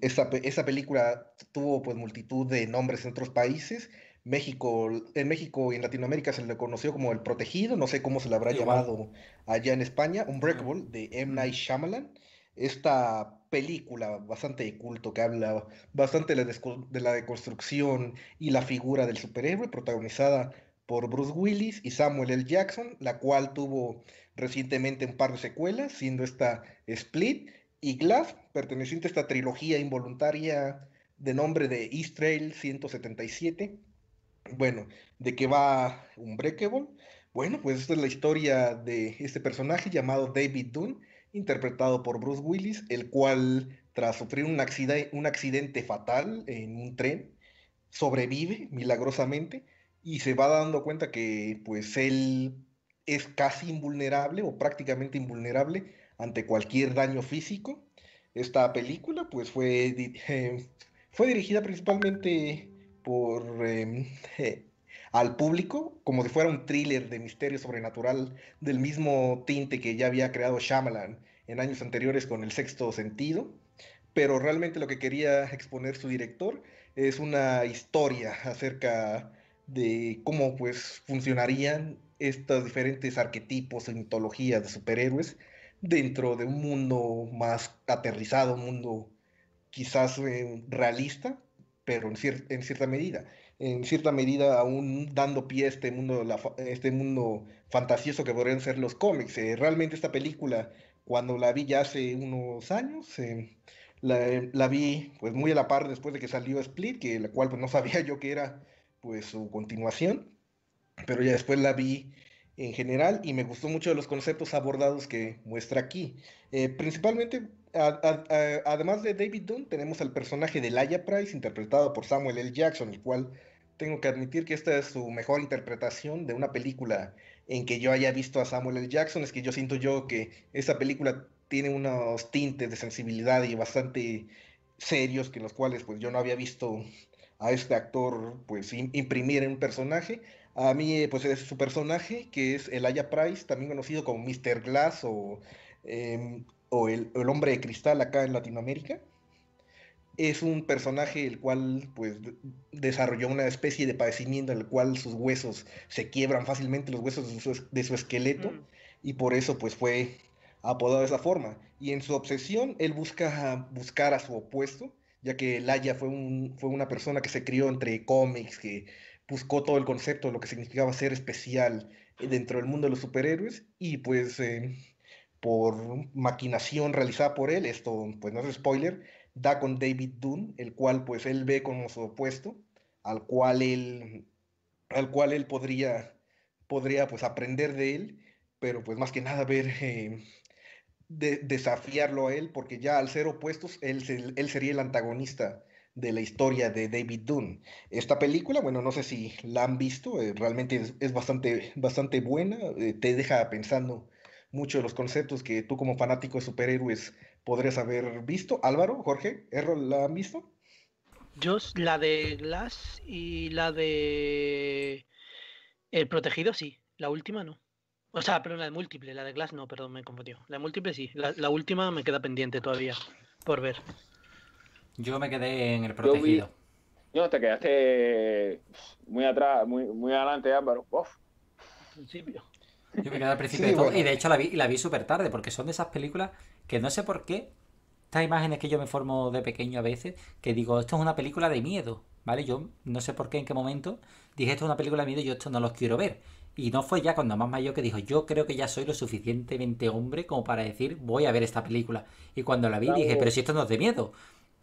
Esa película tuvo, pues, multitud de nombres en otros países. En México y en Latinoamérica se le conoció como El Protegido, no sé cómo se le habrá llamado allá en España. Unbreakable, de M. Night Shyamalan. Esta película bastante de culto que habla bastante de la deconstrucción y la figura del superhéroe, protagonizada por Bruce Willis y Samuel L. Jackson, la cual tuvo recientemente un par de secuelas, siendo esta Split y Glass, perteneciente a esta trilogía involuntaria de nombre de East Trail 177. Bueno, ¿de qué va Unbreakable? Bueno, pues esta es la historia de este personaje llamado David Dunn, interpretado por Bruce Willis, el cual, tras sufrir un accidente fatal en un tren, sobrevive milagrosamente y se va dando cuenta que, pues, él es casi invulnerable o prácticamente invulnerable ante cualquier daño físico. Esta película, pues, fue dirigida principalmente al público, como si fuera un thriller de misterio sobrenatural del mismo tinte que ya había creado Shyamalan en años anteriores con El Sexto Sentido, pero realmente lo que quería exponer su director es una historia acerca de cómo, pues, funcionarían estos diferentes arquetipos y mitologías de superhéroes dentro de un mundo más aterrizado, un mundo quizás realista, pero en cierta medida aún dando pie a este mundo fantasioso que podrían ser los cómics. Realmente esta película, cuando la vi ya hace unos años, la vi, pues, muy a la par después de que salió Split, que la cual, pues, no sabía yo que era, pues, su continuación, pero ya después la vi en general y me gustó mucho los conceptos abordados que muestra aquí. Principalmente, además de David Dunn, tenemos al personaje de Elijah Price, interpretado por Samuel L. Jackson, el cual tengo que admitir que esta es su mejor interpretación de una película en que yo haya visto a Samuel L. Jackson. Es que yo siento yo que esta película tiene unos tintes de sensibilidad y bastante serios, que los cuales, pues, yo no había visto a este actor, pues, imprimir en un personaje. A mí, pues, es su personaje, que es Elijah Price, también conocido como Mr. Glass o el hombre de cristal acá en Latinoamérica. Es un personaje el cual, pues, desarrolló una especie de padecimiento en el cual sus huesos se quiebran fácilmente, los huesos de su esqueleto, y por eso, pues, fue apodado de esa forma. Y en su obsesión, él busca buscar a su opuesto, ya que Elijah fue una persona que se crió entre cómics, que buscó todo el concepto de lo que significaba ser especial dentro del mundo de los superhéroes, y, pues, por maquinación realizada por él, esto, pues, no es spoiler, da con David Dunn, el cual, pues, él ve como su opuesto, al cual él podría pues, aprender de él, pero, pues, más que nada ver, desafiarlo a él, porque ya al ser opuestos, él sería el antagonista de la historia de David Dunn. Esta película, bueno, no sé si la han visto, realmente es bastante buena, te deja pensando mucho de los conceptos que tú como fanático de superhéroes podrías haber visto. Álvaro, Jorge, Errol, ¿la han visto? Yo, la de Glass y la de El Protegido, sí. La última, no. O sea, pero la de Múltiple, la de Glass no, perdón, me confundió. La de Múltiple, sí. La última me queda pendiente todavía por ver. Yo me quedé en El Protegido. No, te quedaste muy atrás, muy adelante, Álvaro. Uf. Al principio. Yo me quedé al principio de todo. Bueno. Y de hecho la vi súper tarde, porque son de esas películas que no sé por qué. Estas imágenes que yo me formo de pequeño a veces, que digo, esto es una película de miedo, ¿vale? Yo no sé por qué, en qué momento dije, esto es una película de miedo, yo esto no los quiero ver. Y no fue ya cuando más mayor que dijo, yo creo que ya soy lo suficientemente hombre como para decir, voy a ver esta película. Y cuando la vi dije, pero si esto no es de miedo,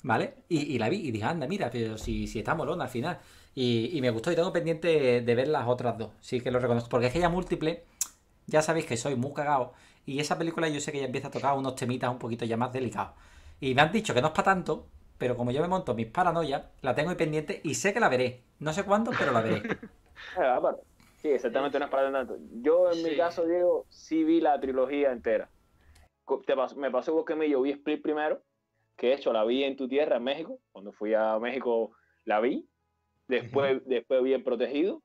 ¿vale? Y la vi y dije, anda, mira, pero si está molona al final. Y me gustó y tengo pendiente de ver las otras dos, sí que lo reconozco. Porque es que ya Múltiple, ya sabéis que soy muy cagado. Y esa película yo sé que ya empieza a tocar unos temitas un poquito ya más delicados. Y me han dicho que no es para tanto, pero como yo me monto mis paranoias, la tengo ahí pendiente y sé que la veré. No sé cuándo, pero la veré. Sí, exactamente, no es para tanto. Yo, en mi caso, Diego, sí vi la trilogía entera. Me pasó igual que a mí, yo vi Split primero, que de hecho la vi en tu tierra, en México. Cuando fui a México la vi. Después vi El Protegido.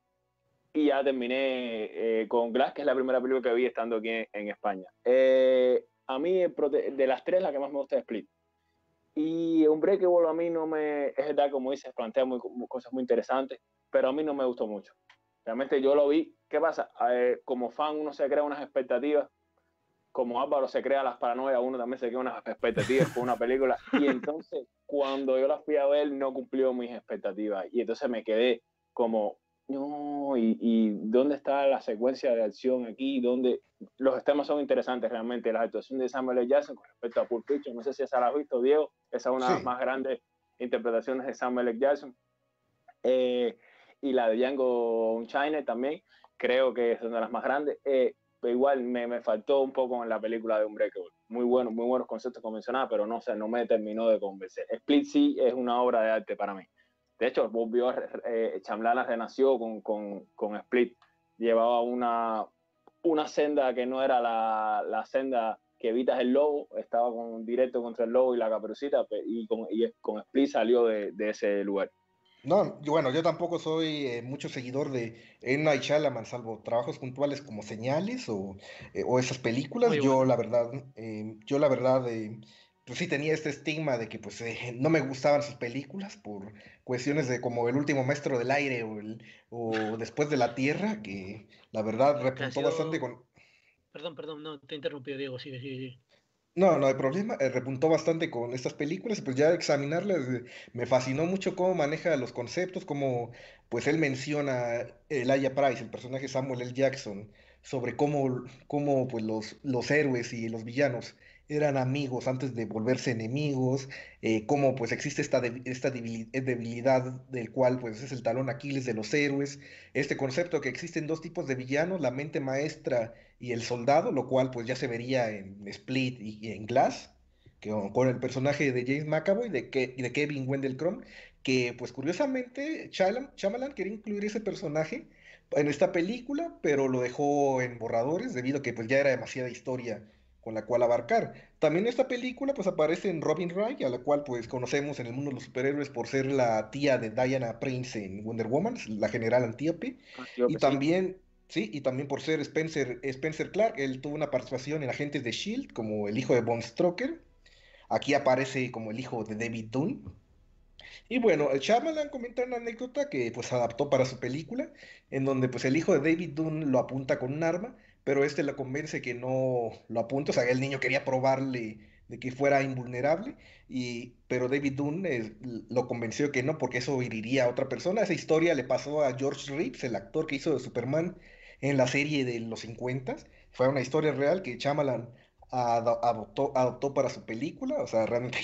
Y ya terminé con Glass, que es la primera película que vi estando aquí en España. A mí, de las tres, la que más me gusta es Split. Y Unbreakable a mí no me... Es verdad, como dices, plantea cosas muy interesantes, pero a mí no me gustó mucho. Realmente yo lo vi. ¿Qué pasa? Como fan uno se crea unas expectativas, como Álvaro se crea las paranoias, uno también se crea unas expectativas con una película. Y entonces, cuando yo las fui a ver, no cumplió mis expectativas. Y entonces me quedé como... No, y dónde está la secuencia de acción aquí, donde los temas son interesantes realmente, la actuación de Samuel L. Jackson con respecto a Pulp Fiction, no sé si esa la has visto, Diego, esa es una de las más grandes interpretaciones de Samuel L. Jackson, y la de Django Unchained también, creo que es una de las más grandes, pero igual me faltó un poco en la película de Unbreakable, muy buenos conceptos convencionales, pero no, o sea, no me terminó de convencer. Split sí es una obra de arte para mí. De hecho, volvió, Chamlana renació con Split. Llevaba una senda que no era la senda que evitas el lobo, estaba directo contra el lobo y la Caperucita, y con Split salió de ese lugar. No, bueno, yo tampoco soy mucho seguidor de M. Night Shyamalan, salvo trabajos puntuales como Señales o esas películas. Bueno. Yo la verdad, pues sí tenía este estigma de que pues no me gustaban sus películas por cuestiones de como El Último Maestro del Aire o Después de la Tierra, que la verdad repuntó bastante con... Perdón, no, te interrumpió, Diego, sigue. No hay problema, repuntó bastante con estas películas, pues ya examinarlas, me fascinó mucho cómo maneja los conceptos, cómo pues él menciona Elijah Price, el personaje Samuel L. Jackson, sobre cómo pues los héroes y los villanos eran amigos antes de volverse enemigos, cómo pues existe esta debilidad del cual pues es el talón Aquiles de los héroes, este concepto que existen dos tipos de villanos, la mente maestra y el soldado, lo cual pues ya se vería en Split y en Glass, que, con el personaje de James McAvoy y de Kevin Wendell Crumb, que pues curiosamente Shyamalan quería incluir ese personaje en esta película, pero lo dejó en borradores debido a que pues ya era demasiada historia con la cual abarcar. También esta película pues aparece en Robin Wright, a la cual pues conocemos en el mundo de los superhéroes por ser la tía de Diana Prince en Wonder Woman, la general Antíope, y también y también por ser Spencer Clark. Él tuvo una participación en Agentes de S.H.I.E.L.D. como el hijo de Von Strucker. Aquí aparece como el hijo de David Dunn. Y bueno, Shyamalan comenta una anécdota que pues adaptó para su película, en donde pues el hijo de David Dunn lo apunta con un arma, pero este la convence que no lo apunte, o sea, el niño quería probarle de que fuera invulnerable, pero David Dunn lo convenció que no, porque eso heriría a otra persona. Esa historia le pasó a George Reeves, el actor que hizo de Superman en la serie de los 50, fue una historia real que Shyamalan adoptó para su película, o sea, realmente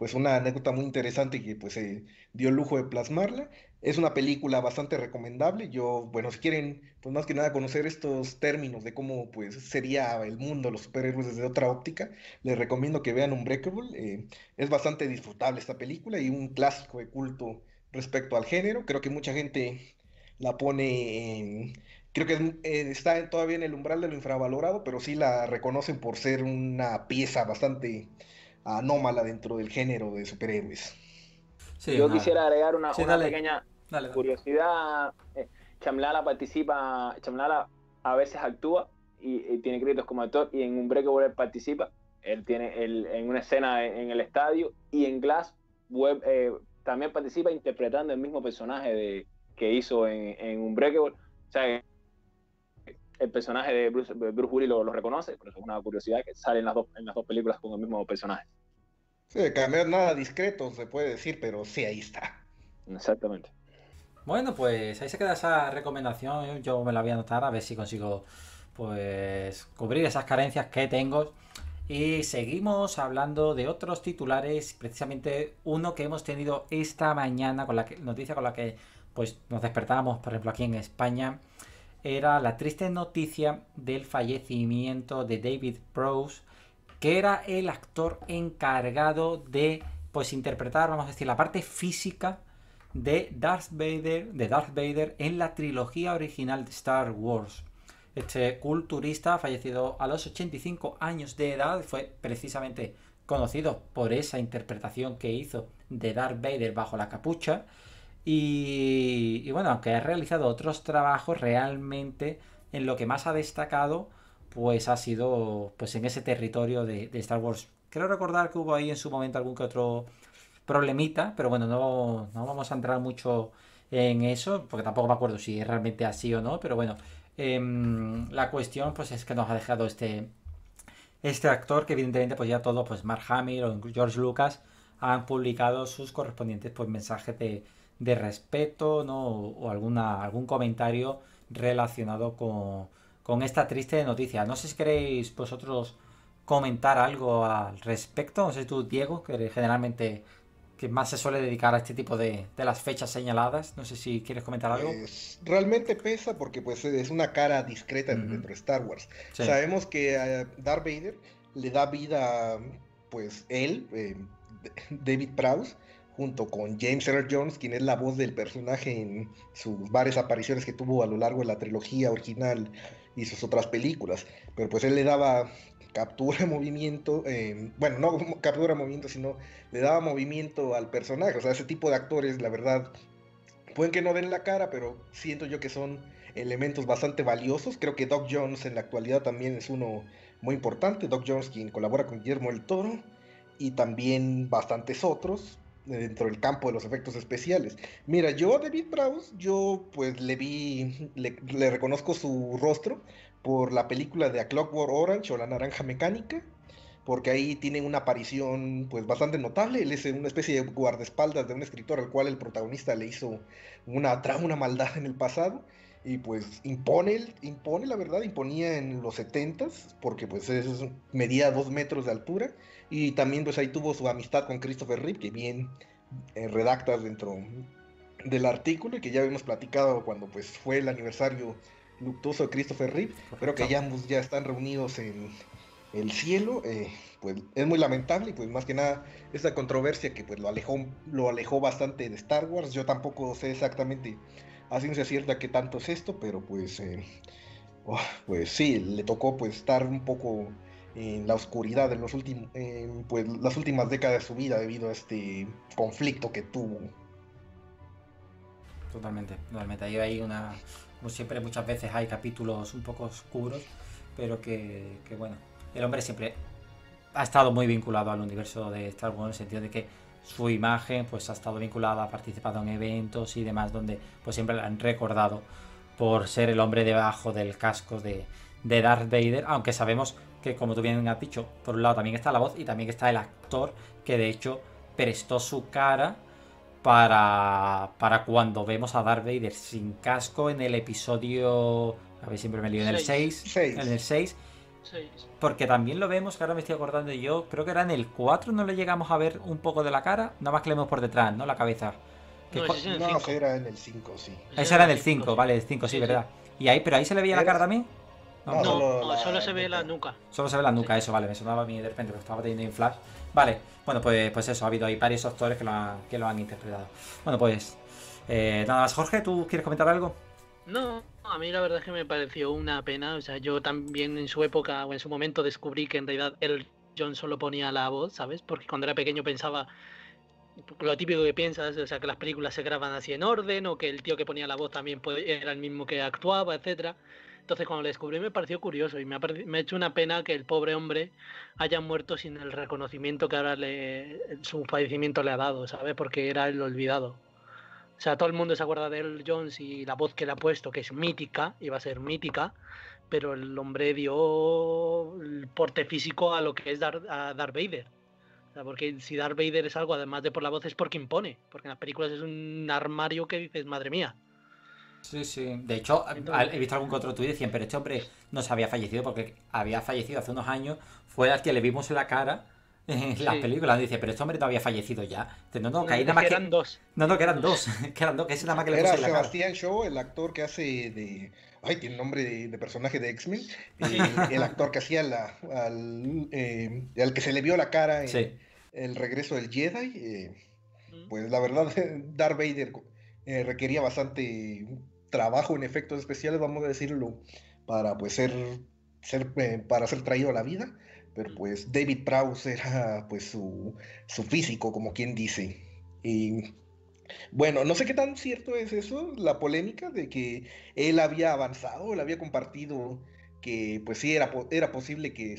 pues una anécdota muy interesante que pues se dio el lujo de plasmarla. Es una película bastante recomendable. Yo, bueno, si quieren, pues más que nada conocer estos términos de cómo pues sería el mundo, los superhéroes desde otra óptica, les recomiendo que vean Unbreakable. Es bastante disfrutable esta película y un clásico de culto respecto al género. Creo que mucha gente la pone creo que está todavía en el umbral de lo infravalorado, pero sí la reconocen por ser una pieza bastante anómala dentro del género de superhéroes. Sí, yo quisiera agregar una dale, pequeña dale. Curiosidad. Chamlala a veces actúa y tiene créditos como actor, y en Unbreakable él participa, él tiene en una escena en el estadio, y en Glass Web también participa interpretando el mismo personaje que hizo en Unbreakable. O sea, el personaje de Bruce Willis lo reconoce, pero es una curiosidad que sale en las dos películas con el mismo personaje. Sí, cambiar nada discreto, se puede decir, pero sí, ahí está. Exactamente. Bueno, pues ahí se queda esa recomendación. Yo me la voy a anotar a ver si consigo pues cubrir esas carencias que tengo. Y seguimos hablando de otros titulares, precisamente uno que hemos tenido esta mañana, noticia con la que pues nos despertábamos, por ejemplo, aquí en España. Era la triste noticia del fallecimiento de David Prowse, que era el actor encargado de pues interpretar, vamos a decir, la parte física de Darth Vader en la trilogía original de Star Wars. Este culturista, fallecido a los 85 años de edad, fue precisamente conocido por esa interpretación que hizo de Darth Vader bajo la capucha. Y bueno, aunque ha realizado otros trabajos, realmente en lo que más ha destacado pues ha sido pues en ese territorio de Star Wars. Creo recordar que hubo ahí en su momento algún que otro problemita, pero bueno, no vamos a entrar mucho en eso, porque tampoco me acuerdo si es realmente así o no, pero bueno, la cuestión pues es que nos ha dejado este actor, que evidentemente pues ya todos, pues Mark Hamill o George Lucas han publicado sus correspondientes pues mensajes de respeto, ¿no? O algún comentario relacionado con esta triste noticia. No sé si queréis vosotros comentar algo al respecto. No sé tú, Diego, que generalmente que más se suele dedicar a este tipo de las fechas señaladas. No sé si quieres comentar algo. Realmente pesa porque pues es una cara discreta dentro de Star Wars. Sí. Sabemos que a Darth Vader le da vida pues él, David Prowse, junto con James Earl Jones, quien es la voz del personaje en sus varias apariciones que tuvo a lo largo de la trilogía original y sus otras películas. Pero pues él le daba captura, movimiento, bueno, no captura, movimiento, sino le daba movimiento al personaje. O sea, ese tipo de actores, la verdad, pueden que no den la cara, pero siento yo que son elementos bastante valiosos. Creo que Doc Jones en la actualidad también es uno muy importante. Doc Jones, quien colabora con Guillermo del Toro, y también bastantes otros dentro del campo de los efectos especiales. Mira, yo a David Prowse, yo pues le reconozco su rostro por la película de A Clockwork Orange o La Naranja Mecánica, porque ahí tiene una aparición pues bastante notable. Él es una especie de guardaespaldas de un escritor al cual el protagonista le hizo una maldad en el pasado, y pues impone la verdad, imponía en los 70s, porque pues medía 2 metros de altura, y también pues ahí tuvo su amistad con Christopher Reeve, que bien redactas dentro del artículo, y que ya habíamos platicado cuando pues fue el aniversario luctuoso de Christopher Reeve. Creo que ya están reunidos en el cielo. Pues es muy lamentable, y pues más que nada esta controversia que pues lo alejó bastante de Star Wars. Yo tampoco sé exactamente a ciencia cierta qué tanto es esto, pero pues sí, le tocó pues estar un poco en la oscuridad en las últimas décadas de su vida debido a este conflicto que tuvo. Totalmente. Ahí hay como siempre, muchas veces hay capítulos un poco oscuros, pero que bueno, el hombre siempre ha estado muy vinculado al universo de Star Wars, en el sentido de que su imagen pues ha estado vinculada, ha participado en eventos y demás, donde pues siempre la han recordado por ser el hombre debajo del casco de Darth Vader, aunque sabemos que, como tú bien has dicho, por un lado también está la voz y también está el actor, que de hecho prestó su cara para cuando vemos a Darth Vader sin casco en el episodio, a ver, siempre me lío, en el 6, 6. Porque también lo vemos, que ahora me estoy acordando yo, creo que era en el 4, no le llegamos a ver un poco de la cara, nada más que le vemos por detrás, ¿no? La cabeza. No, ese no, que era en el 5, sí. Ese era en el 5, vale, el 5, sí, sí, verdad. Sí. ¿Y ahí, pero ahí se le veía la cara también? No, no, solo se ve la nuca. Solo se ve la nuca, sí. Eso, vale, me sonaba a mí de repente, porque estaba teniendo en flash. Vale, bueno, pues eso, ha habido ahí varios actores que lo han interpretado. Bueno, pues, nada más, Jorge, ¿tú quieres comentar algo? No, a mí la verdad es que me pareció una pena, o sea, yo también en su época o en su momento descubrí que en realidad Errol solo ponía la voz, ¿sabes? Porque cuando era pequeño pensaba lo típico que piensas, o sea, que las películas se graban así en orden o que el tío que ponía la voz también era el mismo que actuaba, etcétera. Entonces cuando lo descubrí me pareció curioso y me ha hecho una pena que el pobre hombre haya muerto sin el reconocimiento que ahora su fallecimiento le ha dado, ¿sabes? Porque era el olvidado. O sea, todo el mundo se acuerda de Errol Jones y la voz que le ha puesto, que es mítica, iba a ser mítica, pero el hombre dio el porte físico a lo que es Darth Vader. O sea, porque si Darth Vader es algo, además de por la voz, es porque impone. Porque en las películas es un armario que dices, madre mía. Sí, sí. De hecho, entonces, he visto algún otro tuit y decían, pero este hombre no se había fallecido porque había fallecido hace unos años, fue al que le vimos en la cara... en las películas, dice, pero este hombre no había fallecido ya. No, no, que ahí nada más que eran dos. No, no, que eran dos. Que eran dos, que ese nada más que le puse en la cara. Era Sebastián Shaw, el actor que hace de... Ay, tiene nombre de personaje de X-Men. El actor que hacía al que se le vio la cara en El regreso del Jedi. Pues la verdad, Darth Vader requería bastante trabajo en efectos especiales, vamos a decirlo, para pues ser traído a la vida. Pero pues David Prowse era pues su físico, como quien dice. Y bueno, no sé qué tan cierto es eso, la polémica de que él había avanzado, él había compartido que pues sí era posible que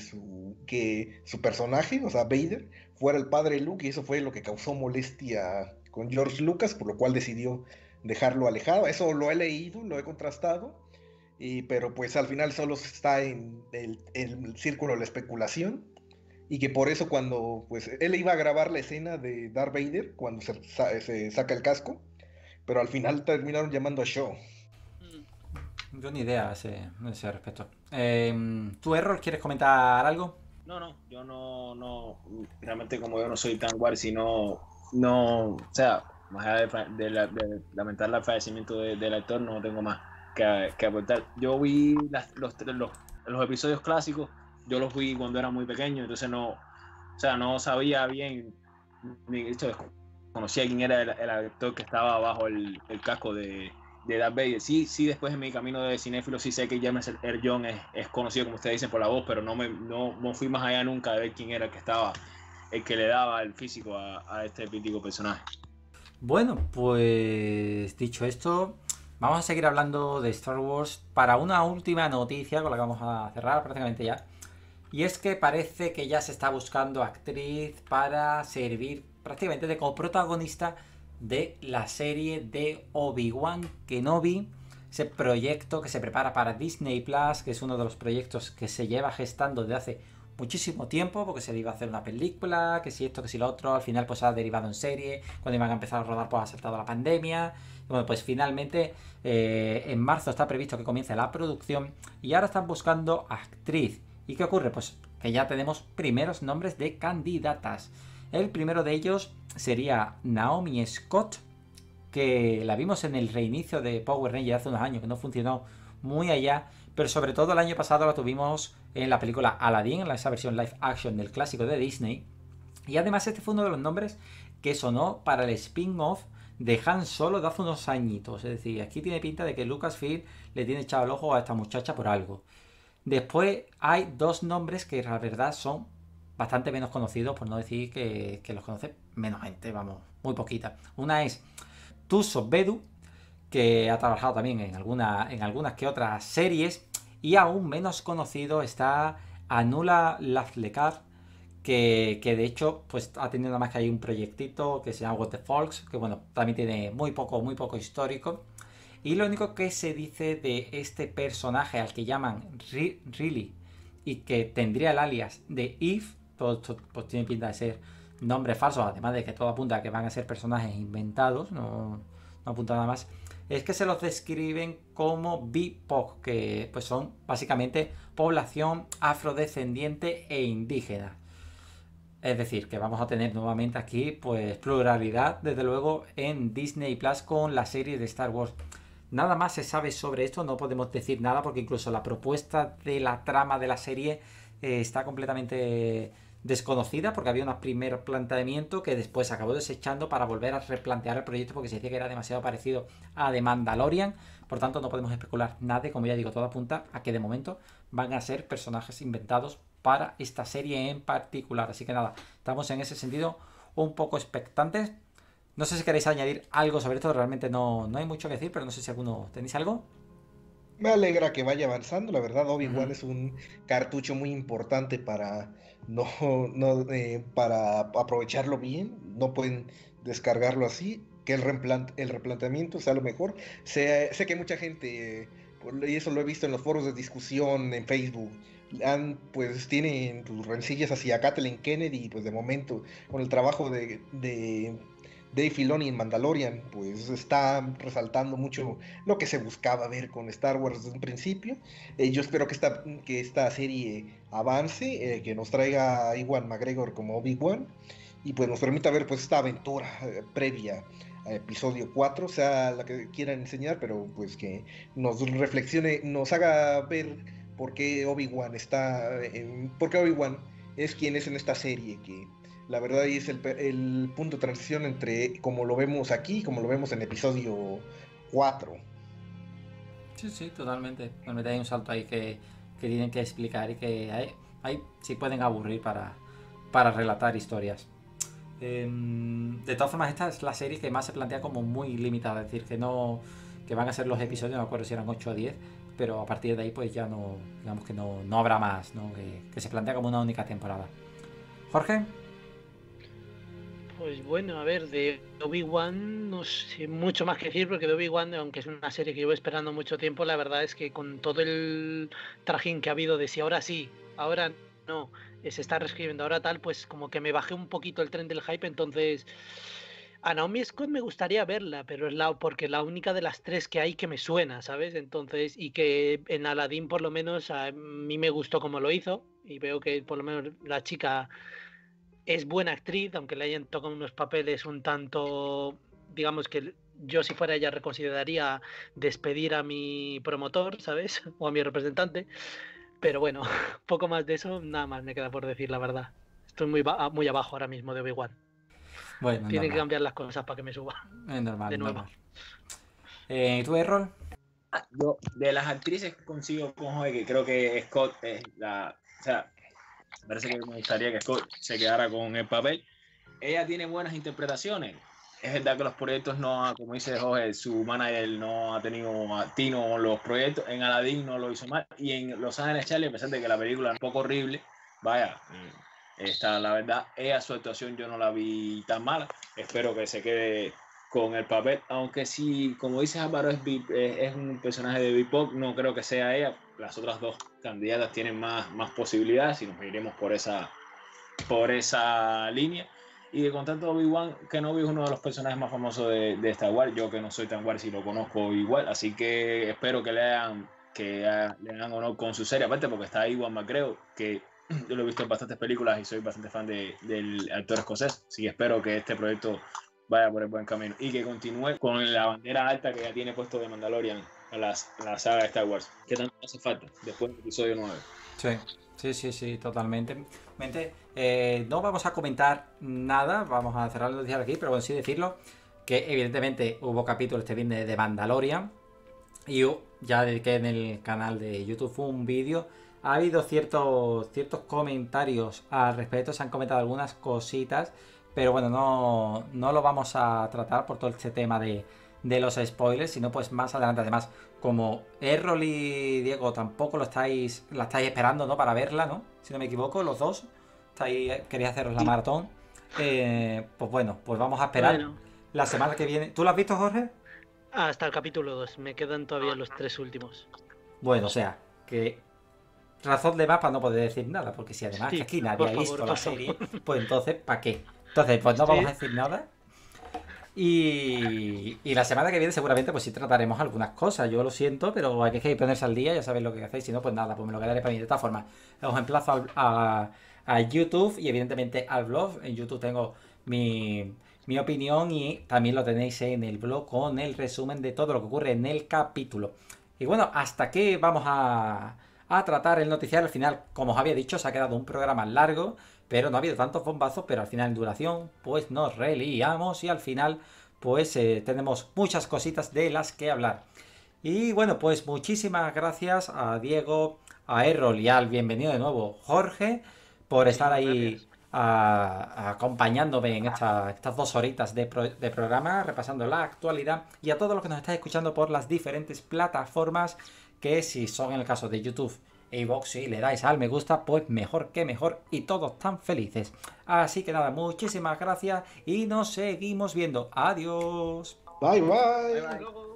su personaje, o sea Vader, fuera el padre de Luke, y eso fue lo que causó molestia con George Lucas, por lo cual decidió dejarlo alejado. Eso lo he leído, lo he contrastado. Pero pues al final solo está en el círculo de la especulación, y que por eso cuando pues él iba a grabar la escena de Darth Vader cuando se saca el casco, pero al final terminaron llamando a Shaw. Yo ni idea ese respecto. ¿Tú, Error, quieres comentar algo? No, yo no, realmente como yo no soy tan guard, sino no, o sea, más allá de lamentar el fallecimiento del actor, no tengo más que aportar. Yo vi los episodios clásicos, yo los vi cuando era muy pequeño, entonces no sabía bien, conocía quién era el actor que estaba bajo el casco de Darth Vader. Sí, después en mi camino de cinéfilo sí sé que James Earl Jones es conocido, como ustedes dicen, por la voz, pero no fui más allá nunca de ver quién era el que le daba el físico a este mítico personaje. Bueno, pues dicho esto, vamos a seguir hablando de Star Wars para una última noticia con la que vamos a cerrar prácticamente ya. Y es que parece que ya se está buscando actriz para servir prácticamente de coprotagonista de la serie de Obi-Wan Kenobi. Ese proyecto que se prepara para Disney Plus, que es uno de los proyectos que se lleva gestando desde hace muchísimo tiempo, porque se le iba a hacer una película, que si esto, que si lo otro, al final pues ha derivado en serie, cuando iban a empezar a rodar pues ha saltado la pandemia. Bueno, pues finalmente en marzo está previsto que comience la producción y ahora están buscando actriz. ¿Y qué ocurre? Pues que ya tenemos primeros nombres de candidatas. El primero de ellos sería Naomi Scott, que la vimos en el reinicio de Power Rangers hace unos años, que no funcionó muy allá, pero sobre todo el año pasado la tuvimos en la película Aladdin, en esa versión live action del clásico de Disney. Y además este fue uno de los nombres que sonó para el spin-off de Han Solo de hace unos añitos. Es decir, aquí tiene pinta de que Lucasfilm le tiene echado el ojo a esta muchacha por algo. Después hay dos nombres que la verdad son bastante menos conocidos, por no decir que los conoce menos gente, vamos, muy poquita. Una es Tuso Bedu, que ha trabajado también en algunas que otras series, y aún menos conocido está Anula Lazlekar, que de hecho pues ha tenido nada más que hay un proyectito que se llama What the Folks, que bueno, también tiene muy poco histórico, y lo único que se dice de este personaje al que llaman Riley y que tendría el alias de Eve, todo esto pues tiene pinta de ser nombres falsos, además de que todo apunta a que van a ser personajes inventados, no apunta nada más, es que se los describen como BIPOC, que pues son básicamente población afrodescendiente e indígena. Es decir, que vamos a tener nuevamente aquí pues pluralidad, desde luego, en Disney Plus con la serie de Star Wars. Nada más se sabe sobre esto, no podemos decir nada porque incluso la propuesta de la trama de la serie está completamente desconocida, porque había un primer planteamiento que después se acabó desechando para volver a replantear el proyecto porque se decía que era demasiado parecido a The Mandalorian. Por tanto, no podemos especular nada y, como ya digo, todo apunta a que de momento van a ser personajes inventados para esta serie en particular. Así que nada, estamos en ese sentido un poco expectantes. No sé si queréis añadir algo sobre esto, realmente no hay mucho que decir, pero no sé si alguno tenéis algo. Me alegra que vaya avanzando, la verdad. Obi-Wan es un cartucho muy importante para para aprovecharlo bien. No pueden descargarlo así, que el replanteamiento sea lo mejor. Sé que mucha gente, y eso lo he visto en los foros de discusión en Facebook, pues tienen tus rencillas hacia Kathleen Kennedy, pues de momento con el trabajo de Dave Filoni en Mandalorian, pues está resaltando mucho lo que se buscaba ver con Star Wars desde un principio. Yo espero que esta serie avance, que nos traiga a Ewan McGregor como Obi-Wan, y pues nos permita ver pues esta aventura previa a episodio 4, sea la que quieran enseñar, pero pues que nos reflexione, nos haga ver por qué Obi-Wan es quien es en esta serie, que la verdad es el punto de transición entre como lo vemos aquí y como lo vemos en episodio 4. Sí, totalmente. Hay un salto ahí que tienen que explicar y que ahí sí pueden aburrir para relatar historias. De todas formas, esta es la serie que más se plantea como muy limitada, es decir, que van a ser los episodios, no me acuerdo si eran 8 o 10, pero a partir de ahí pues ya no, digamos que no habrá más, ¿no? Que se plantea como una única temporada. Jorge. Pues bueno, a ver, de Obi-Wan no sé mucho más que decir, porque de Obi-Wan, aunque es una serie que llevo esperando mucho tiempo, la verdad es que con todo el trajín que ha habido de si ahora sí, ahora no, se está reescribiendo, ahora tal, pues como que me bajé un poquito el tren del hype. Entonces, a Naomi Scott me gustaría verla, pero es porque es la única de las tres que hay que me suena, ¿sabes? Entonces, y que en Aladdin por lo menos a mí me gustó como lo hizo, y veo que por lo menos la chica es buena actriz, aunque le hayan tocado unos papeles un tanto, digamos que yo si fuera ella reconsideraría despedir a mi promotor, ¿sabes? O a mi representante. Pero bueno, poco más de eso, nada más me queda por decir, la verdad. Estoy muy abajo ahora mismo de Obi-Wan. Bueno, tienen normal que cambiar las cosas para que me suba. Es normal, de nuevo. Normal. ¿Tú, Errol? Yo, de las actrices que consigo con Jorge, que creo que Scott es la... O sea, parece que me gustaría que Scott se quedara con el papel. Ella tiene buenas interpretaciones. Es verdad que los proyectos como dice Jorge, su manager no ha tenido atino con los proyectos. En Aladdin no lo hizo mal. Y en Los Ángeles Charlie, a pesar de que la película es un poco horrible, vaya, la verdad, ella, su actuación yo no la vi tan mala. Espero que se quede con el papel. Aunque sí, como dice Álvaro, es un personaje de BIPOC, no creo que sea ella. Las otras dos candidatas tienen más posibilidades y nos iremos por esa línea. Y de contrato Obi-Wan, que no es uno de los personajes más famosos de Star Wars. Yo, que no soy tan guar, si lo conozco igual, así que espero que le hagan honor con su serie, aparte porque está Ewan McGregor, que yo lo he visto en bastantes películas y soy bastante fan del actor escocés, así que espero que este proyecto vaya por el buen camino y que continúe con la bandera alta que ya tiene puesto de Mandalorian a la saga de Star Wars, que tanto hace falta después del episodio 9. Sí, totalmente. No vamos a comentar nada, vamos a cerrarlo aquí, pero bueno, sí decirlo, que evidentemente hubo capítulo este viernes de Mandalorian, y yo ya dediqué en el canal de YouTube un vídeo. Ha habido ciertos comentarios al respecto, se han comentado algunas cositas, pero bueno, no lo vamos a tratar por todo este tema de los spoilers, sino pues más adelante. Además, como Errol y Diego tampoco la estáis esperando, ¿no? Para verla, ¿no? Si no me equivoco, los dos queréis haceros la maratón. Pues bueno, pues vamos a esperar la semana que viene. ¿Tú la has visto, Jorge? Hasta el capítulo 2, me quedan todavía los 3 últimos. Bueno, o sea, que razón de más para no poder decir nada, porque si además que aquí nadie ha visto la serie, pues entonces, ¿para qué? Entonces, pues no vamos a decir nada. Y la semana que viene seguramente pues sí trataremos algunas cosas. Yo lo siento, pero hay que ponerse al día, ya sabéis lo que hacéis. Si no, pues nada, pues me lo quedaré para mí. De todas formas, os emplazo a YouTube y evidentemente al blog. En YouTube tengo mi opinión y también lo tenéis en el blog con el resumen de todo lo que ocurre en el capítulo. Y bueno, hasta aquí vamos a tratar el noticiario. Al final, como os había dicho, se ha quedado un programa largo, pero no ha habido tantos bombazos, pero al final en duración pues nos reliamos y al final pues tenemos muchas cositas de las que hablar. Y bueno, pues muchísimas gracias a Diego, a Errol y al bienvenido de nuevo Jorge por estar ahí acompañándome en estas 2 horitas de programa, repasando la actualidad, y a todos los que nos estáis escuchando por las diferentes plataformas, que si son en el caso de YouTube, iVoox, si le dais al me gusta, pues mejor que mejor y todos tan felices. Así que nada, muchísimas gracias y nos seguimos viendo. Adiós. Bye, bye. Bye, bye.